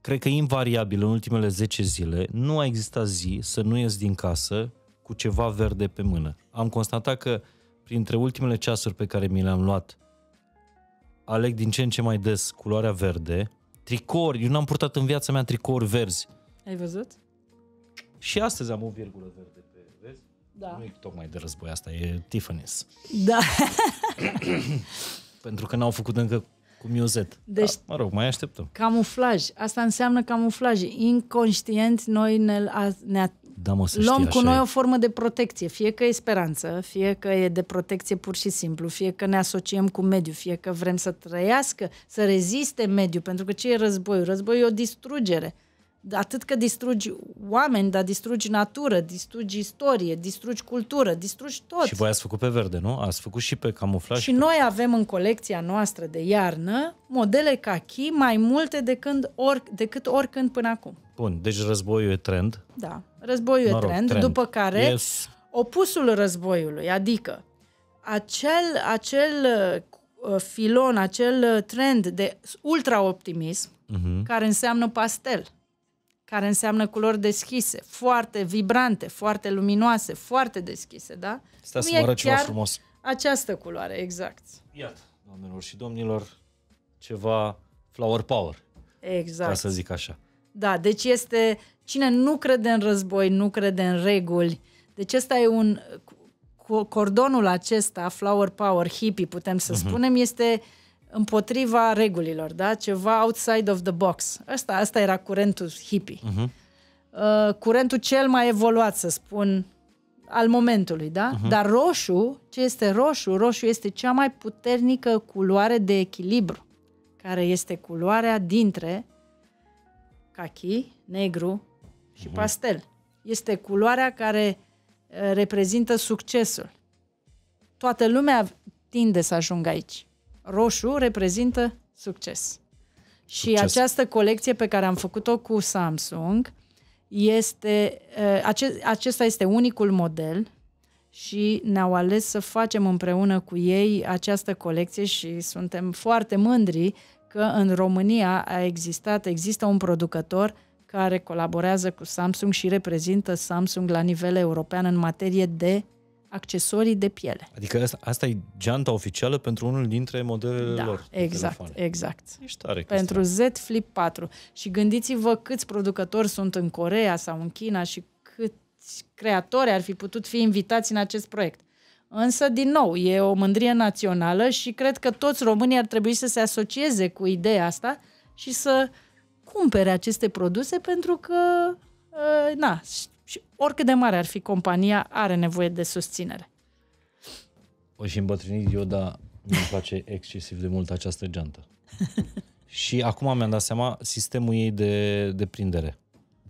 Cred că invariabil în ultimele 10 zile nu a existat zi să nu ies din casă cu ceva verde pe mână. Am constatat că printre ultimele ceasuri pe care mi le-am luat aleg din ce în ce mai des culoarea verde, tricouri. Eu n-am purtat în viața mea tricouri verzi. Ai văzut? Și astăzi am o virgulă verde pe vezi? Da. Nu e tocmai de război asta, e Tiffany's. Da. Pentru că n-au făcut încă cu Musette. Deci, mă rog, mai așteptăm. Camuflaj. Asta înseamnă camuflaj. Inconștient, noi luăm cu noi o formă de protecție. Fie că e speranță, fie că e de protecție pur și simplu, fie că ne asociem cu mediul, fie că vrem să trăiască, să reziste mediul. Pentru că ce e războiul? Războiul e o distrugere. Atât că distrugi oameni, dar distrugi natură, distrugi istorie, distrugi cultură, distrugi tot. Și voi ați făcut pe verde, nu? Ați făcut și pe camuflaj. Și noi avem în colecția noastră de iarnă modele kaki mai multe decât oricând până acum. Bun, deci războiul e trend. Da, războiul e trend, după care opusul războiului, adică acel filon, acel trend de ultra-optimism, care înseamnă pastel, care înseamnă culori deschise, foarte vibrante, foarte luminoase, foarte deschise, da? Stai să mă arăt ceva frumos. Această culoare, exact. Iată, doamnelor și domnilor, ceva flower power. Exact. Ca să zic așa. Da, deci este, cine nu crede în război, nu crede în reguli, deci ăsta e un, cordonul acesta, flower power, hippie, putem să spunem, este împotriva regulilor, da? Ceva outside of the box. Asta era curentul hippie. Curentul cel mai evoluat, să spun, al momentului, da? Dar roșu, ce este roșu? Roșu este cea mai puternică culoare de echilibru, care este culoarea dintre kaki, negru și pastel. Este culoarea care reprezintă succesul. Toată lumea tinde să ajungă aici. Roșu reprezintă succes. Și această colecție pe care am făcut-o cu Samsung este, acesta este unicul model și ne-au ales să facem împreună cu ei această colecție și suntem foarte mândri că în România există un producător care colaborează cu Samsung și reprezintă Samsung la nivel european în materie de accesorii de piele. Adică asta e geanta oficială pentru unul dintre modelele lor. Exact. Ești tare, pentru Z Flip 4. Și gândiți-vă câți producători sunt în Coreea sau în China și câți creatori ar fi putut fi invitați în acest proiect. Însă, din nou, e o mândrie națională și cred că toți românii ar trebui să se asocieze cu ideea asta și să cumpere aceste produse pentru că, na, și oricât de mare ar fi compania, are nevoie de susținere. O și îmbătrânit eu, dar mi-mi place excesiv de mult această geantă. Și acum mi-am dat seama sistemul ei de prindere.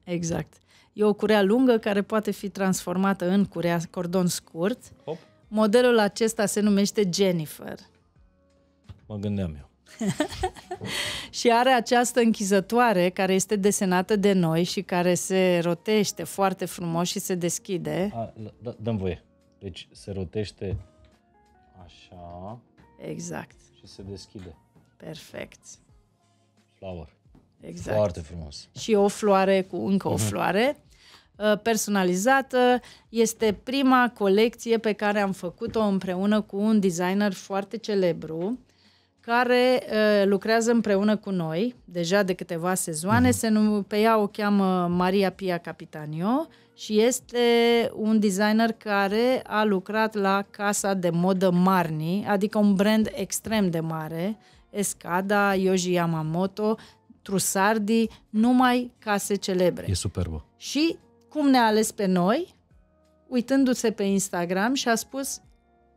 Exact. E o curea lungă care poate fi transformată în curea cordon scurt. Hop. Modelul acesta se numește Jennifer. Mă gândeam eu. Și are această închizătoare care este desenată de noi și care se rotește foarte frumos și se deschide. Dăm voie. Deci se rotește așa. Exact. Și se deschide. Perfect. Flower. Exact. Foarte frumos. Și o floare cu încă o floare personalizată. Este prima colecție pe care am făcut-o împreună cu un designer foarte celebru care lucrează împreună cu noi deja de câteva sezoane. Pe ea o cheamă Maria Pia Capitanio și este un designer care a lucrat la casa de modă Marni, adică un brand extrem de mare, Escada, Yoji Yamamoto, Trusardi, numai case celebre. E superbă. Și cum ne-a ales pe noi, uitându-se pe Instagram și a spus: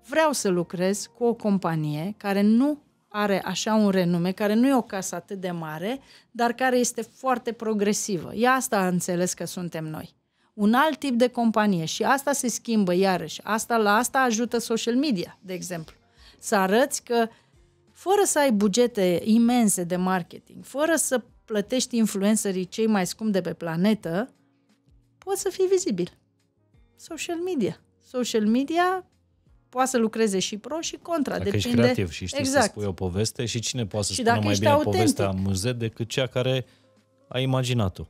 vreau să lucrez cu o companie care nu are așa un renume, care nu e o casă atât de mare, dar care este foarte progresivă. Ea asta a înțeles că suntem noi. Un alt tip de companie și asta se schimbă iarăși. La asta ajută social media, de exemplu. Să arăți că fără să ai bugete imense de marketing, fără să plătești influencerii cei mai scumpi de pe planetă, poți să fii vizibil. Social media. Social media poate să lucreze și pro și contra. Dacă depinde... ești creativ și știi să spui o poveste și cine poate să spună mai bine autentic povestea Musette decât cea care a imaginat-o.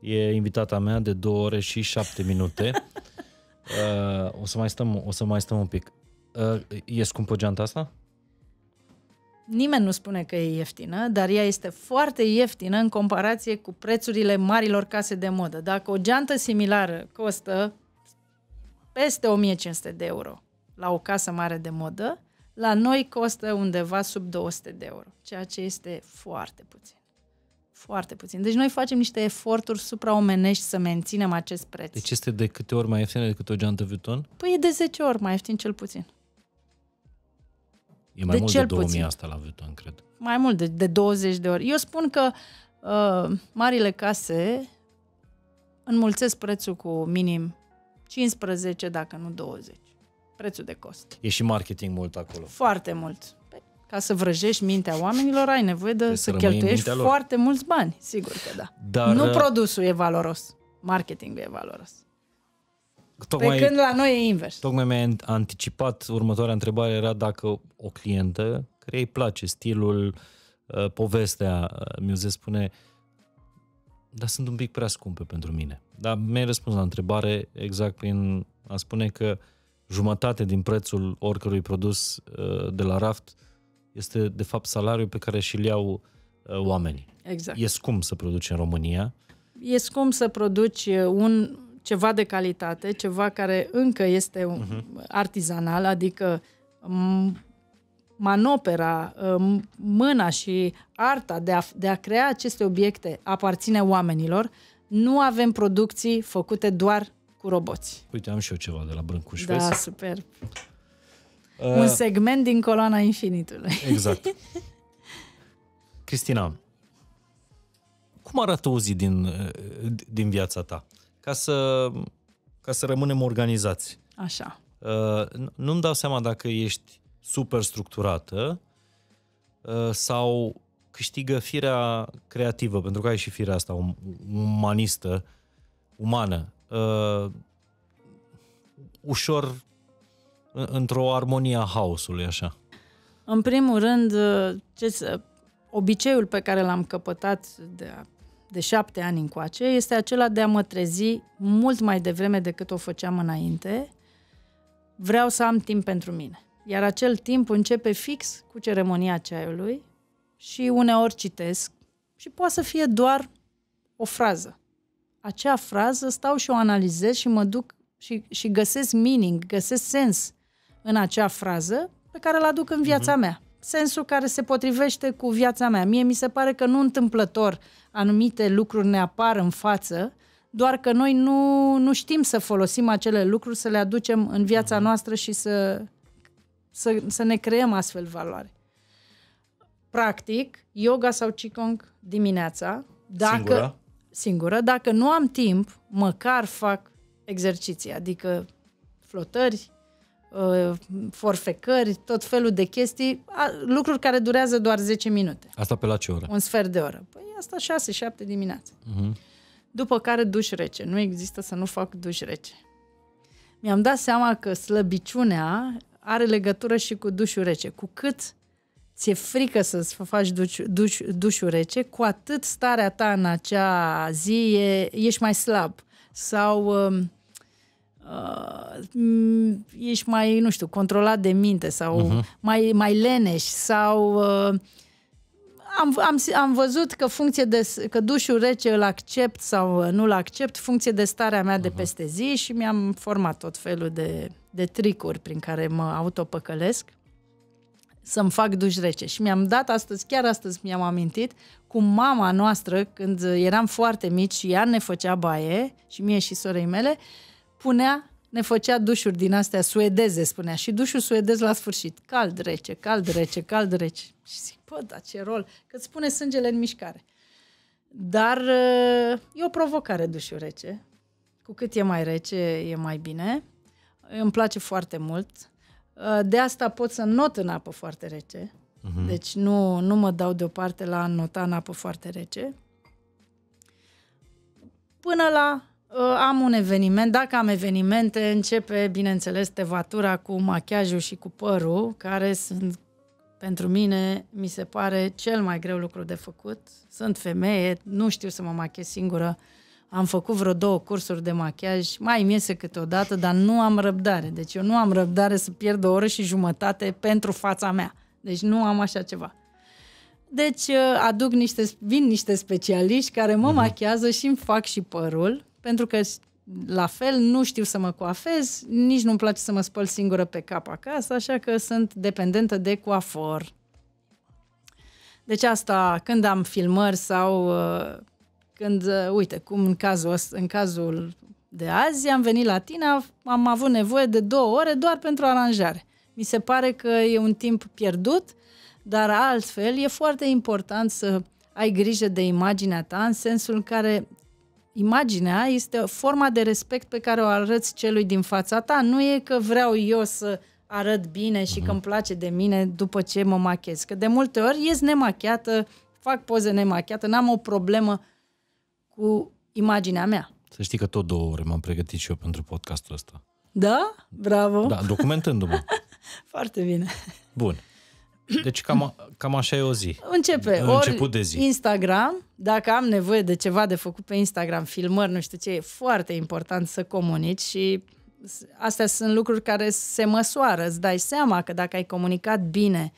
E invitata mea de 2 ore și 7 minute. O să mai stăm un pic. E scumpă geanta asta? Nimeni nu spune că e ieftină, dar ea este foarte ieftină în comparație cu prețurile marilor case de modă. Dacă o geantă similară costă peste 1500 de euro la o casă mare de modă, La noi costă undeva sub 200 de euro, ceea ce este foarte puțin. Foarte puțin. Deci noi facem niște eforturi supraomenești să menținem acest preț. Deci este de câte ori mai ieftin decât o geantă Vuitton? Păi e de 10 ori mai ieftin cel puțin. E mai mult de 2000 asta la Vuitton, cred. Mai mult, de 20 de ori. Eu spun că marile case înmulțesc prețul cu minim 15, dacă nu 20. Prețul de cost. E și marketing mult acolo. Foarte mult. Ca să vrăjești mintea oamenilor, ai nevoie de să cheltuiești foarte mulți bani. Sigur că da. Dar... nu produsul e valoros. Marketingul e valoros. Tocmai, pe când la noi e invers. Tocmai mi-ai anticipat, următoarea întrebare era dacă o clientă care îi place stilul, povestea, Musette spune, dar sunt un pic prea scumpe pentru mine. Dar mi-ai răspuns la întrebare exact prin a spune că jumătate din prețul oricărui produs de la raft este de fapt salariul pe care și-l iau oamenii. Exact. E scump să produci în România. E scump să produci ceva de calitate, ceva care încă este artizanal, adică manopera, mâna și arta de a crea aceste obiecte aparține oamenilor. Nu avem producții făcute doar cu roboți. Uite, am și eu ceva de la Brâncuși. Da, vezi? Super. Un segment din coloana infinitului. Exact. Cristina, cum arată o zi din viața ta? Ca să rămânem organizați. Așa. Nu-mi dau seama dacă ești super structurată sau câștigă firea creativă, pentru că ai și firea asta umanistă, umană. Ușor într-o armonie a haosului, așa. În primul rând, obiceiul pe care l-am căpătat de 7 ani încoace este acela de a mă trezi mult mai devreme decât o făceam înainte. Vreau să am timp pentru mine. Iar acel timp începe fix cu ceremonia ceaiului și uneori citesc și poate să fie doar o frază. Acea frază stau și o analizez și mă duc și găsesc meaning, găsesc sens în acea frază pe care l-aduc în viața mea. Sensul care se potrivește cu viața mea. Mie mi se pare că nu întâmplător anumite lucruri ne apar în față, doar că noi nu știm să folosim acele lucruri, să le aducem în viața noastră și să ne creăm astfel valoare. Practic, yoga sau qigong dimineața, singură, dacă nu am timp, măcar fac exerciții, adică flotări, forfecări, tot felul de chestii, lucruri care durează doar 10 minute. Asta pe la ce oră? Un sfert de oră. Păi asta 6-7 dimineața. După care duș rece. Nu există să nu fac duș rece. Mi-am dat seama că slăbiciunea are legătură și cu dușul rece. Cu cât ți-e frică să-ți faci dușul rece, cu atât starea ta în acea zi ești mai slab. Sau... ești mai, nu știu, controlat de minte sau mai leneș sau am văzut că dușul rece îl accept sau nu îl accept funcție de starea mea de peste zi și mi-am format tot felul de tricuri prin care mă autopăcălesc să-mi fac duș rece și mi-am dat chiar astăzi mi-am amintit cu mama noastră când eram foarte mici și ea ne făcea baie și mie și sorei mele ne făcea dușuri din astea suedeze, spunea, și dușul suedez la sfârșit. Cald, rece, cald, rece, cald, rece. Și zic, bă, da, ce rol, că îți pune sângele în mișcare. Dar e o provocare dușul rece. Cu cât e mai rece, e mai bine. Îmi place foarte mult. De asta pot să not în apă foarte rece. Deci nu mă dau deoparte la a nota în apă foarte rece. Până la... am un eveniment, dacă am evenimente, începe, bineînțeles, tevatura cu machiajul și cu părul, care sunt, pentru mine, mi se pare cel mai greu lucru de făcut. Sunt femeie, nu știu să mă machiez singură, am făcut vreo 2 cursuri de machiaj, mai îmi iese câteodată, dar nu am răbdare. Deci eu nu am răbdare să pierd 1,5 ore pentru fața mea. Deci nu am așa ceva. Deci vin niște specialiști care mă machiază și îmi fac și părul, pentru că La fel, nu știu să mă coafez, nici nu-mi place să mă spăl singură pe cap acasă, așa că sunt dependentă de coafor. Deci asta, când am filmări sau când, uite, cum în cazul de azi, am venit la tine, am avut nevoie de 2 ore doar pentru aranjare. Mi se pare că e un timp pierdut, dar altfel e foarte important să ai grijă de imaginea ta, în sensul în care imaginea este forma de respect pe care o arăți celui din fața ta. Nu e că vreau eu să arăt bine și că îmi place de mine după ce mă machez. Că de multe ori ies nemachiată, fac poze nemachiată, n-am o problemă cu imaginea mea. Să știi că tot 2 ore m-am pregătit și eu pentru podcastul ăsta. Da? Bravo! Da, documentându-mă. Foarte bine. Bun. Deci cam așa e o zi. Început de zi. Instagram, dacă am nevoie de ceva de făcut pe Instagram, filmări, nu știu ce, e foarte important să comunici și astea sunt lucruri care se măsoară. Îți dai seama că dacă ai comunicat bine,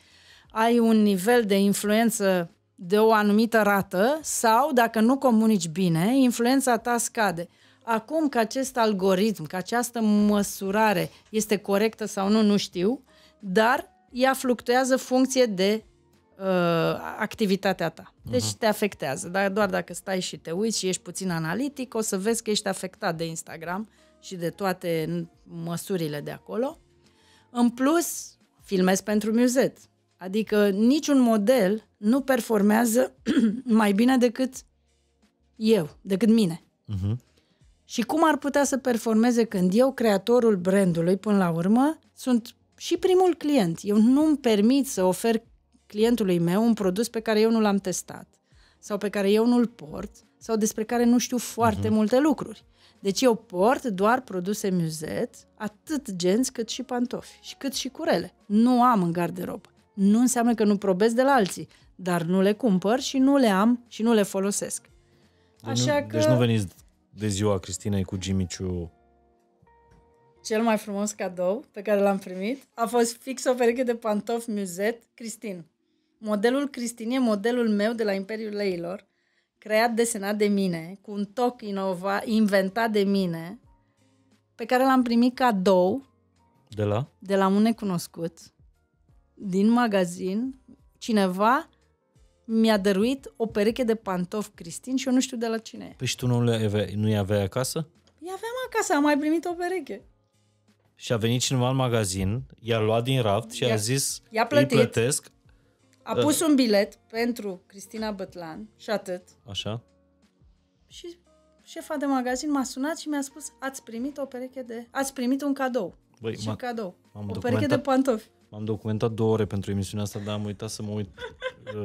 ai un nivel de influență de o anumită rată sau dacă nu comunici bine, influența ta scade. Acum că acest algoritm, că această măsurare este corectă sau nu, nu știu, dar ea fluctuează funcție de activitatea ta. Deci te afectează, dar doar dacă stai și te uiți și ești puțin analitic, o să vezi că ești afectat de Instagram și de toate măsurile de acolo. În plus, filmez pentru Musette. Adică niciun model nu performează mai bine decât eu, decât mine. Și cum ar putea să performeze când eu, creatorul brandului, până la urmă, sunt și primul client? Eu nu îmi permit să ofer clientului meu un produs pe care eu nu l-am testat sau pe care eu nu-l port sau despre care nu știu foarte multe lucruri. Deci eu port doar produse Musette, atât genți cât și pantofi și cât și curele. Nu am în garderobă. Nu înseamnă că nu probez de la alții, dar nu le cumpăr și nu le am și nu le folosesc. Deci nu veniți de ziua Cristinei cu Jimiciu. Cel mai frumos cadou pe care l-am primit a fost fix o pereche de pantofi Musette Cristin. Modelul Cristin e modelul meu de la Imperiul Leilor, creat, desenat de mine, cu un toc inventat de mine, pe care l-am primit cadou de la un necunoscut din magazin. Cineva mi-a dăruit o pereche de pantofi Cristin și eu nu știu de la cine e. Păi și tu nu-i aveai acasă? I aveam acasă, am mai primit o pereche. Și a venit cineva în magazin, i-a luat din raft și a zis, îi plătesc. A pus un bilet pentru Cristina Bâtlan și atât. Așa. Și șefa de magazin m-a sunat și mi-a spus, ați primit un cadou. Băi, și cadou. O pereche de pantofi. M-am documentat 2 ore pentru emisiunea asta, dar am uitat să mă uit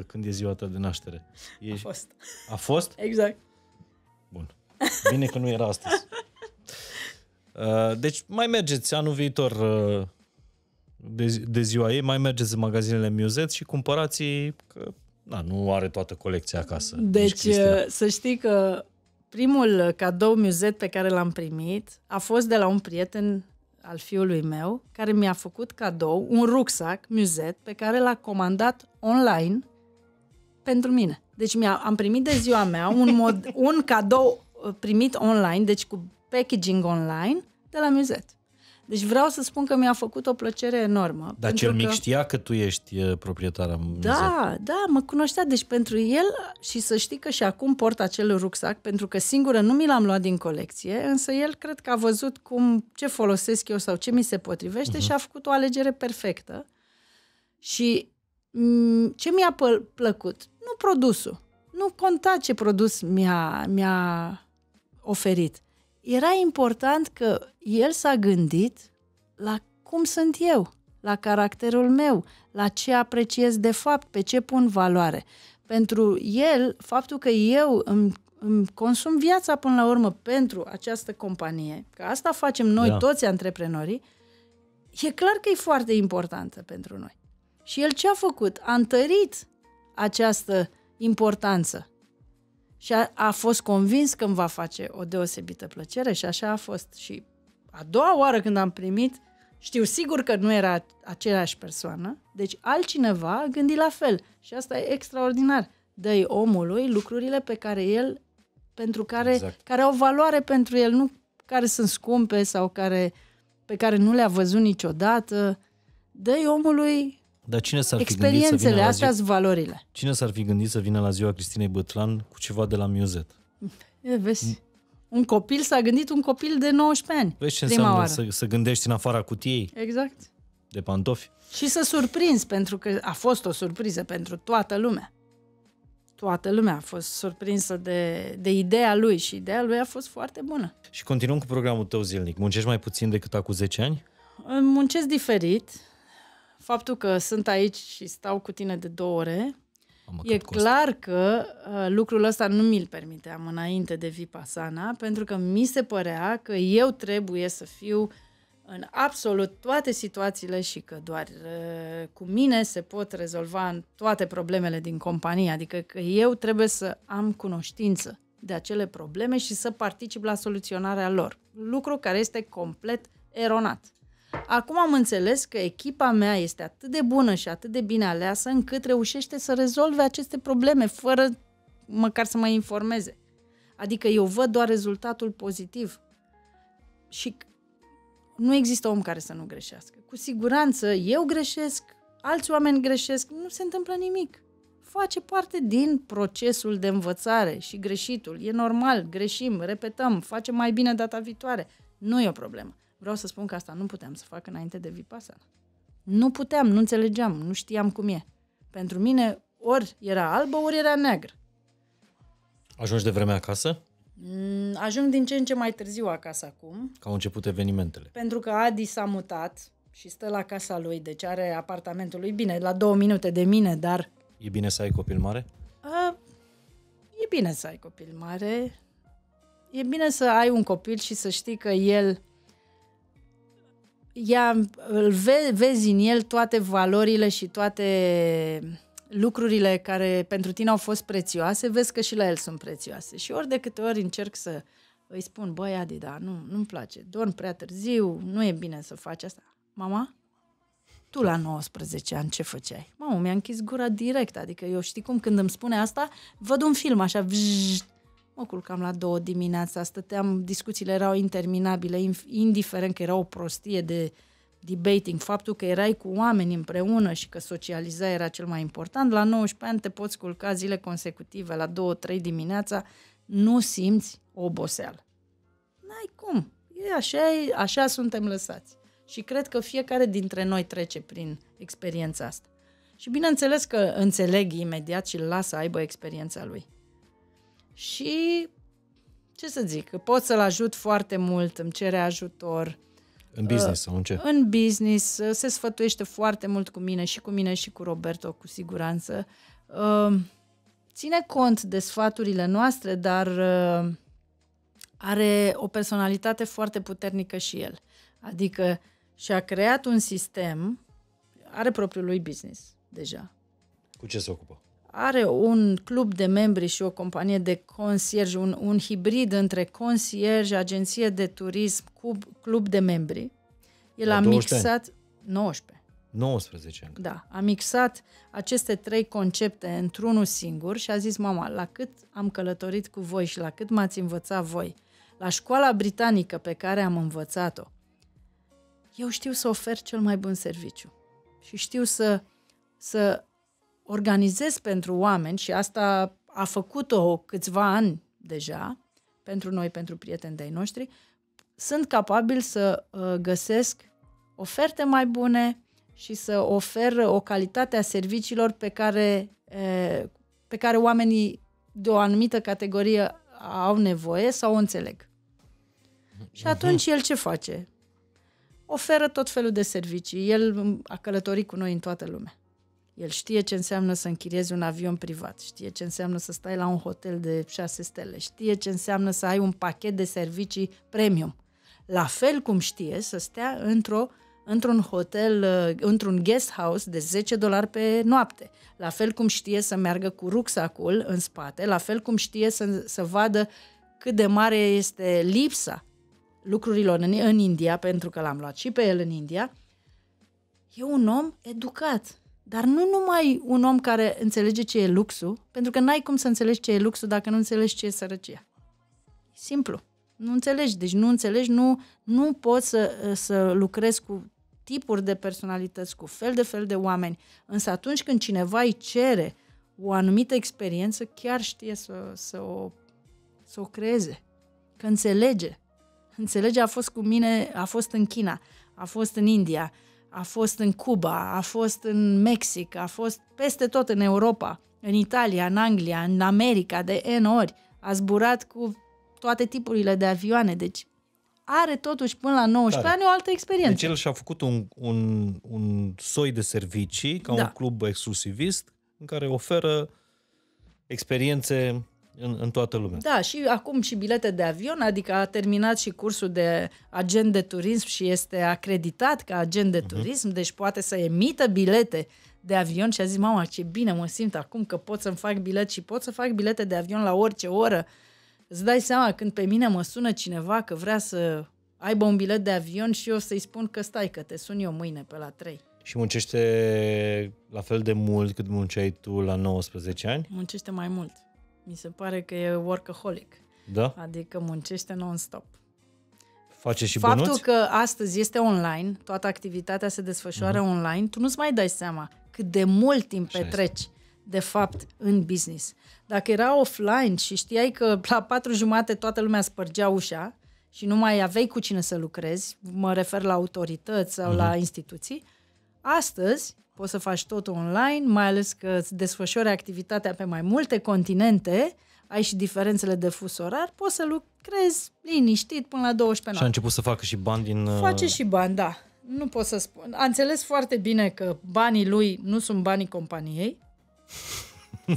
când e ziua ta de naștere. A fost? Exact. Bun. Bine că nu era astăzi. Deci mai mergeți anul viitor de ziua ei, mai mergeți în magazinele Musette și cumpărați că nu are toată colecția acasă. Deci să știi că primul cadou Musette pe care l-am primit a fost de la un prieten al fiului meu care mi-a făcut cadou un rucsac Musette pe care l-a comandat online pentru mine. Deci am primit de ziua mea un cadou primit online, deci cu packaging online, de la Musette. Deci vreau să spun că mi-a făcut o plăcere enormă. Dar cel mic știa că tu ești proprietara Musette. Da, mă cunoștea. Deci pentru el, și să știi că și acum port acel rucsac, pentru că singură nu mi l-am luat din colecție, însă el cred că a văzut ce folosesc eu sau ce mi se potrivește și a făcut o alegere perfectă. Și ce mi-a plăcut? Nu produsul. Nu conta ce produs mi-a oferit. Era important că el s-a gândit la cum sunt eu, la caracterul meu, la ce apreciez de fapt, pe ce pun valoare. Pentru el, faptul că eu îmi consum viața până la urmă pentru această companie, că asta facem noi toți antreprenorii, e clar că e foarte importantă pentru noi. Și el ce a făcut? A întărit această importanță. Și a fost convins că îmi va face o deosebită plăcere și așa a fost. Și a doua oară când am primit, știu sigur că nu era aceeași persoană, deci altcineva a gândit la fel. Și asta e extraordinar. Dă-i omului lucrurile pe care care au valoare pentru el, nu care sunt scumpe sau care, pe care nu le-a văzut niciodată. Dă-i omului. Dar cine s-ar fi experiențele, astea sunt valorile. Cine s-ar fi gândit să vină la ziua Cristinei Bâtlan cu ceva de la Musette? Vezi, un copil s-a gândit, un copil de 19 ani. Vezi ce înseamnă să gândești în afara cutiei. Exact. De pantofi. Și să surprinzi, pentru că a fost o surpriză pentru toată lumea. Toată lumea a fost surprinsă de ideea lui și ideea lui a fost foarte bună. Și continuăm cu programul tău zilnic. Muncești mai puțin decât acum 10 ani? Muncesc diferit. Faptul că sunt aici și stau cu tine de 2 ore, e clar că lucrul ăsta nu mi-l permiteam înainte de Vipassana, pentru că mi se părea că eu trebuie să fiu în absolut toate situațiile și că doar cu mine se pot rezolva toate problemele din companie, adică că eu trebuie să am cunoștință de acele probleme și să particip la soluționarea lor, lucru care este complet eronat. Acum am înțeles că echipa mea este atât de bună și atât de bine aleasă încât reușește să rezolve aceste probleme fără măcar să mă informeze. Adică eu văd doar rezultatul pozitiv și nu există om care să nu greșească. Cu siguranță eu greșesc, alți oameni greșesc, nu se întâmplă nimic. Face parte din procesul de învățare și greșitul. E normal, greșim, repetăm, facem mai bine data viitoare. Nu e o problemă. Vreau să spun că asta nu puteam să fac înainte de Vipassana. Nu puteam, nu înțelegeam, nu știam cum e. Pentru mine ori era albă, ori era neagră. Ajungi de vreme acasă? Ajung din ce în ce mai târziu acasă acum. Că au început evenimentele. Pentru că Adi s-a mutat și stă la casa lui, deci are apartamentul lui, bine, la 2 minute de mine, dar... E bine să ai copil mare? E bine să ai copil mare. E bine să ai un copil și să știi că el... vezi în el toate valorile și toate lucrurile care pentru tine au fost prețioase, vezi că și la el sunt prețioase. Și ori de câte ori încerc să îi spun, băi Adi, da, nu-mi place, dorm prea târziu, nu e bine să faci asta. Mama, tu la 19 ani ce făceai? Mamă, mi-a închis gura direct, adică eu știi cum când îmi spune asta, văd un film așa, vzz, mă culcam la 2 dimineața, stăteam, discuțiile erau interminabile, indiferent că era o prostie de debating, faptul că erai cu oameni împreună și că socializa era cel mai important, la 19 ani te poți culca zile consecutive, la 2-3 dimineața, nu simți oboseală. N-ai cum, așa suntem lăsați. Și cred că fiecare dintre noi trece prin experiența asta. Și bineînțeles că înțeleg imediat și îl las să aibă experiența lui. Și, ce să zic, pot să-l ajut foarte mult, îmi cere ajutor. În business sau în ce? În business, se sfătuiește foarte mult cu mine și cu mine și cu Roberto, cu siguranță. Ține cont de sfaturile noastre, dar are o personalitate foarte puternică și el. Adică și-a creat un sistem, are propriul lui business deja. Cu ce se ocupă? Are un club de membri și o companie de concierge, un hibrid între concierge, agenție de turism, club de membri. El a mixat... 19 ani. Da, a mixat aceste 3 concepte într-unul singur și a zis, mama, la cât am călătorit cu voi și la cât m-ați învățat voi, la școala britanică pe care am învățat-o, eu știu să ofer cel mai bun serviciu și știu să organizez pentru oameni și asta a făcut-o câțiva ani deja, pentru noi, pentru prieteni de-ai noștri, sunt capabil să găsesc oferte mai bune și să ofer o calitate a serviciilor pe care oamenii de o anumită categorie au nevoie sau o înțeleg. Și atunci el ce face? Oferă tot felul de servicii. El a călătorit cu noi în toată lumea. El știe ce înseamnă să închiriezi un avion privat, știe ce înseamnă să stai la un hotel de 6 stele, știe ce înseamnă să ai un pachet de servicii premium. La fel cum știe să stea într-un hotel, într-un guest house de $10 pe noapte. La fel cum știe să meargă cu rucsacul în spate, la fel cum știe să vadă cât de mare este lipsa lucrurilor în India, pentru că l-am luat și pe el în India. E un om educat. Dar nu numai un om care înțelege ce e luxul, pentru că n-ai cum să înțelegi ce e luxul dacă nu înțelegi ce e sărăcia. Simplu. Nu înțelegi, deci nu înțelegi, nu poți să lucrezi cu tipuri de personalități, cu fel de oameni. Însă atunci când cineva îi cere o anumită experiență, chiar știe să o creeze. Că înțelege. Înțelege, a fost cu mine, a fost în China, a fost în India, a fost în Cuba, a fost în Mexic, a fost peste tot în Europa, în Italia, în Anglia, în America, de N ori. A zburat cu toate tipurile de avioane, deci are totuși până la 19 ani o altă experiență. Deci el și-a făcut un soi de servicii, ca un club exclusivist, în care oferă experiențe în toată lumea. Da, și acum și bilete de avion, adică a terminat și cursul de agent de turism și este acreditat ca agent de turism, deci poate să emită bilete de avion și a zis, mama, ce bine mă simt acum că pot să-mi fac bilet și pot să fac bilete de avion la orice oră. Îți dai seama când pe mine mă sună cineva că vrea să aibă un bilet de avion și eu să-i spun că stai, că te sun eu mâine pe la 3. Și muncește la fel de mult cât munceai tu la 19 ani? Muncește mai mult. Mi se pare că e workaholic. Da? Adică muncește non-stop. Face și bănuți? Faptul că astăzi este online, toată activitatea se desfășoară online, tu nu-ți mai dai seama cât de mult timp petreci de fapt în business. Dacă era offline și știai că la 4:30 toată lumea spărgea ușa și nu mai aveai cu cine să lucrezi, mă refer la autorități sau la instituții, astăzi poți să faci totul online, mai ales că îți desfășori activitatea pe mai multe continente, ai și diferențele de fus orar, poți să lucrezi liniștit până la 12 noapte. Și a început să facă și bani din... Face și bani, da. Nu pot să spun. A înțeles foarte bine că banii lui nu sunt banii companiei.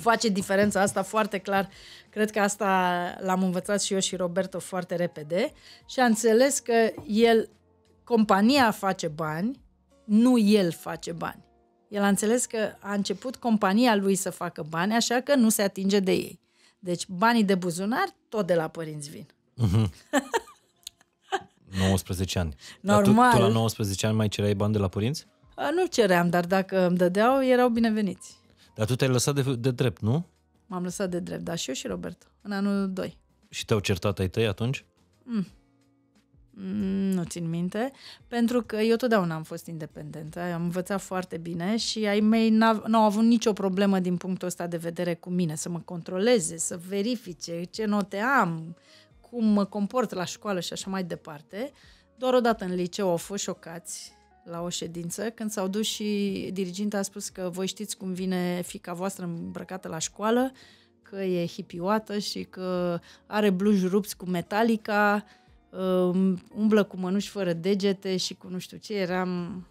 Face diferența asta foarte clar. Cred că asta l-am învățat și eu și Roberto foarte repede. Și a înțeles că el, compania face bani, nu el face bani. El a înțeles că a început compania lui să facă bani, așa că nu se atinge de ei. Deci banii de buzunar tot de la părinți vin. 19 ani. Normal. Tu la 19 ani mai cereai bani de la părinți? Nu ceream, dar dacă îmi dădeau, erau bineveniți. Dar tu te-ai lăsat de drept, nu? M-am lăsat de drept, da, și eu și Roberto, în anul 2. Și te-au certat ai tăi atunci? Nu țin minte, pentru că eu totdeauna am fost independentă, am învățat foarte bine și ai mei n-au avut nicio problemă din punctul ăsta de vedere cu mine, să mă controleze, să verifice ce note am, cum mă comport la școală și așa mai departe. Doar odată în liceu au fost șocați la o ședință, când s-au dus și diriginta a spus că voi știți cum vine fiica voastră îmbrăcată la școală, că e hipioată și că are blugi rupți cu Metallica, umblă cu mănuși fără degete și cu nu știu ce, eram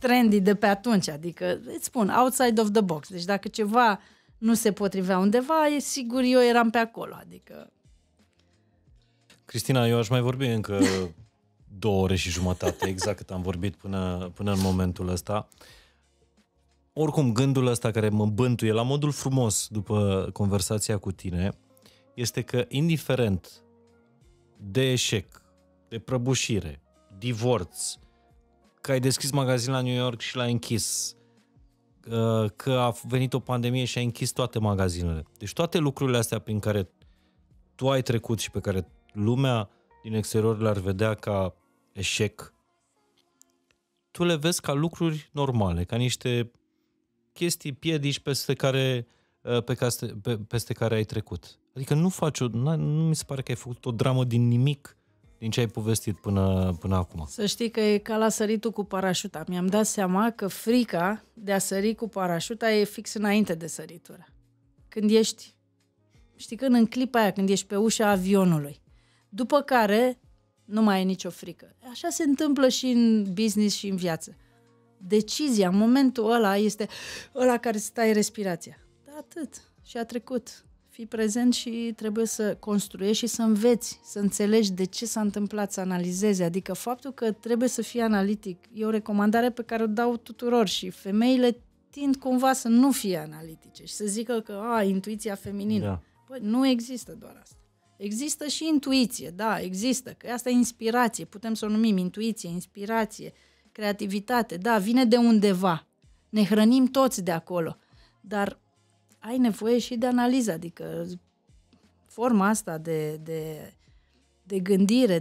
trendy de pe atunci, adică îți spun, outside of the box, deci dacă ceva nu se potrivea undeva, e sigur eu eram pe acolo, adică... Cristina, eu aș mai vorbi încă 2 ore și jumătate, exact cât am vorbit până în momentul ăsta. Oricum, gândul ăsta care mă bântuie la modul frumos după conversația cu tine este că indiferent de eșec, de prăbușire, divorț, că ai deschis magazin la New York și l-ai închis, că a venit o pandemie și ai închis toate magazinele. Deci toate lucrurile astea prin care tu ai trecut și pe care lumea din exterior le-ar vedea ca eșec, tu le vezi ca lucruri normale, ca niște chestii, piedici peste care ai trecut. Adică nu faci nu mi se pare că ai făcut o dramă din nimic, din ce ai povestit până acum. Să știi că e ca la săritul cu parașuta. Mi-am dat seama că frica de a sări cu parașuta e fix înainte de săritură. Când ești, știi, când în clipa aia, când ești pe ușa avionului, după care nu mai e nicio frică. Așa se întâmplă și în business și în viață. Decizia, momentul ăla este ăla care îți taie respirația. Dar atât. Și a trecut. Fii prezent și trebuie să construiești și să înveți, să înțelegi de ce s-a întâmplat, să analizezi. Adică faptul că trebuie să fii analitic. E o recomandare pe care o dau tuturor și femeile tind cumva să nu fie analitice și să zică că intuiția feminină. Da. Păi, nu există doar asta. Există și intuiție, da, există. Că asta e inspirație, putem să o numim intuiție, inspirație, creativitate, da, vine de undeva. Ne hrănim toți de acolo, dar ai nevoie și de analiză, adică forma asta de de gândire,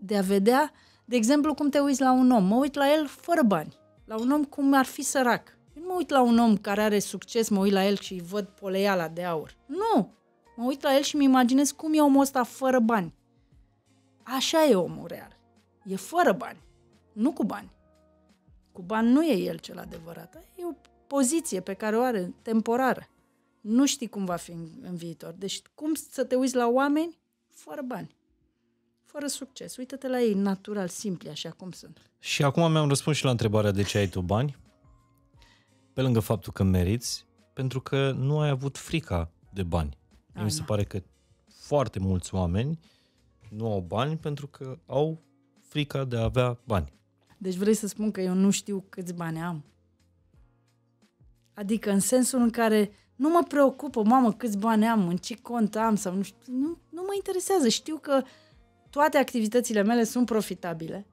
de a vedea, de exemplu, cum te uiți la un om. Mă uit la el fără bani, la un om cum ar fi sărac. Eu nu mă uit la un om care are succes, mă uit la el și îi văd poleiala de aur. Nu! Mă uit la el și îmi imaginez cum e omul ăsta fără bani. Așa e omul real. E fără bani, nu cu bani. Cu bani nu e el cel adevărat. E o poziție pe care o are, temporară. Nu știi cum va fi în viitor. Deci cum să te uiți la oameni fără bani, fără succes. Uită-te la ei, natural, simpli, așa cum sunt. Și acum mi-am răspuns și la întrebarea de ce ai tu bani, pe lângă faptul că meriți, pentru că nu ai avut frica de bani. Mi se pare că foarte mulți oameni nu au bani pentru că au frica de a avea bani. Deci vrei să spun că eu nu știu câți bani am? Adică în sensul în care nu mă preocupă, mamă, câți bani am, în ce cont am sau nu știu, nu mă interesează. Știu că toate activitățile mele sunt profitabile.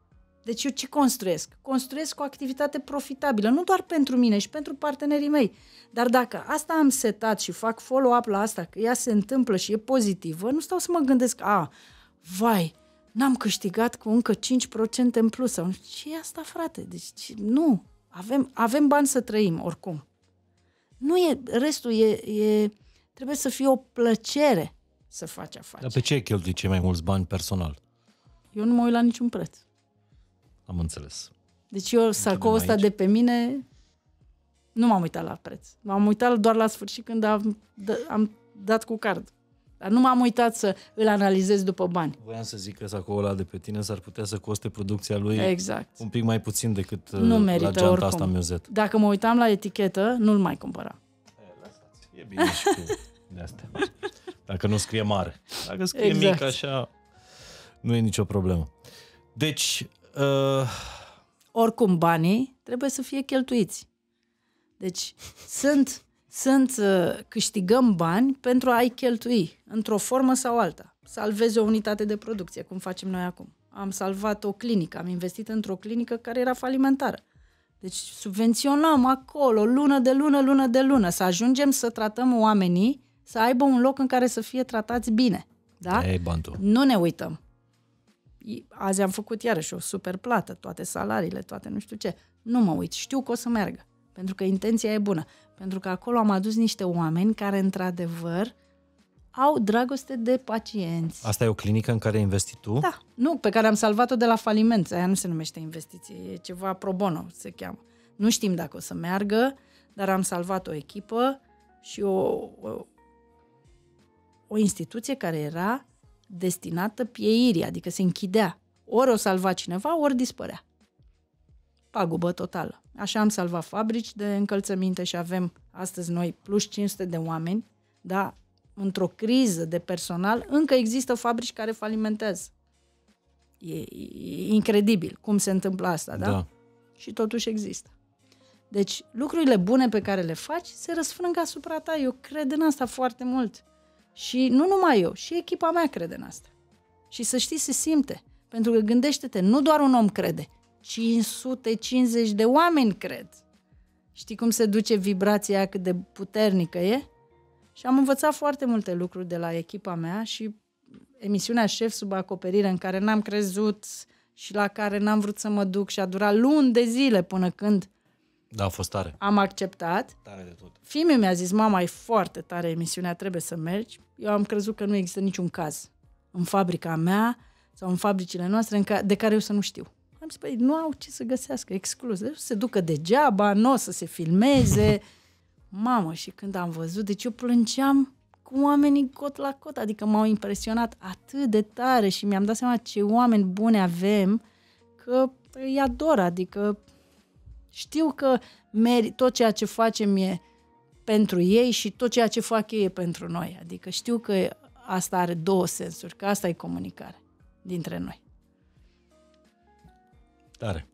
Deci eu ce construiesc? Construiesc o activitate profitabilă, nu doar pentru mine, și pentru partenerii mei. Dar dacă asta am setat și fac follow-up la asta, că ea se întâmplă și e pozitivă, nu stau să mă gândesc, vai, n-am câștigat cu încă 5% în plus. Sau ce e asta, frate? Deci nu, avem bani să trăim oricum. Nu e, restul trebuie să fie o plăcere să faci afaceri. Dar pe ce cheltui cei mai mulți bani personal? Eu nu mă uit la niciun preț. Am înțeles. Deci eu sacoul ăsta de pe mine nu m-am uitat la preț. M-am uitat doar la sfârșit când am dat cu card. Dar nu m-am uitat să îl analizez după bani. Voiam să zic că sacoul ăla de pe tine s-ar putea să coste producția lui un pic mai puțin decât la geanta asta Musette. Dacă mă uitam la etichetă, nu-l mai cumpăra. E bine și cu de astea. Dacă nu scrie mare. Dacă scrie mic așa, nu e nicio problemă. Deci oricum banii trebuie să fie cheltuiți. Deci câștigăm bani pentru a-i cheltui într-o formă sau alta. Salvezi o unitate de producție, cum facem noi acum. Am salvat o clinică, am investit într-o clinică care era falimentară. Deci subvenționăm acolo lună de lună, lună de lună, să ajungem să tratăm oamenii, să aibă un loc în care să fie tratați bine. Da? Nu ne uităm. Azi am făcut iarăși o super plată, toate salariile, toate nu știu ce. Nu mă uit, știu că o să meargă, pentru că intenția e bună, pentru că acolo am adus niște oameni care într-adevăr au dragoste de pacienți. Asta e o clinică în care ai investit tu? Da, nu, pe care am salvat-o de la faliment. Aia nu se numește investiție, e ceva pro bono se cheamă. Nu știm dacă o să meargă, dar am salvat o echipă și o instituție care era destinată pieirii, adică se închidea. Ori o salva cineva, ori dispărea. Pagubă totală. Așa am salvat fabrici de încălțăminte și avem astăzi noi plus 500 de oameni, dar într-o criză de personal încă există fabrici care falimentează. E incredibil cum se întâmplă asta, da? Și totuși există. Deci lucrurile bune pe care le faci se răsfrâng asupra ta. Eu cred în asta foarte mult. Și nu numai eu, și echipa mea crede în asta. Și să știi, se simte. Pentru că gândește-te, nu doar un om crede, 550 de oameni cred. Știi cum se duce vibrația, cât de puternică e? Și am învățat foarte multe lucruri de la echipa mea și emisiunea Șef sub acoperire, în care n-am crezut și la care n-am vrut să mă duc și a durat luni de zile până când a fost tare. Am acceptat. Tare de tot. Fiul mi-a zis, mama, e foarte tare emisiunea, trebuie să mergi. Eu am crezut că nu există niciun caz în fabrica mea sau în fabricile noastre de care eu să nu știu. Am zis, păi, nu au ce să găsească, exclus. Deci se ducă degeaba, nu o să se filmeze. Mamă, și când am văzut, deci eu plângeam cu oamenii cot la cot, adică m-au impresionat atât de tare și mi-am dat seama ce oameni buni avem, că îi ador, adică știu că tot ceea ce facem e pentru ei și tot ceea ce fac ei e pentru noi. Adică știu că asta are două sensuri, că asta e comunicare dintre noi. Tare.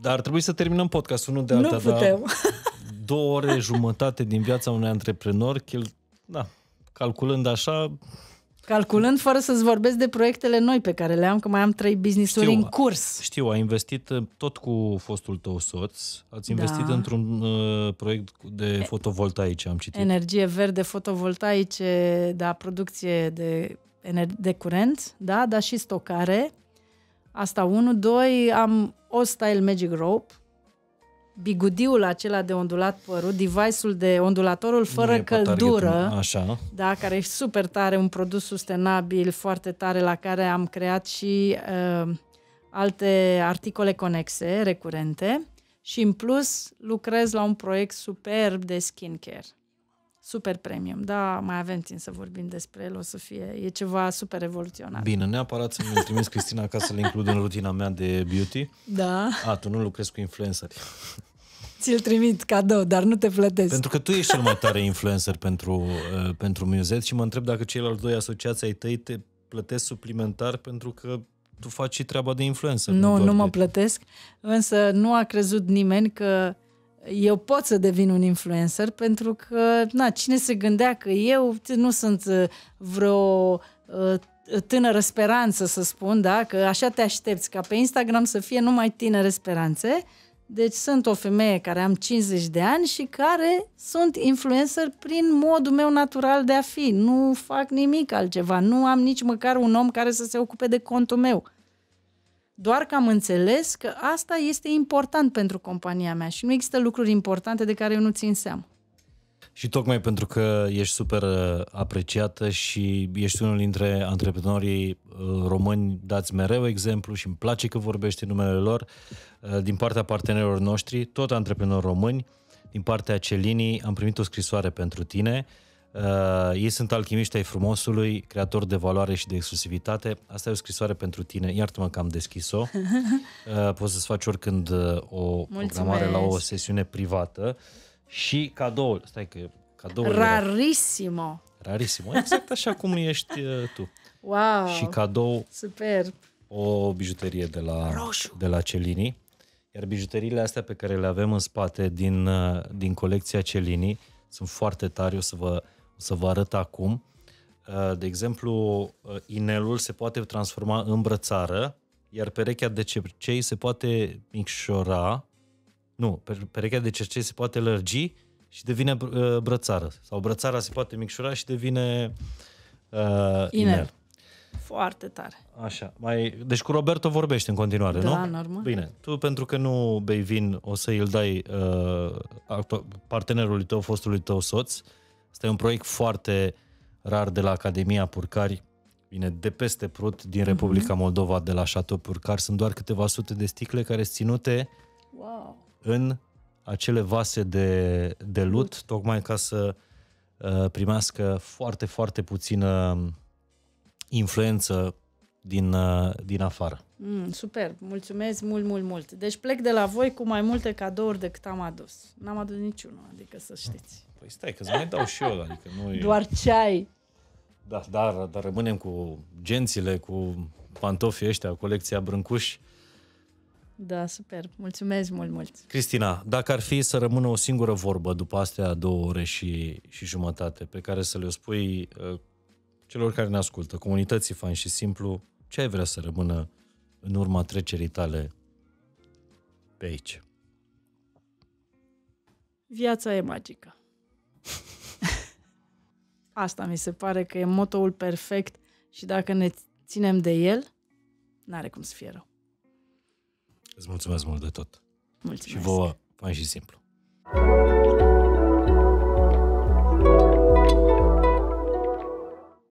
Dar trebuie să terminăm podcastul, nu de alta. Nu putem. 2 ore jumătate din viața unui antreprenor, calculând așa... Calculând fără să-ți vorbesc de proiectele noi pe care le am, că mai am 3 business-uri în curs. Știu, ai investit tot cu fostul tău soț, ați investit într-un proiect de fotovoltaice, am citit. Energie verde, fotovoltaice, da, producție de curent, da, dar și stocare. Asta 1, 2, am O-Style Magic Rope, bigudiul acela de ondulat părul, device-ul de ondulatorul fără căldură, așa. Da, care e super tare, un produs sustenabil, foarte tare, la care am creat și alte articole conexe, recurente, și în plus lucrez la un proiect superb de skincare. Super premium, da, mai avem timp să vorbim despre el, o să fie, e ceva super revoluționar. Bine, neapărat să mi-l trimis Cristina ca să le includ în rutina mea de beauty. Da. A, tu nu lucrezi cu influenceri. Ți-l trimit cadou, dar nu te plătesc. Pentru că tu ești cel mai tare influencer pentru Musette și mă întreb dacă ceilalți doi asociații ai tăi te plătesc suplimentar pentru că tu faci și treaba de influencer. Nu, nu mă plătesc, însă nu a crezut nimeni că eu pot să devin un influencer, pentru că, na, cine se gândea că eu nu sunt vreo tânără speranță, să spun, da? Că așa te aștepți, ca pe Instagram să fie numai tinere speranțe. Deci sunt o femeie care am 50 de ani și care sunt influencer prin modul meu natural de a fi. Nu fac nimic altceva, nu am nici măcar un om care să se ocupe de contul meu. Doar că am înțeles că asta este important pentru compania mea și nu există lucruri importante de care eu nu țin seama. Și tocmai pentru că ești super apreciată și ești unul dintre antreprenorii români, dați mereu exemplu și îmi place că vorbești numele lor, din partea partenerilor noștri, tot antreprenori români, din partea Cellini, am primit o scrisoare pentru tine. Ei sunt alchimiști ai frumosului, creatori de valoare și de exclusivitate. Asta e o scrisoare pentru tine, iartă-mă că am deschis-o. Poți să-ți faci oricând o programare la o sesiune privată. Și cadoul, stai că cadoul Rarissimo. Rarissimo, exact așa cum ești tu. Wow, și cadou superb. O bijuterie de la Cellini. Iar bijuteriile astea pe care le avem în spate din colecția Cellini sunt foarte tari, o să vă arăt acum. De exemplu, inelul se poate transforma în brățară, iar perechea de cercei se poate micșora. Nu, perechea de cercei se poate lărgi și devine brățară. Sau brățara se poate micșora și devine inel. Foarte tare. Așa. Deci cu Roberto vorbești în continuare, da, nu? Da, normal. Bine. Tu, pentru că nu bei vin, o să îl dai partenerului tău, fostului tău soț. Este un proiect foarte rar de la Academia Purcari. Vine de peste Prut, din Republica Moldova, de la Chateau Purcari. Sunt doar câteva sute de sticle care sunt ținute în acele vase de lut, tocmai ca să primească foarte, foarte puțină influență din afară. Super, mulțumesc mult. Deci plec de la voi cu mai multe cadouri decât am adus. N-am adus niciunul, adică să știți. Păi stai, că îți mai dau și eu, adică nu e... Doar ceai. Da, dar rămânem cu gențile, cu pantofii ăștia, colecția Brâncuși. Da, super, mulțumesc mult. Cristina, dacă ar fi să rămână o singură vorbă după astea 2 ore și jumătate pe care să le spui celor care ne ascultă, comunității Fain și Simplu, ce ai vrea să rămână în urma trecerii tale pe aici? Viața e magică. Asta mi se pare că e motoul perfect și dacă ne ținem de el, n-are cum să fie rău. Îți mulțumesc mult de tot. Mulțumesc. Și vouă, Fain și Simplu.